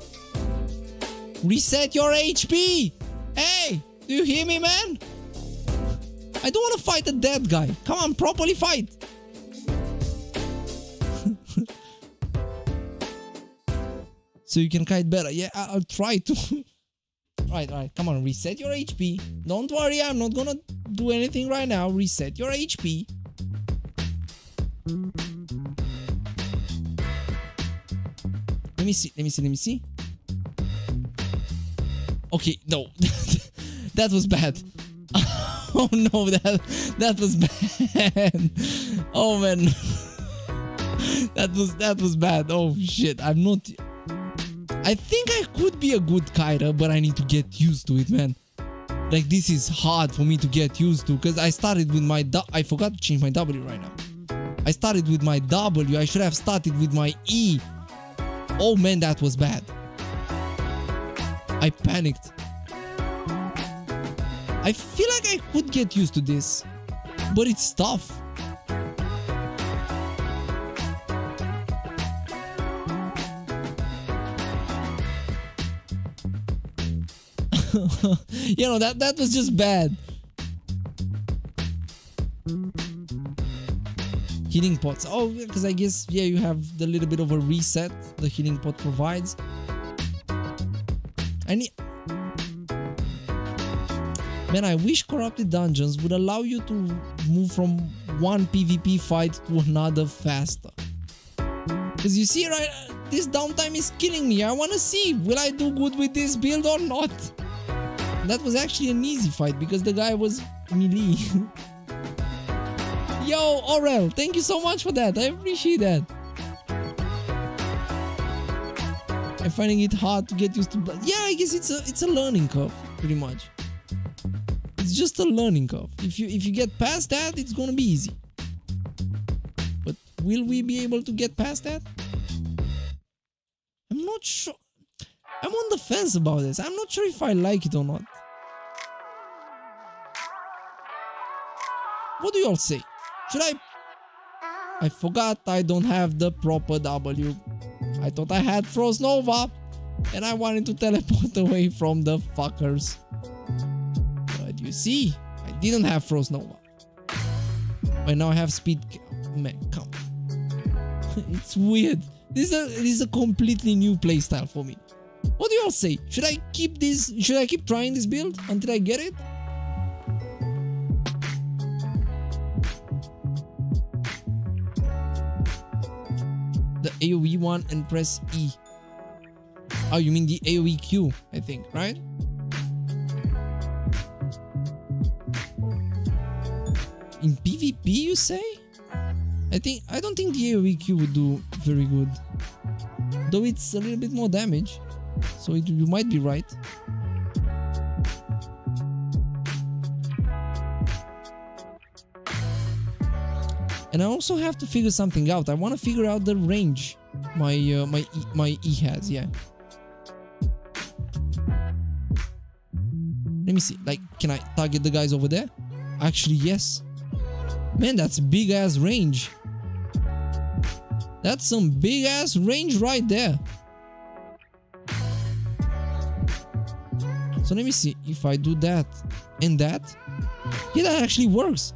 Reset your HP. Hey, do you hear me, man? I don't wanna fight a dead guy. Come on, properly fight. So you can kite better. Yeah, I'll try to. Alright, come on, reset your HP. Don't worry, I'm not gonna do anything right now. Reset your HP. Let me see. Okay, no. That was bad. Oh no, that was bad. Oh man. That was bad. Oh shit, I'm not... I think I could be a good kiter, but I need to get used to it, man. Like, this is hard for me to get used to, because I started with my... I forgot to change my W right now. I started with my W. I should have started with my E. Oh, man, that was bad. I panicked. I feel like I could get used to this, but it's tough. You know, that was just bad. Healing pots. Oh, because I guess, yeah, you have the little bit of a reset the healing pot provides. Man, I wish Corrupted Dungeons would allow you to move from one PvP fight to another faster. Because you see, right, this downtime is killing me. I want to see, will I do good with this build or not? That was actually an easy fight because the guy was melee. Yo, Aurel, thank you so much for that. I appreciate that. I'm finding it hard to get used to. Yeah, I guess it's a learning curve, pretty much. It's just a learning curve. If you get past that, it's gonna be easy. But will we be able to get past that? I'm not sure. I'm on the fence about this. I'm not sure if I like it or not. What do y'all say? Should I... I forgot I don't have the proper W. I thought I had Frost Nova, and I wanted to teleport away from the fuckers. But you see, I didn't have Frost Nova. But now I have speed... Man, come on. It's weird. This is a completely new playstyle for me. What do y'all say? Should I keep this? Should I keep trying this build until I get it? The AoE one and press E. Oh, you mean the AoE Q, I think, right? In PvP, you say? I don't think the AoE Q would do very good. Though it's a little bit more damage. So you might be right. And I also have to figure something out. I want to figure out the range my E has. Yeah. Let me see. Like, can I target the guys over there? Actually, yes. Man, that's big ass range. That's some big ass range right there. So let me see if I do that and that. Yeah, that actually works.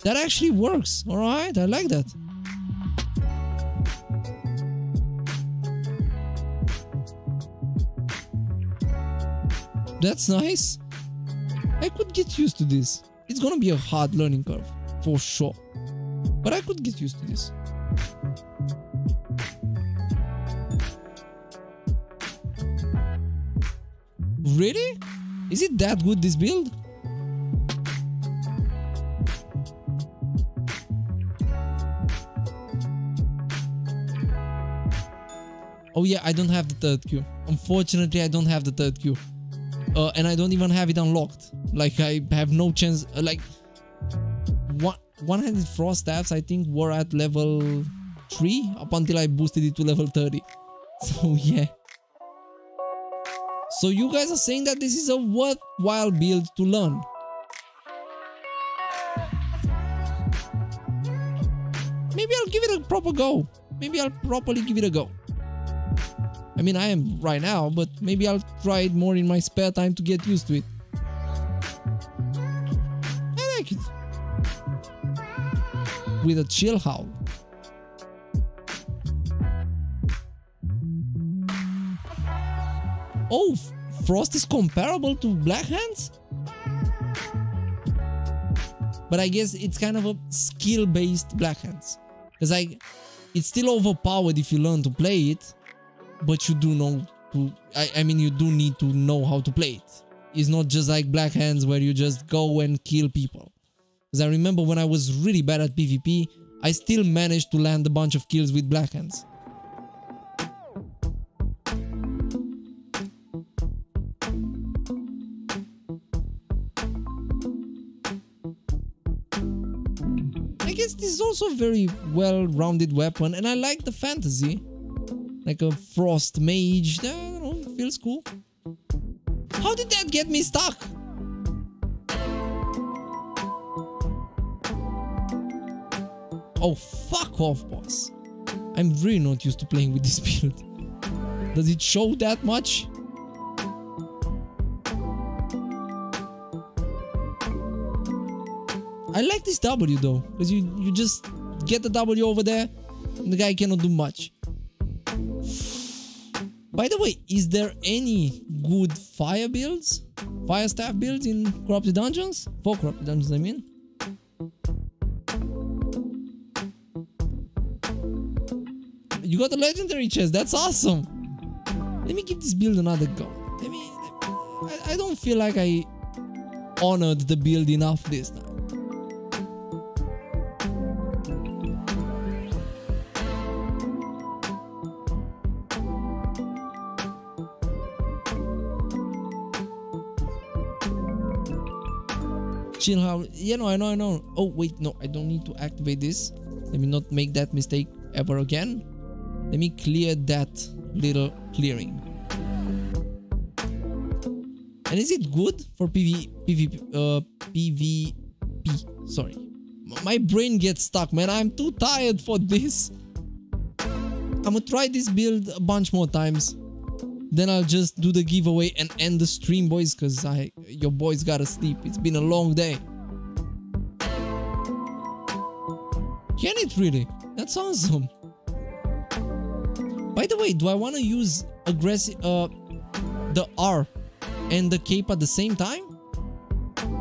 That actually works. All right, I like that. That's nice. I could get used to this. It's gonna be a hard learning curve for sure, but I could get used to this. Really? Is it that good, this build? Oh yeah, I don't have the third Q. Unfortunately, I don't have the third Q. And I don't even have it unlocked. Like, I have no chance... like... 100 Frost Staffs, I think, were at level 3 up until I boosted it to level 30. So yeah. So you guys are saying that this is a worthwhile build to learn. maybe I'll give it a proper go. Maybe I'll properly give it a go. I mean, I am right now, but maybe I'll try it more in my spare time to get used to it. I like it. With a chill howl. Oh, Frost is comparable to Blackhand's? But I guess it's kind of a skill-based Blackhand's. Because it's still overpowered if you learn to play it, but you do know to... I mean, you do need to know how to play it. It's not just like Blackhand's where you just go and kill people. Because I remember when I was really bad at PvP, I still managed to land a bunch of kills with Blackhand's. This is also a very well-rounded weapon, and I like the fantasy, like a frost mage. I don't know, it feels cool. How did that get me stuck? Oh, fuck off, boss. I'm really not used to playing with this build. Does it show that much? I like this W though, because you just get the W over there and the guy cannot do much. By the way, is there any good fire builds? Fire staff builds in Corrupted Dungeons? For Corrupted Dungeons, I mean. You got a legendary chest, that's awesome! Let me give this build another go. I don't feel like I honored the build enough this time. Chill how, yeah, no, I know. Oh, wait, no, I don't need to activate this. Let me not make that mistake ever again. Let me clear that little clearing. And is it good for PvP? Sorry. My brain gets stuck, man. I'm too tired for this. I'm gonna try this build a bunch more times. Then I'll just do the giveaway and end the stream, boys, because your boys gotta sleep. It's been a long day. Can it really? That's awesome. By the way, do I want to use aggressive the R and the cape at the same time?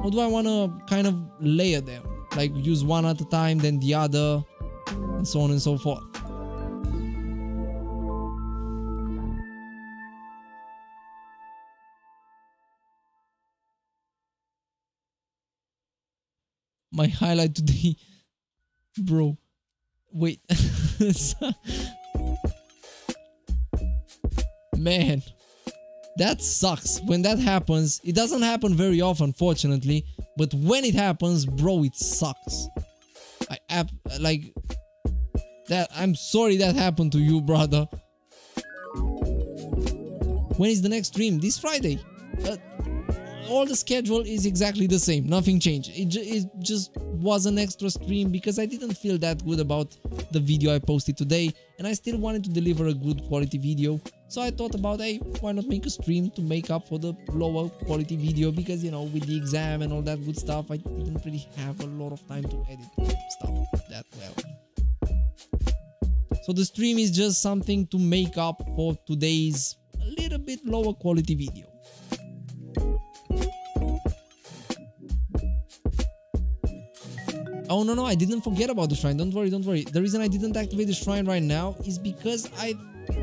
Or do I want to kind of layer them? Like use one at a time, then the other, and so on and so forth. My highlight today, bro. Wait, man, that sucks. When that happens, it doesn't happen very often, fortunately. But when it happens, bro, it sucks. Like that. I'm sorry that happened to you, brother. When is the next stream? This Friday. All the schedule is exactly the same. Nothing changed. It just was an extra stream because I didn't feel that good about the video I posted today, and I still wanted to deliver a good quality video. So I thought about, hey, why not make a stream to make up for the lower quality video, because, you know, with the exam and all that good stuff, I didn't really have a lot of time to edit stuff that well. So the stream is just something to make up for today's a little bit lower quality video. Oh, no, I didn't forget about the shrine. Don't worry. The reason I didn't activate the shrine right now is because I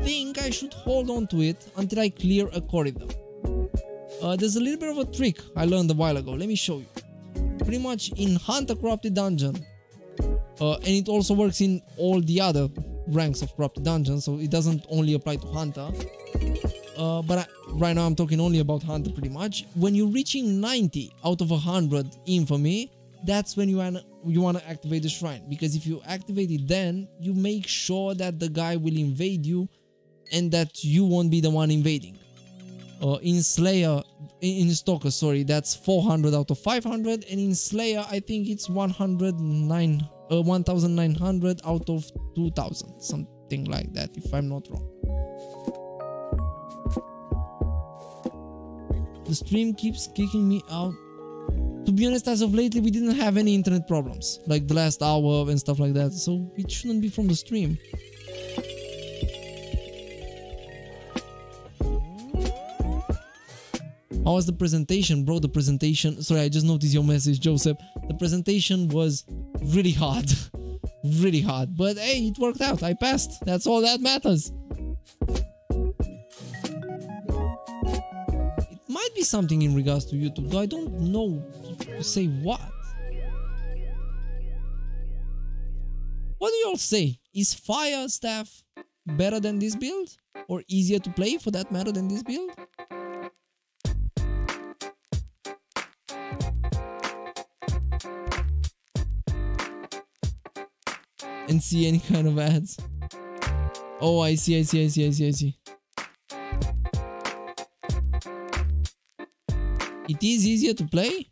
think I should hold on to it until I clear a corridor. There's a little bit of a trick I learned a while ago. Let me show you. Pretty much in Hunter Corrupted Dungeon, and it also works in all the other ranks of Corrupted Dungeon, so it doesn't only apply to Hunter. Right now I'm talking only about Hunter pretty much. When you're reaching 90 out of 100 infamy, that's when you want to activate the shrine, because if you activate it then, you make sure that the guy will invade you and that you won't be the one invading. In Stalker, sorry, that's 400 out of 500, and in Slayer I think it's 109 1900 out of 2000, something like that, if I'm not wrong. The stream keeps kicking me out. To be honest, as of lately, we didn't have any internet problems, like the last hour and stuff like that, so it shouldn't be from the stream. How was the presentation, bro? The presentation... Sorry, I just noticed your message, Joseph. The presentation was really hard. Really hard. But hey, it worked out. I passed. That's all that matters. It might be something in regards to YouTube, though I don't know to say what. What do you all say? Is Fire Staff better than this build? Or easier to play, for that matter, than this build? And see any kind of ads. Oh, I see. It is easier to play?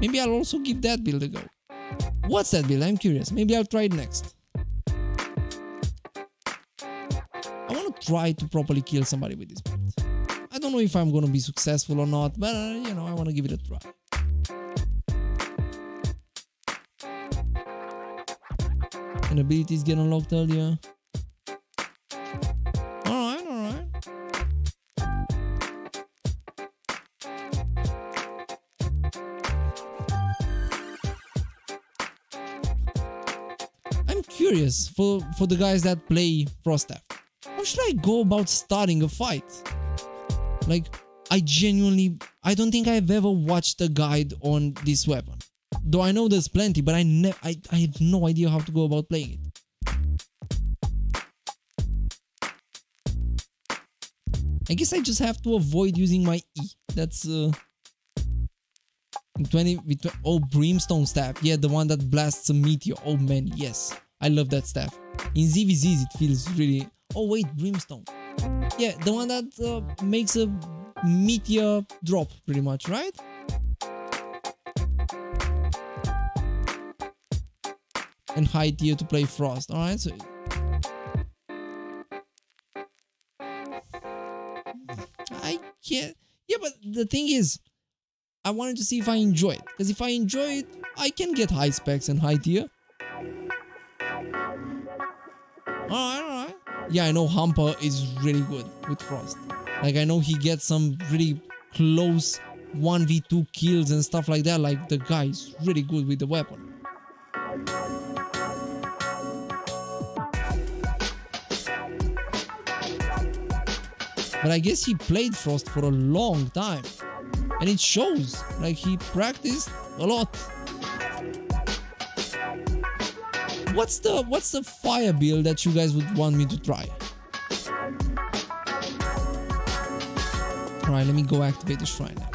Maybe I'll also give that build a go. What's that build? I'm curious. Maybe I'll try it next. I want to try to properly kill somebody with this build. I don't know if I'm gonna be successful or not, but you know, I want to give it a try. And abilities get unlocked earlier. Alright, alright. I'm curious for the guys that play Frost Staff. How should I go about starting a fight? Like, I don't think I've ever watched a guide on this weapon. Though I know there's plenty, but I have no idea how to go about playing it. I guess I just have to avoid using my E. That's oh, Brimstone Staff. Yeah, the one that blasts a meteor. Oh man, yes. I love that staff. In ZVZs it feels really... Oh wait, Brimstone. Yeah, the one that makes a meteor drop, pretty much, right? And high tier to play Frost. Alright, so... I can't... Yeah, but the thing is, I wanted to see if I enjoy it. Because if I enjoy it, I can get high specs and high tier. Alright, alright. Yeah, I know Humper is really good with Frost. Like, I know he gets some really close 1v2 kills and stuff like that. Like, the guy is really good with the weapon. But I guess he played Frost for a long time, and it shows, like he practiced a lot. What's the fire build that you guys would want me to try? Alright, let me go activate the shrine now.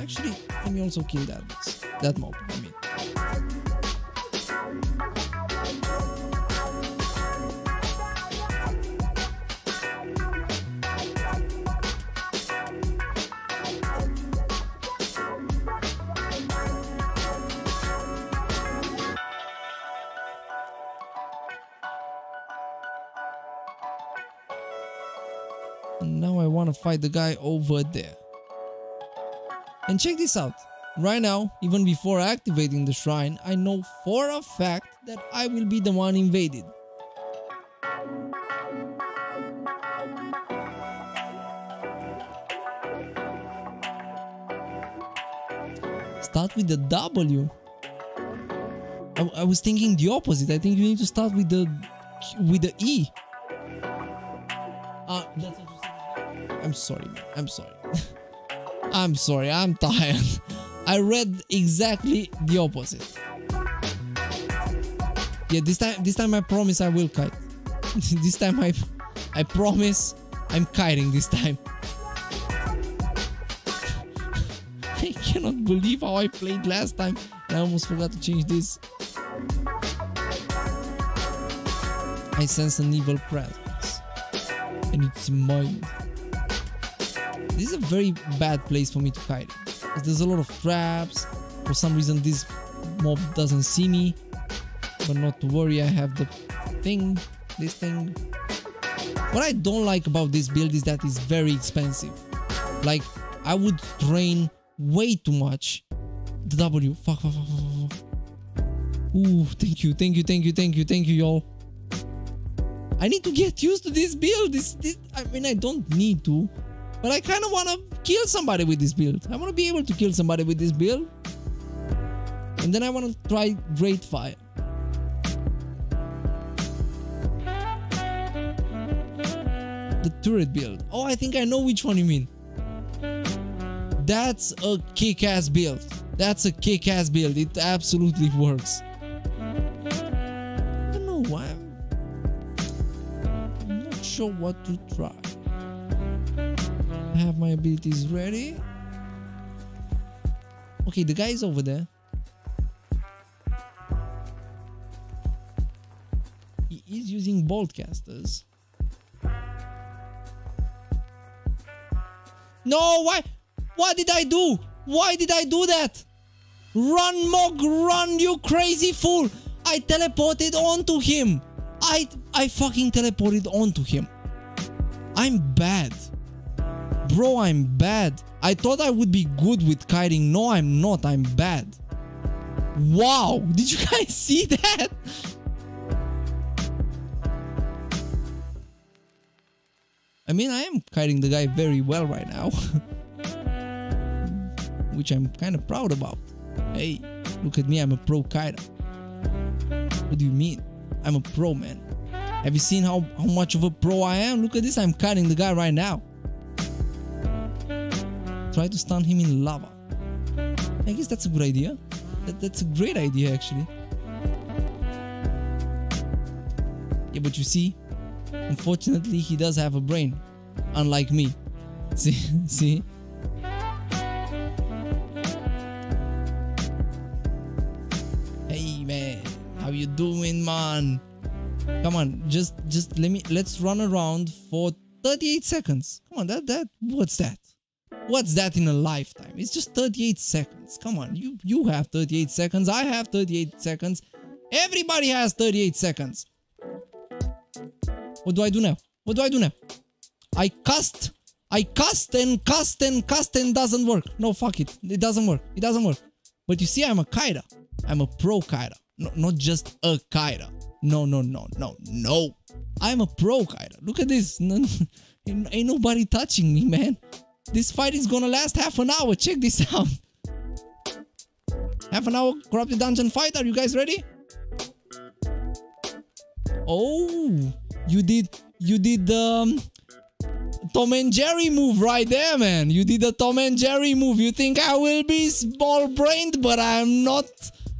Actually, let me also kill that mob, I mean. Now I want to fight the guy over there. And check this out. Right now, even before activating the shrine, I know for a fact that I will be the one invaded. Start with the W. I was thinking the opposite. I think you need to start with the E. That's what you said. I'm sorry, man. I'm sorry. I'm sorry. I'm tired. I read exactly the opposite. Yeah, this time I promise I will kite. This time I promise I'm kiting this time. I cannot believe how I played last time. I almost forgot to change this. I sense an evil presence. And it's mine. This is a very bad place for me to hide. There's a lot of traps, For some reason this mob doesn't see me, but not to worry, I have the thing, this thing. What I don't like about this build is that it's very expensive. Like, I would drain way too much. The W, fuck. Ooh, thank you, y'all. I need to get used to this build. I mean, I don't need to, but I kind of want to kill somebody with this build. I want to be able to kill somebody with this build. And then I want to try Great Fire. The turret build. Oh, I think I know which one you mean. That's a kick-ass build. That's a kick-ass build. It absolutely works. I don't know why. I'm not sure what to try. I have my abilities ready. Okay, the guy is over there. He is using Boltcasters. No, why? What did I do? Why did I do that? Run, Mog, run, you crazy fool! I teleported onto him. I fucking teleported onto him. I'm bad. Bro, I'm bad. I thought I would be good with kiting. No, I'm not. I'm bad. Wow. Did you guys see that? I mean, I am kiting the guy very well right now. Which I'm kind of proud about. Hey, look at me. I'm a pro kiter. What do you mean? I'm a pro, man. Have you seen how much of a pro I am? Look at this. I'm kiting the guy right now. Try to stun him in lava. I guess that's a good idea. That's a great idea, actually. Yeah, but you see, unfortunately, he does have a brain, unlike me. See, see. Hey, man, how you doing, man? Come on, just let's run around for 38 seconds. Come on, what's that? What's that in a lifetime? It's just 38 seconds. Come on, you have 38 seconds. I have 38 seconds. Everybody has 38 seconds. What do I do now? What do I do now? I cast and doesn't work. No, fuck it. It doesn't work. It doesn't work. But you see, I'm a kiter. I'm a pro kiter. No, not just a kiter. No. I'm a pro kiter. Look at this. Ain't nobody touching me, man. This fight is gonna last half an hour. Check this out. Half an hour corrupted dungeon fight. Are you guys ready? Oh, you did the Tom and Jerry move right there, man. You did the Tom and Jerry move. You think I will be small-brained, but I'm not.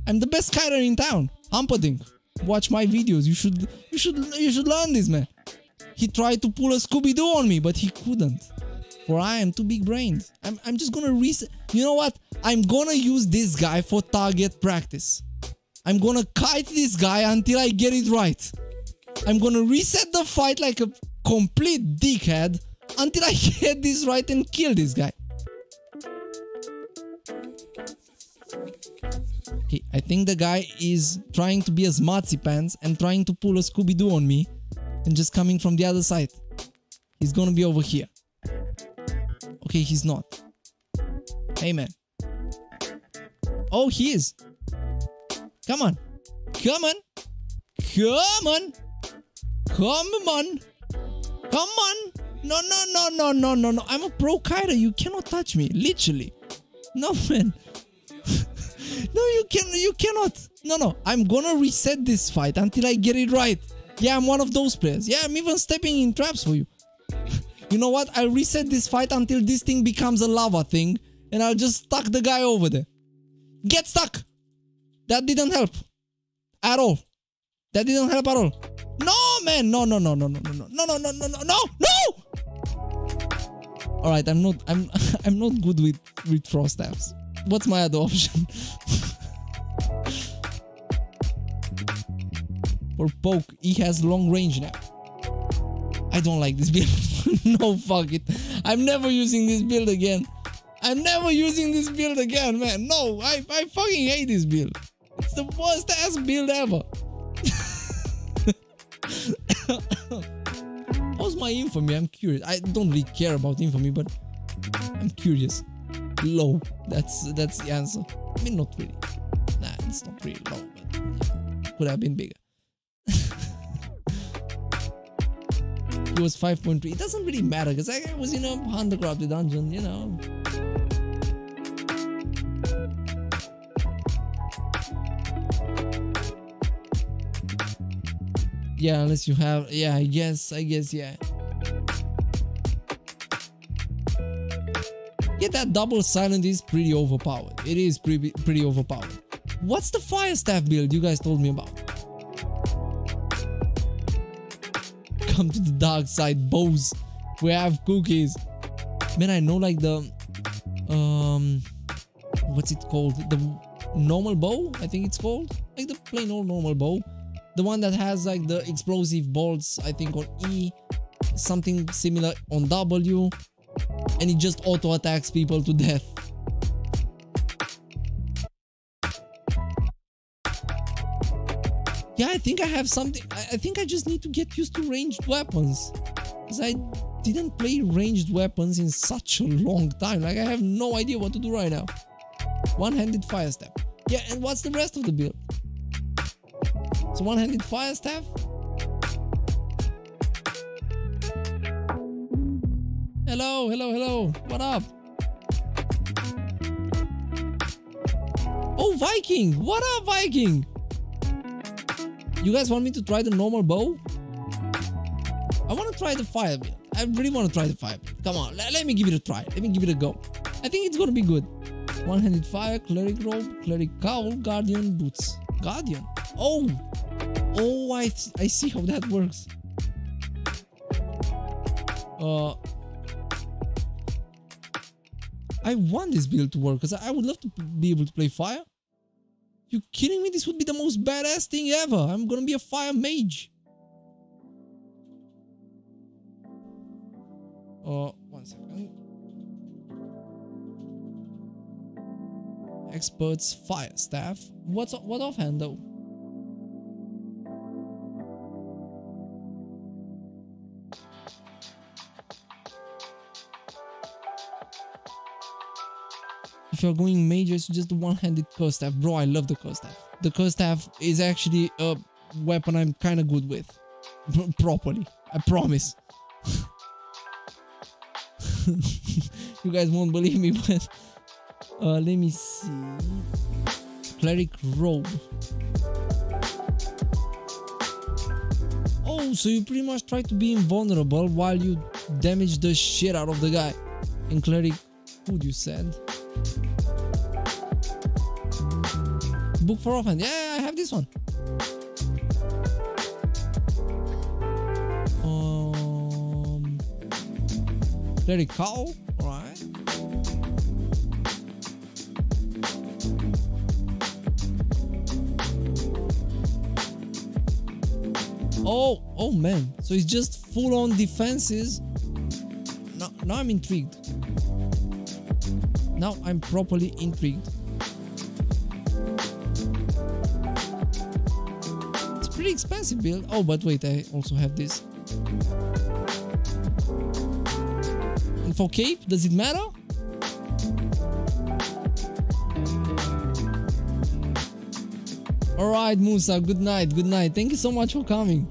I'm the best kiter in town. Humperdinck. Watch my videos. You should learn this, man. He tried to pull a Scooby-Doo on me, but he couldn't. For I am too big-brained. I'm just gonna reset. You know what? I'm gonna use this guy for target practice. I'm gonna kite this guy until I get it right. I'm gonna reset the fight like a complete dickhead until I get this right and kill this guy. Okay, I think the guy is trying to be a smartsy pants and trying to pull a Scooby-Doo on me and just coming from the other side. He's gonna be over here. Okay, he's not. Hey, man. Oh, he is. Come on. Come on. Come on. Come on. Come on. No. I'm a pro kiter. You cannot touch me. Literally. No, man. No, you cannot. No. I'm gonna reset this fight until I get it right. Yeah, I'm one of those players. Yeah, I'm even stepping in traps for you. You know what? I'll reset this fight until this thing becomes a lava thing. And I'll just stuck the guy over there. Get stuck! That didn't help. At all. That didn't help at all. No, man! No! Alright, I'm not good with frost staffs. What's my other option? For poke, he has long range now. I don't like this build. No, fuck it. I'm never using this build again. I'm never using this build again, man. No, I fucking hate this build. It's the worst ass build ever. How's my infamy? I'm curious. I don't really care about infamy, but I'm curious. Low. That's the answer. I mean, not really. Nah, it's not really low, but yeah, could have been bigger. It was 5.3. It doesn't really matter because I was in a handcrafted dungeon, you know. Yeah, unless you have, yeah, I guess, yeah. Yeah, that double silent is pretty overpowered. It is pretty overpowered. What's the fire staff build you guys told me about? Come to the dark side, bows. We have cookies. Man, I know like the, what's it called? The normal bow, I think it's called. Like the plain old normal bow. The one that has like the explosive bolts, I think on E, something similar on W. And it just auto attacks people to death. Yeah, I think I have something. I think I just need to get used to ranged weapons, because I didn't play ranged weapons in such a long time. Like I have no idea what to do right now. One-handed fire staff. Yeah, and what's the rest of the build? So one-handed fire staff. Hello, hello, hello. What up? Oh, Viking. What up, Viking? You guys want me to try the normal bow? I want to try the fire build. I really want to try the fire build. Come on, let me give it a try. Let me give it a go. I think it's going to be good. One-handed fire, cleric robe, cleric cowl, guardian boots. Guardian? Oh! Oh, I see how that works. I want this build to work because I would love to be able to play fire. You kidding me? This would be the most badass thing ever. I'm gonna be a fire mage. One second. Experts, fire staff. What offhand though? If you're going major, it's just the one-handed curse staff. Bro, I love the curse staff. The curse staff is actually a weapon I'm kind of good with. Properly. I promise. You guys won't believe me, but... let me see... Cleric robe. Oh, so you pretty much try to be invulnerable while you damage the shit out of the guy. And cleric food, you said. Book for offhand. Yeah, I have this one. There you go. Alright. Oh man. So it's just full on defenses. Now I'm intrigued. Now I'm properly intrigued. It's a pretty expensive build. Oh, but wait, I also have this. And for cape, does it matter? Alright, Musa, good night, good night. Thank you so much for coming.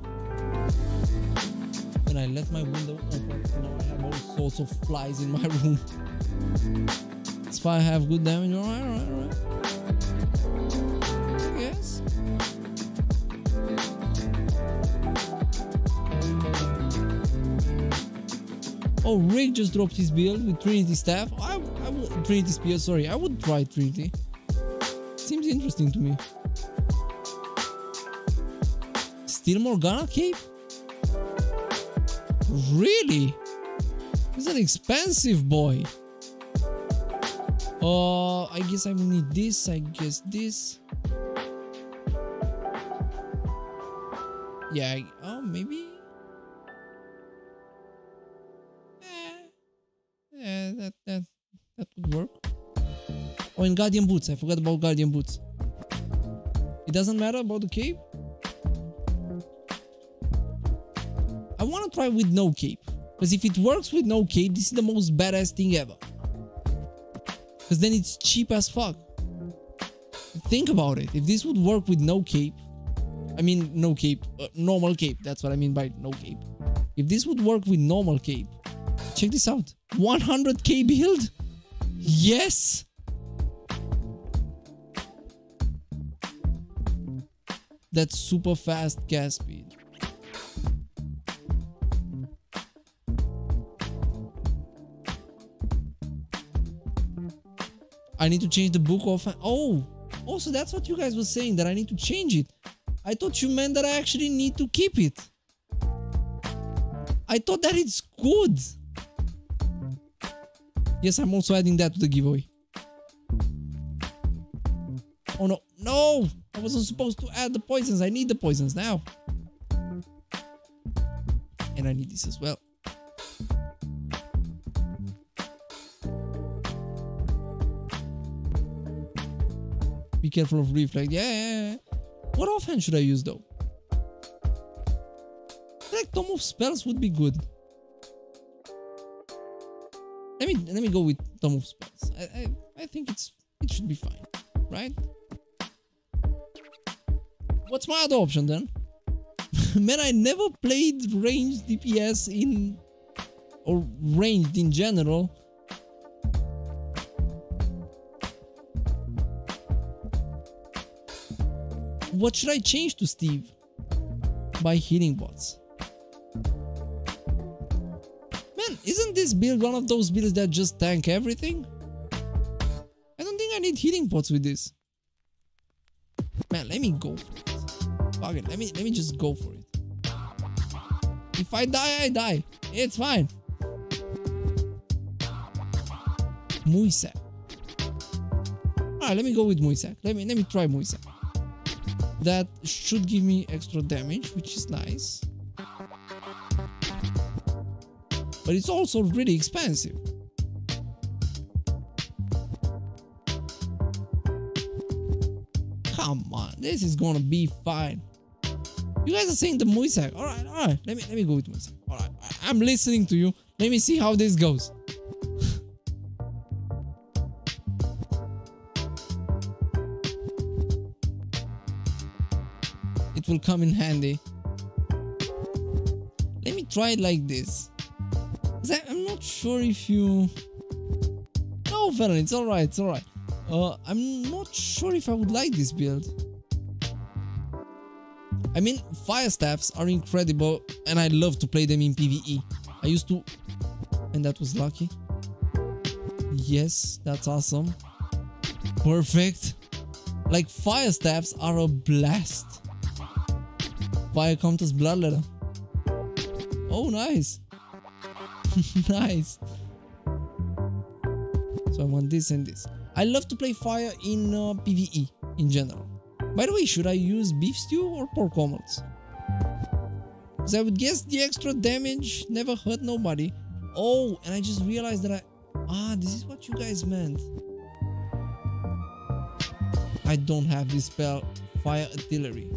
And I left my window open. Now I have all sorts of flies in my room. If I have good damage, alright. I guess. Oh, Rick just dropped his build with Trinity Staff. Trinity Spear, sorry. I would try Trinity. Seems interesting to me. Still Morgana Cape? Really? It's an expensive boy. I guess I will need this, I guess this. Yeah, oh, maybe. Yeah, that would would work. Oh, and Guardian Boots. I forgot about Guardian Boots. It doesn't matter about the cape. I want to try with no cape. Because if it works with no cape, this is the most badass thing ever. Because then it's cheap as fuck. Think about it. If this would work with no cape, I mean no cape, normal cape. That's what I mean by no cape. If this would work with normal cape, check this out. 100k build? Yes! That's super fast gas speed. I need to change the book of... Oh! Also, that's what you guys were saying, that I need to change it. I thought you meant that I actually need to keep it. I thought that it's good. Yes, I'm also adding that to the giveaway. Oh no, no! I wasn't supposed to add the poisons. I need the poisons now. And I need this as well. Be careful of reflect. Yeah. What offhand should I use though? Like Tome of Spells would be good. Let me go with Tome of Spells. I think it should be fine, right? What's my other option then? Man, I never played ranged DPS in or ranged in general. What should I change to Steve? By healing bots. Man, isn't this build one of those builds that just tank everything? I don't think I need healing bots with this. Man, let me go for it. Fuck it, let me just go for it. If I die, I die. It's fine. Muisak. Alright, let me go with Muisak. Let me try Muisak. That should give me extra damage, which is nice. But it's also really expensive. Come on, this is gonna be fine. You guys are saying the Muisak. Alright. Let me go with Muisak. Alright, I'm listening to you. Let me see how this goes. Will come in handy. Let me try it like this. I'm not sure if you... No, Venom, it's alright, it's alright. I'm not sure if I would like this build. I mean, fire staffs are incredible and I love to play them in PvE. I used to... And that was lucky. Yes, that's awesome. Perfect. Like, fire staffs are a blast. Fire counters Bloodletter. Oh, nice. Nice. So I want this and this. I love to play fire in PvE in general. By the way, should I use beef stew or pork omelets? Because I would guess the extra damage never hurt nobody. Oh, and I just realized that I... Ah, this is what you guys meant. I don't have this spell, fire artillery.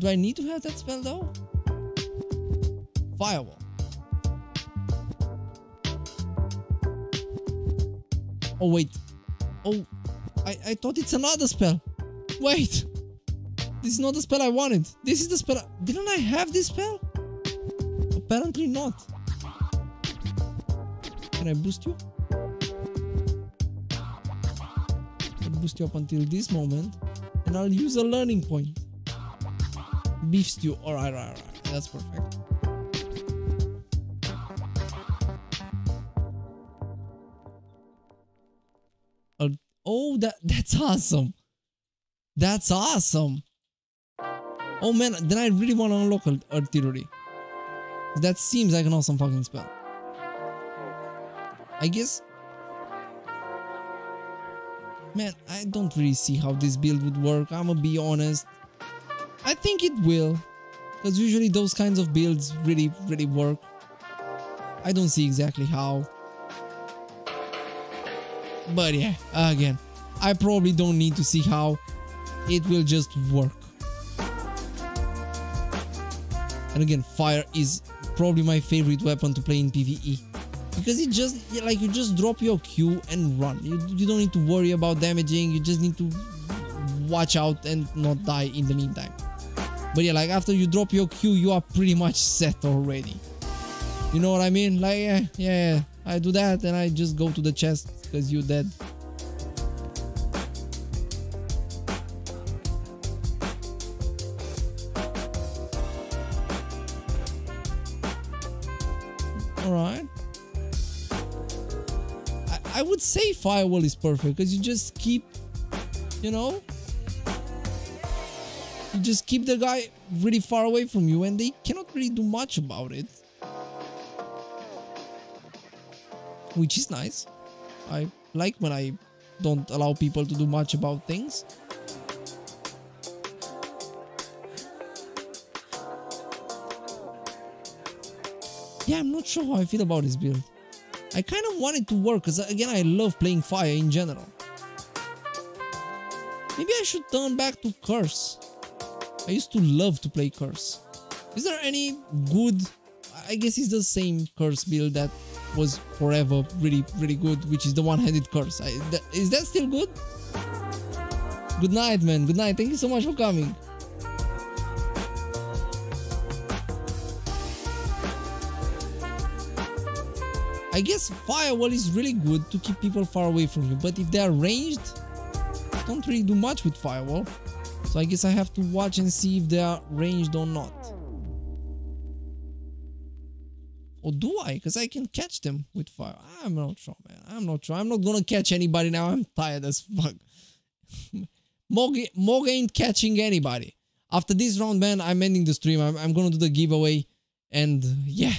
Do I need to have that spell though? Firewall. Oh wait. Oh, I thought it's another spell. Wait. This is not the spell I wanted. This is the spell. Didn't I have this spell? Apparently not. Can I boost you? I'll boost you up until this moment. And I'll use a learning point. Beef stew. Alright. That's perfect. Oh, that's awesome. That's awesome. Oh man, then I really want to unlock artillery. That seems like an awesome fucking spell. I guess... Man, I don't really see how this build would work. I'ma be honest. I think it will, because usually those kinds of builds really work. I don't see exactly how. But yeah, again, I probably don't need to see how. It will just work. And again, fire is probably my favorite weapon to play in PvE. Because it just, like, you just drop your Q and run. You don't need to worry about damaging, you just need to watch out and not die in the meantime. But yeah, like, after you drop your Q, you are pretty much set already. You know what I mean? Like, yeah. I do that and I just go to the chest because you're dead. Alright. I would say Firewall is perfect because you just keep, you know, you just keep the guy really far away from you and they cannot really do much about it. Which is nice. I like when I don't allow people to do much about things. Yeah, I'm not sure how I feel about this build. I kind of want it to work because, again, I love playing fire in general. Maybe I should turn back to Curse. I used to love to play Curse. Is there any good... I guess it's the same Curse build that was forever really good, which is the one-handed Curse. Is that still good? Good night, man. Good night. Thank you so much for coming. I guess Firewall is really good to keep people far away from you, but if they are ranged, don't really do much with Firewall. So I guess I have to watch and see if they are ranged or not. Or do I? Because I can catch them with fire. I'm not sure, man. I'm not sure. I'm not gonna catch anybody now. I'm tired as fuck. Mog ain't catching anybody. After this round, man, I'm ending the stream. I'm gonna do the giveaway. And yeah.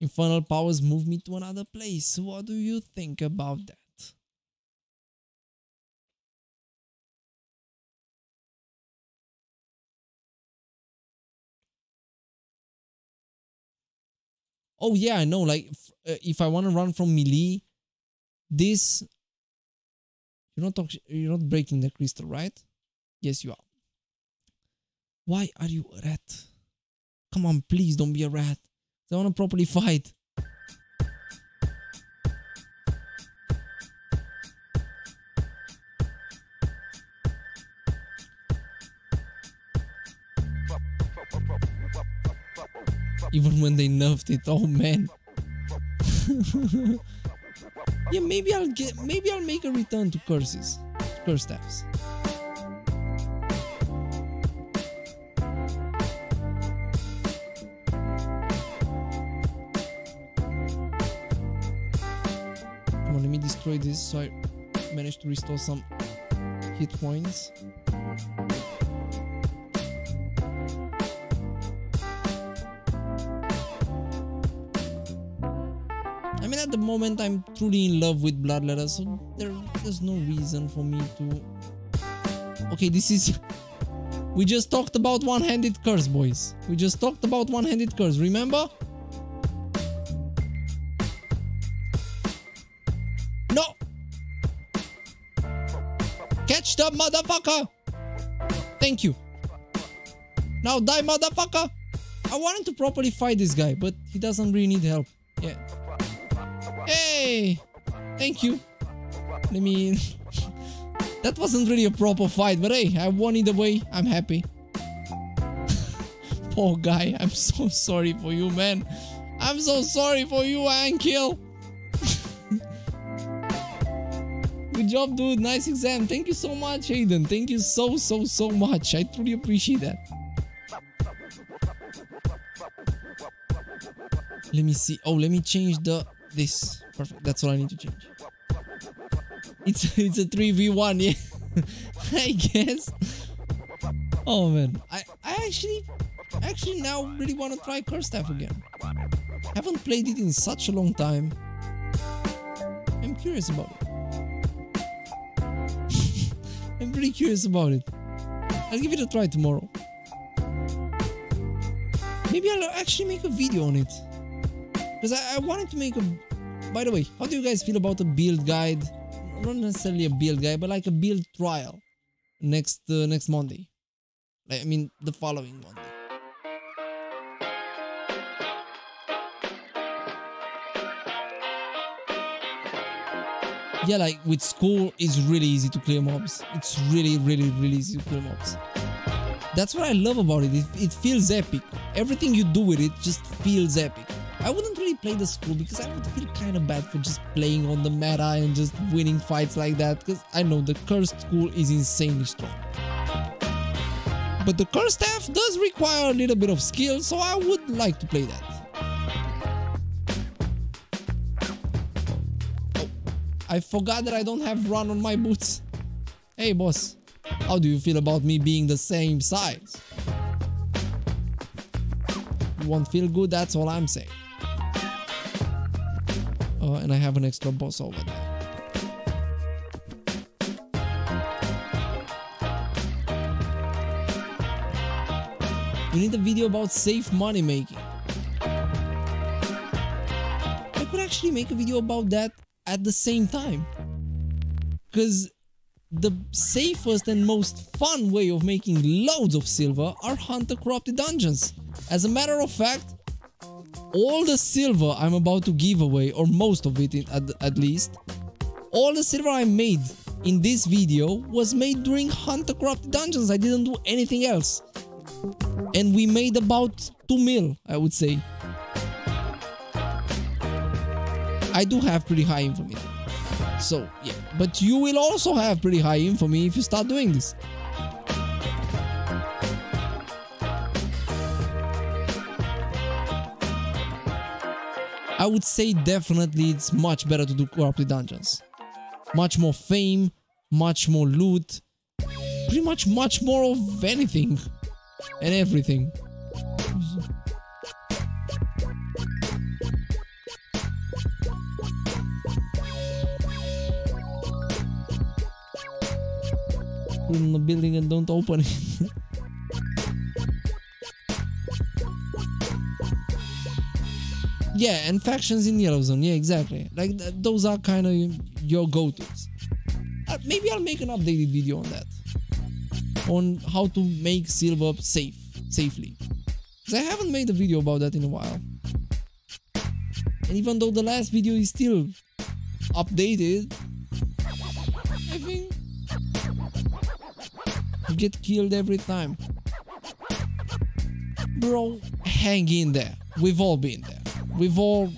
Infernal powers move me to another place. What do you think about that? Oh yeah, I know, like, if I want to run from melee, this... You're not breaking the crystal, right? Yes, you are. Why are you a rat? Come on, please, don't be a rat. I want to properly fight. Even when they nerfed it, oh man. Yeah, maybe I'll make a return to curse staffs. Come on, let me destroy this so I manage to restore some hit points. I mean, at the moment, I'm truly in love with Bloodletter, so there's no reason for me to... Okay, this is... We just talked about one-handed Curse, boys. We just talked about one-handed Curse, remember? No! Catch the motherfucker! Thank you. Now die, motherfucker! I wanted to properly fight this guy, but he doesn't really need help. Yeah. Hey! Thank you. I mean, that wasn't really a proper fight, but hey, I won either way. I'm happy. Poor guy, I'm so sorry for you, man. I'm so sorry for you, Ankill. Good job, dude. Nice exam. Thank you so much, Hayden. Thank you so much. I truly appreciate that. Let me see. Oh, let me change the... This. Perfect. That's all I need to change. It's a 3v1, yeah. I guess. Oh man. I actually now really want to try Curse Staff again. Haven't played it in such a long time. I'm curious about it. I'm pretty curious about it. I'll give it a try tomorrow. Maybe I'll actually make a video on it. Because I wanted to make a... By the way, how do you guys feel about a build guide not necessarily a build guide, but like a build trial next Monday. I mean, the following Monday. Yeah, like with school, it's really easy to clear mobs. It's really easy to clear mobs. That's what I love about it. It feels epic. Everything you do with it just feels epic. I wouldn't really play the school because I would feel kind of bad for just playing on the meta and just winning fights like that, because I know the cursed school is insanely strong. But the Curse Staff does require a little bit of skill, so I would like to play that. Oh, I forgot that I don't have run on my boots. Hey boss, how do you feel about me being the same size? You won't feel good, that's all I'm saying. Oh, and I have an extra boss over there. We need a video about safe money making. I could actually make a video about that at the same time, because the safest and most fun way of making loads of silver are Hunter Corrupted Dungeons. As a matter of fact, all the silver I'm about to give away, or most of it at least, all the silver I made in this video was made during Hunter Corrupted Dungeons. I didn't do anything else. And we made about 2 mil, I would say. I do have pretty high infamy, so yeah. But you will also have pretty high infamy if you start doing this. I would say definitely it's much better to do Corrupted Dungeons. Much more fame, much more loot, pretty much more of anything. And everything. Put in the building and don't open it. Yeah, and factions in Yellow Zone. Yeah, exactly. Like those are kind of your go-tos. Maybe I'll make an updated video on that. On how to make silver safely. Because I haven't made a video about that in a while. And even though the last video is still updated, I think you get killed every time. Bro, hang in there. We've all been there. We've all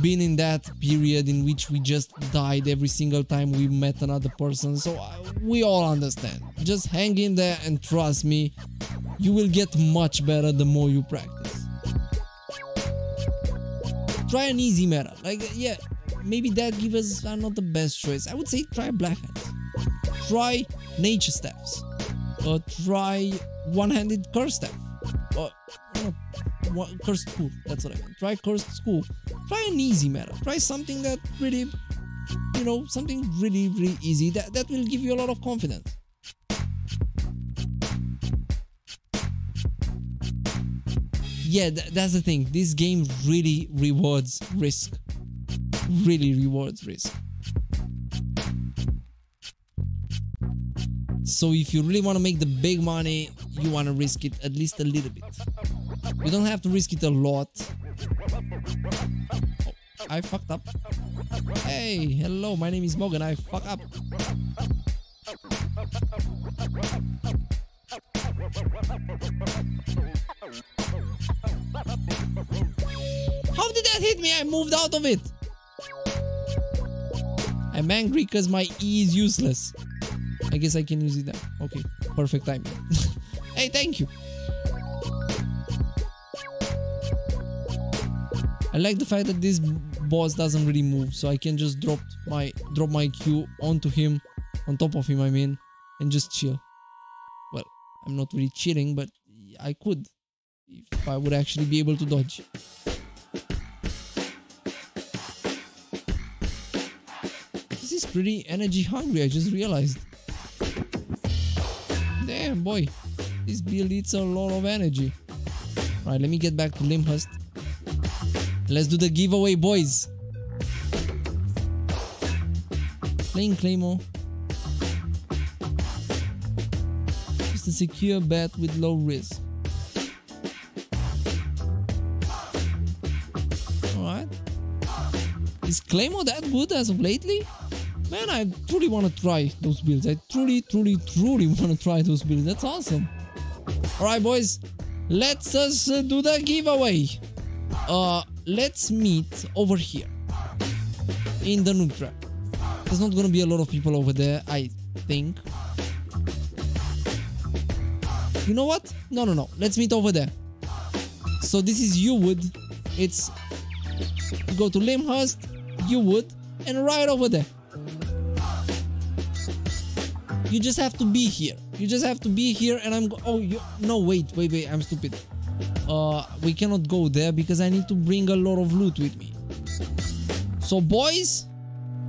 been in that period in which we just died every single time we met another person, so we all understand. Just hang in there and trust me, you will get much better the more you practice. Try an easy meta, like yeah, maybe Deathgivers are not the best choice. I would say try Blackhand, try Nature Staffs, or try one-handed Curse Staff, or Cursed School, that's what I mean. Try Cursed School. Try an easy meta. Try something that really, you know, something really easy that will give you a lot of confidence. Yeah, that's the thing. This game really rewards risk. Really rewards risk. So if you really want to make the big money, you want to risk it at least a little bit. You don't have to risk it a lot. Oh, I fucked up. Hey, hello, my name is Mog and I fuck up. How did that hit me? I moved out of it. I'm angry because my E is useless. I guess I can use it now. Okay, perfect timing. Hey, thank you. I like the fact that this boss doesn't really move, so I can just drop my Q onto him, on top of him I mean, and just chill. Well, I'm not really chilling, but I could, if I would actually be able to dodge. This is pretty energy hungry, I just realized. Damn boy, this build eats a lot of energy. Alright, let me get back to Limhurst. Let's do the giveaway, boys. playing Claymore. Just a secure bet with low risk. Alright. Is Claymore that good as of lately? Man, I truly want to try those builds. I truly want to try those builds. That's awesome. Alright, boys. Let's us do the giveaway. Let's meet over here. In the noob trap. There's not gonna be a lot of people over there, I think. You know what? No. Let's meet over there. So this is Youwood. It's... Go to Limhurst, Youwood, and right over there. You just have to be here. You just have to be here and I'm... Oh, you... No, wait. I'm stupid. We cannot go there because I need to bring a lot of loot with me. So, boys,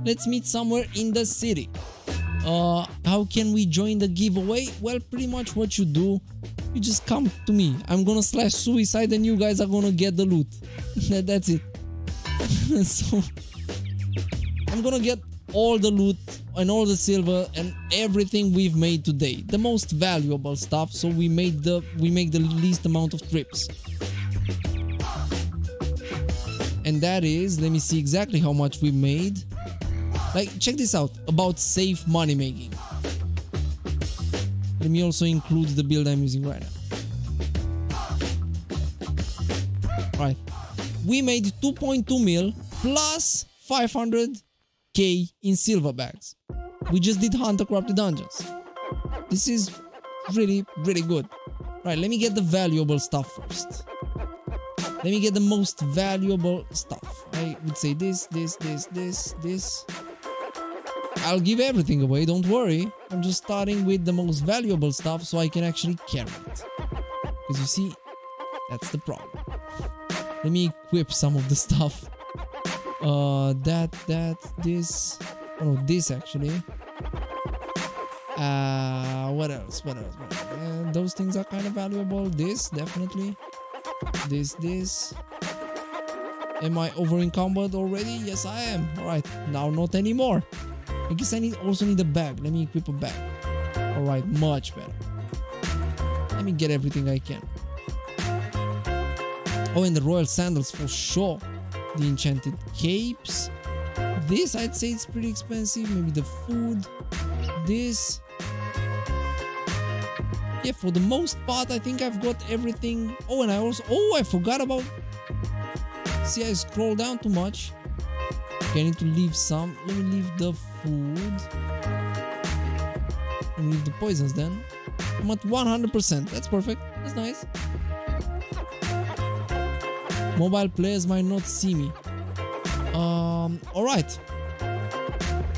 let's meet somewhere in the city. How can we join the giveaway? Well, pretty much what you do, you just come to me. I'm gonna slash suicide and you guys are gonna get the loot. That's it. So, I'm gonna get all the loot and all the silver and everything we've made today, the most valuable stuff. So we make the least amount of trips, and that is, let me see exactly how much we made. Like, check this out about safe money making. Let me also include the build I'm using right now. Right, we made 2.2 mil plus 500k in silver bags. We just did Hunter Corrupted Dungeons. This is really good. Right, let me get the valuable stuff first. Let me get the most valuable stuff. I would say this. I'll give everything away, don't worry. I'm just starting with the most valuable stuff so I can actually carry it. Because you see, that's the problem. Let me equip some of the stuff. This... Oh, this actually. What else? Those things are kind of valuable. This, definitely. This. Am I over encumbered already? Yes, I am. Alright, now not anymore. I guess I also need a bag. Let me equip a bag. Alright, much better. Let me get everything I can. Oh, and the Royal Sandals for sure. The Enchanted Capes. This, I'd say it's pretty expensive. Maybe the food. This. Yeah, for the most part, I think I've got everything. Oh, and I also... Oh, I forgot about... See, I scroll down too much. Okay, I need to leave some. Let me leave the food. And leave the poisons then. I'm at 100%. That's perfect. That's nice. Mobile players might not see me. Alright.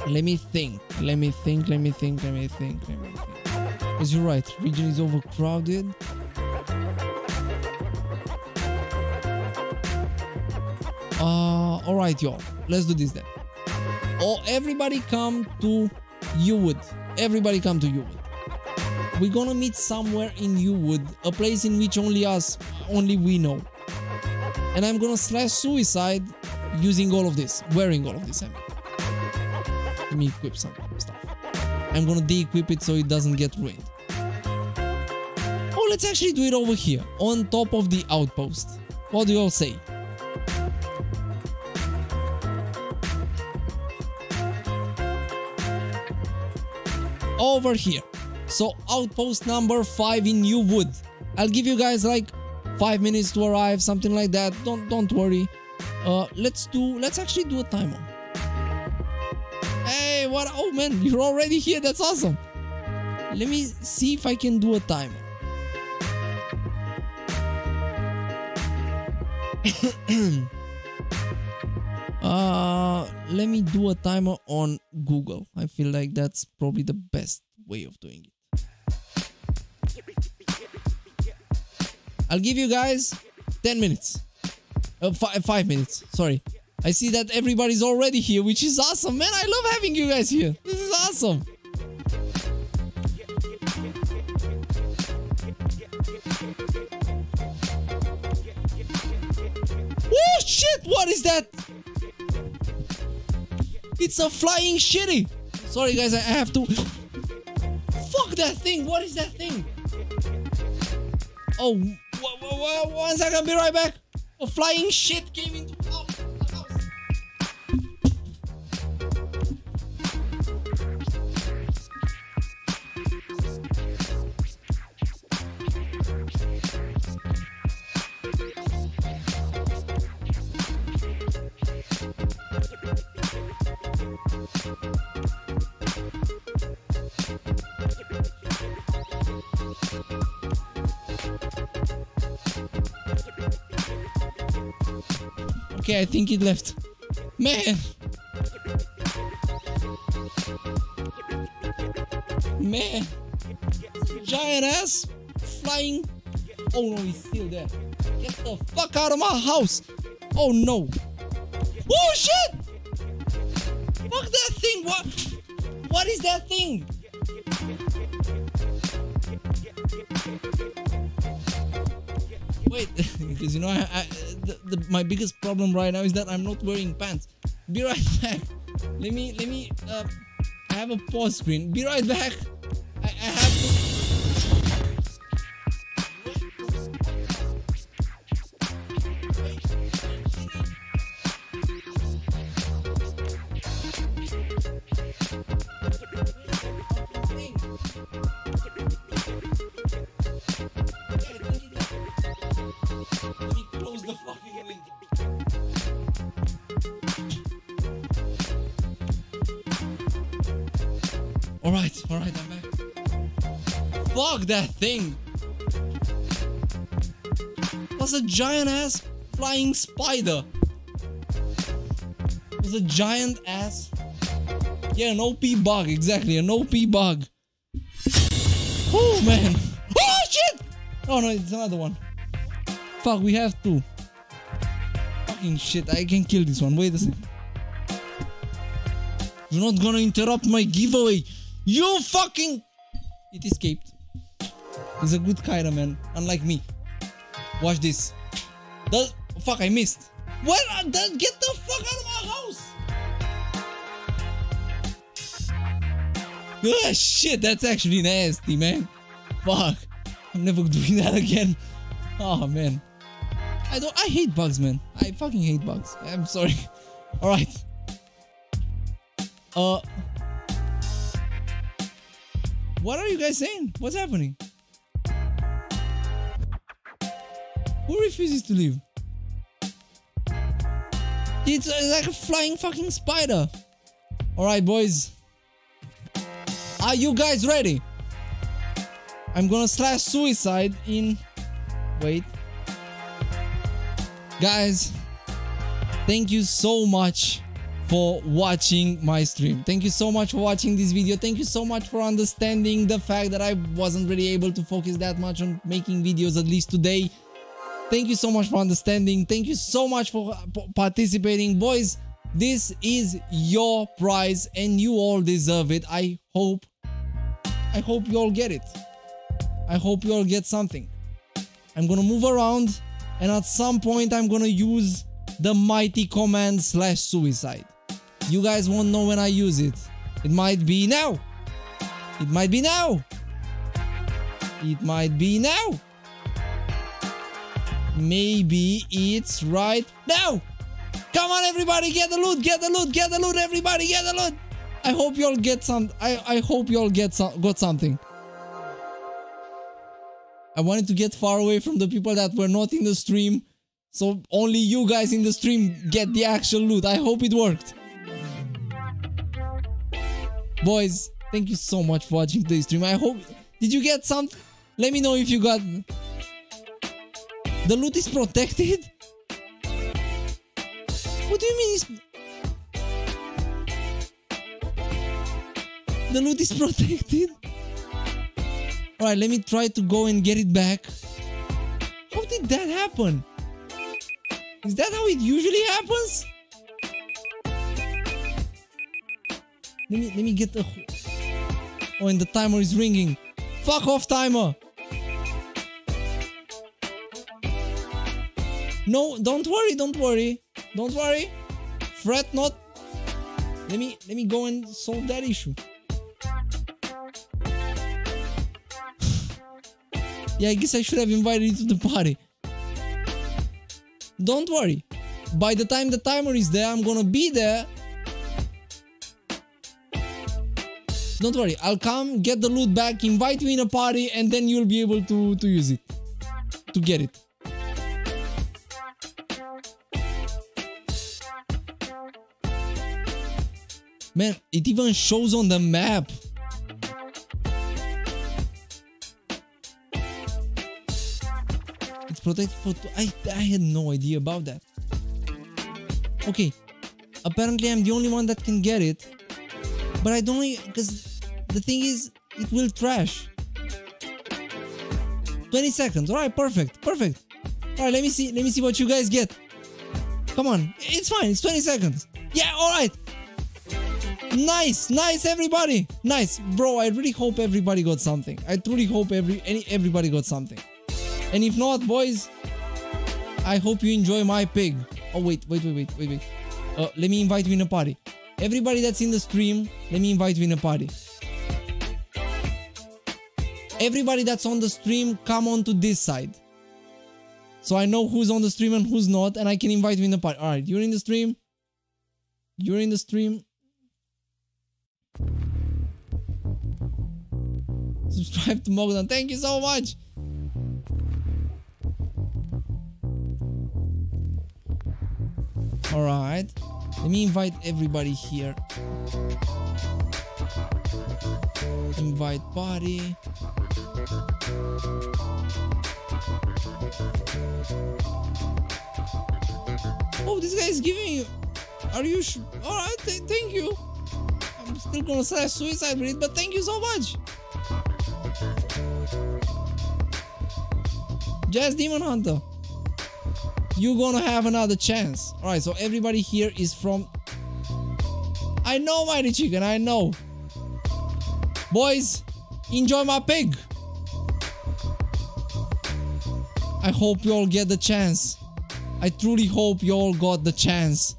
Let me think. Because you're right, region is overcrowded. Alright, y'all. Let's do this then. Oh, everybody come to Youwood. We're gonna meet somewhere in Youwood, a place in which only we know. And I'm gonna slash suicide using all of this, wearing all of this, I mean. Let me equip some stuff. I'm gonna de-equip it so it doesn't get ruined. Oh, let's actually do it over here, on top of the outpost. What do you all say? Over here. So, outpost number 5 in Youwood. I'll give you guys like 5 minutes to arrive, something like that. Don't worry. Let's actually do a timer. Hey, what? Oh man, you're already here. That's awesome. Let me see if I can do a timer. Let me do a timer on Google. I feel like that's probably the best way of doing it. I'll give you guys 10 minutes. 5 minutes, sorry. I see that everybody's already here, which is awesome, man. I love having you guys here. This is awesome. Oh shit, what is that? It's a flying shitty. Sorry guys, I have to. Fuck that thing. What is that thing? Oh, one second, be right back. A flying shit came into the house. Okay, I think it left. Man! Man! Giant ass flying. Oh no, he's still there. Get the fuck out of my house! Oh no! Oh shit! Fuck that thing! What is that thing? Wait, because you know my biggest problem right now is that I'm not wearing pants. Be right back. Let me. I have a pause screen. Be right back. I have to. Alright, I'm back. Fuck that thing! What's a giant ass flying spider? What's a giant ass? Yeah, an OP bug, exactly, an OP bug. Oh man! Oh shit! Oh no, it's another one. Fuck, we have two. Fucking shit, I can kill this one, wait a second. You're not gonna interrupt my giveaway! You fucking... It escaped. He's a good Kyra, man. Unlike me. Watch this. That... Fuck, I missed. What? That... Get the fuck out of my house! Ah, shit, that's actually nasty, man. Fuck. I'm never doing that again. Oh, man. I hate bugs, man. I fucking hate bugs. I'm sorry. Alright. What are you guys saying? What's happening? Who refuses to leave? It's like a flying fucking spider. Alright, boys. Are you guys ready? I'm gonna slash suicide in... Wait. Guys, thank you so much for watching my stream. Thank you so much for watching this video. Thank you so much for understanding the fact that I wasn't really able to focus that much on making videos, at least today. Thank you so much for understanding. Thank you so much for participating. Boys, this is your prize and you all deserve it. I hope you all get it. I hope you all get something. I'm gonna move around and at some point I'm gonna use the mighty command slash suicide. You guys won't know when I use it. It might be now. It might be now. It might be now. Maybe it's right now. Come on, everybody. Get the loot. Get the loot. Get the loot. Everybody, get the loot. I hope you all get some. I hope you all got something. I wanted to get far away from the people that were not in the stream. So only you guys in the stream get the actual loot. I hope it worked. Boys, thank you so much for watching today's stream. I hope... Did you get something? Let me know if you got... The loot is protected? What do you mean it's... The loot is protected? Alright, let me try to go and get it back. How did that happen? Is that how it usually happens? Let me get the... Oh, and the timer is ringing. Fuck off, timer! No, don't worry, don't worry. Don't worry. Fret not. Let me go and solve that issue. Yeah, I guess I should have invited you to the party. Don't worry. By the time the timer is there, I'm gonna be there. Don't worry, I'll come, get the loot back, invite you in a party, and then you'll be able to use it. To get it. Man, it even shows on the map. It's protected for... I had no idea about that. Okay. Apparently I'm the only one that can get it. But I don't... because... the thing is, it will trash. 20 seconds. Alright, perfect. Perfect. Alright, let me see what you guys get. Come on. It's fine. It's 20 seconds. Yeah, alright. Nice. Nice, everybody. Nice. Bro, I really hope everybody got something. I truly hope everybody got something. And if not, boys, I hope you enjoy my pig. Oh, wait. Let me invite you in a party. Everybody that's in the stream, let me invite you in a party. Everybody that's on the stream, come on to this side. So I know who's on the stream and who's not, and I can invite you in the party. Alright, you're in the stream. You're in the stream. Subscribe to Mogdan. Thank you so much. Alright. Let me invite everybody here. Invite party. Oh, this guy is giving you... Are you sure? Alright, thank you. I'm still gonna slash suicide with it, but thank you so much. Jazz Demon Hunter. You're gonna have another chance. Alright, so everybody here is from... I know, Mighty Chicken, I know. Boys, enjoy my pig. I hope you all get the chance. I truly hope you all got the chance.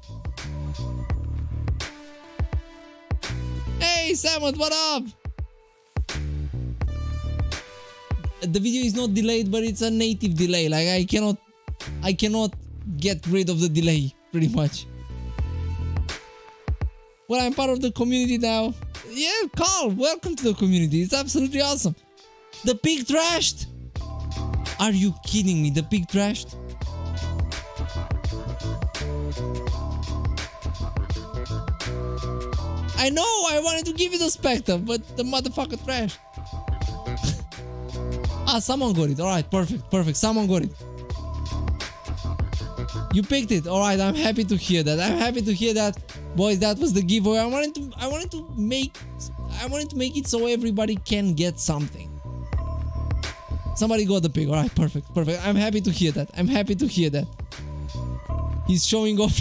Hey, Samad, what up? The video is not delayed, but it's a native delay. Like, I cannot get rid of the delay, pretty much. Well, I'm part of the community now. Yeah, Carl, welcome to the community. It's absolutely awesome. The pig trashed? Are you kidding me? The pig trashed? I know, I wanted to give you the Spectre, but the motherfucker trashed. Ah, someone got it. Alright, perfect, perfect. Someone got it. You picked it. Alright, I'm happy to hear that. I'm happy to hear that. Boys, that was the giveaway. I wanted to make it so everybody can get something. Somebody got the pig. Alright, perfect, perfect. I'm happy to hear that. I'm happy to hear that. He's showing off.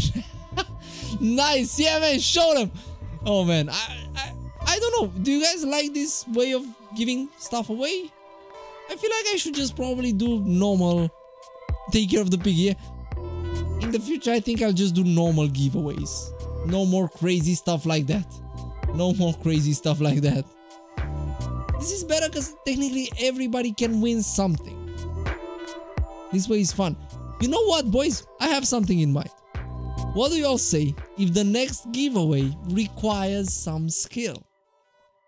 Nice. Yeah, man, show them. Oh, man. I don't know. Do you guys like this way of giving stuff away? I feel like I should just probably do normal. Take care of the pig, yeah? In the future, I think I'll just do normal giveaways. No more crazy stuff like that. No more crazy stuff like that. This is better because technically everybody can win something. This way is fun. You know what, boys? I have something in mind. What do y'all say if the next giveaway requires some skill?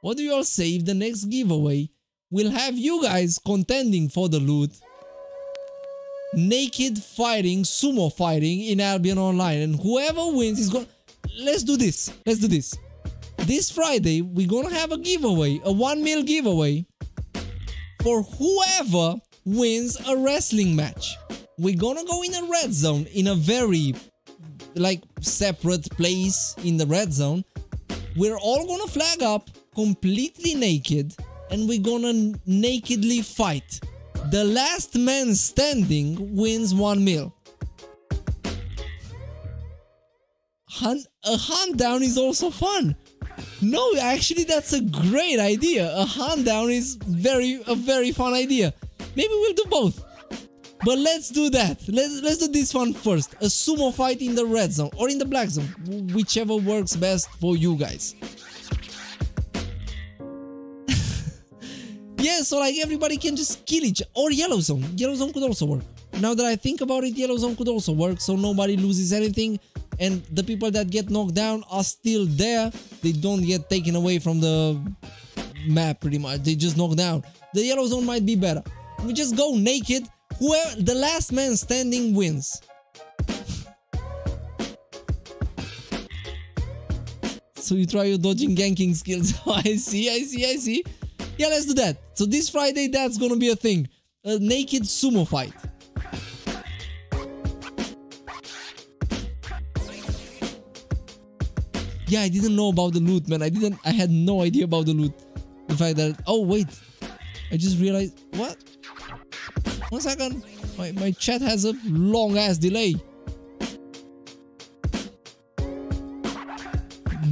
What do y'all say if the next giveaway will have you guys contending for the loot? Naked fighting, sumo fighting in Albion Online, and whoever wins is going... Let's do this. Let's do this. This Friday, we're gonna have a giveaway, a 1 meal giveaway for whoever wins a wrestling match. We're gonna go in a red zone, in a very, like, separate place in the red zone. We're all gonna flag up completely naked, and we're gonna nakedly fight. The last man standing wins 1 meal. A hunt down is also fun. No, actually, that's a great idea. A hunt down is a very fun idea. Maybe we'll do both. But let's do that. Let's do this one first. A sumo fight in the red zone or in the black zone, whichever works best for you guys. Yeah, so like everybody can just kill each other. Or yellow zone. Yellow zone could also work. Now that I think about it, yellow zone could also work, so nobody loses anything. And the people that get knocked down are still there. They don't get taken away from the map pretty much. They just knock down. The yellow zone might be better. We just go naked. Whoever, the last man standing wins. So you try your dodging ganking skills. I see. Yeah, let's do that. So this Friday, that's gonna be a thing. A naked sumo fight. Yeah, I didn't know about the loot, man. I had no idea about the loot. The fact that... Oh, wait. I just realized... What? One second. My chat has a long-ass delay.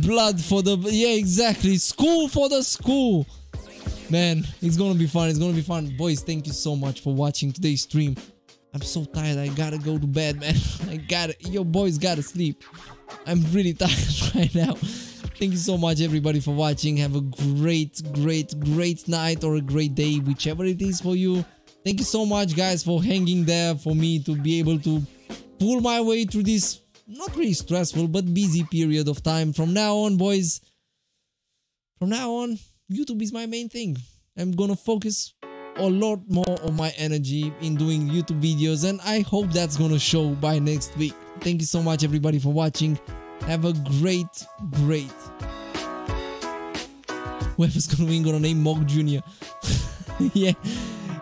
Blood for the... Yeah, exactly. School for the school. Man, it's gonna be fun. It's gonna be fun. Boys, thank you so much for watching today's stream. I'm so tired. I gotta go to bed, man. I gotta... Your boys gotta sleep. I'm really tired right now. Thank you so much everybody for watching. Have a great night or a great day, whichever it is for you. Thank you so much guys for hanging there for me to be able to pull my way through this not really stressful but busy period of time. From now on boys, from now on YouTube is my main thing. I'm gonna focus a lot more of my energy in doing YouTube videos and I hope that's gonna show by next week. Thank you so much everybody for watching. Have a great whoever's gonna win gonna name Mog Jr. yeah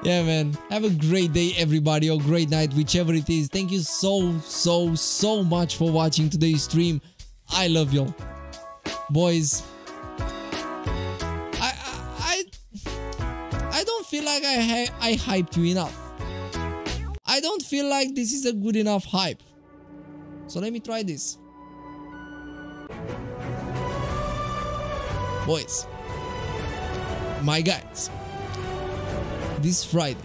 man, have a great day everybody or great night whichever it is. Thank you so much for watching today's stream. I love y'all boys. I don't feel like I hyped you enough. I don't feel like this is a good enough hype. So let me try this. Boys, my guys, this Friday,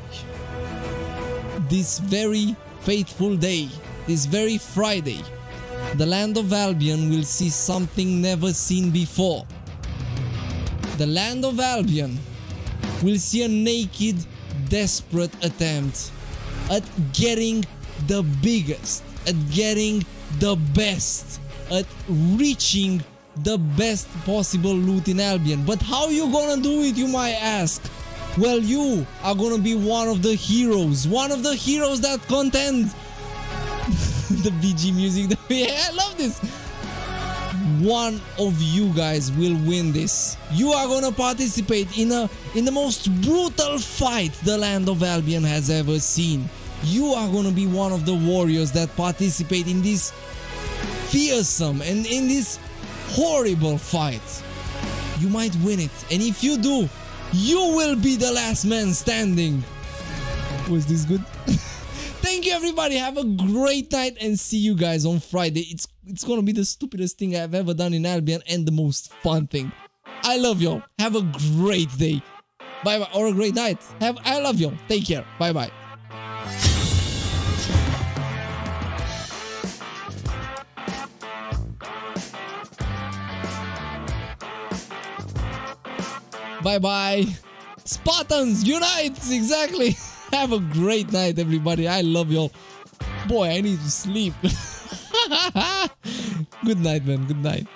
this very faithful day, this very Friday, the land of Albion will see something never seen before. The land of Albion will see a naked, desperate attempt at getting the biggest, at getting the best, at reaching the best possible loot in Albion. But how you gonna do it, you might ask? Well, you are gonna be one of the heroes that contend. The BG music, yeah, I love this. One of you guys will win this. You are gonna participate in the most brutal fight the land of Albion has ever seen. You are gonna be one of the warriors that participate in this fearsome and in this horrible fight. You might win it, and if you do, you will be the last man standing. Was this good? Thank you everybody, have a great night and see you guys on Friday. It's gonna be the stupidest thing I've ever done in Albion and the most fun thing. I love y'all, have a great day. Bye bye, or a great night. I love y'all, take care, bye bye. Bye-bye. Spartans, unite! Exactly. Have a great night, everybody. I love y'all. Boy, I need to sleep. Good night, man. Good night.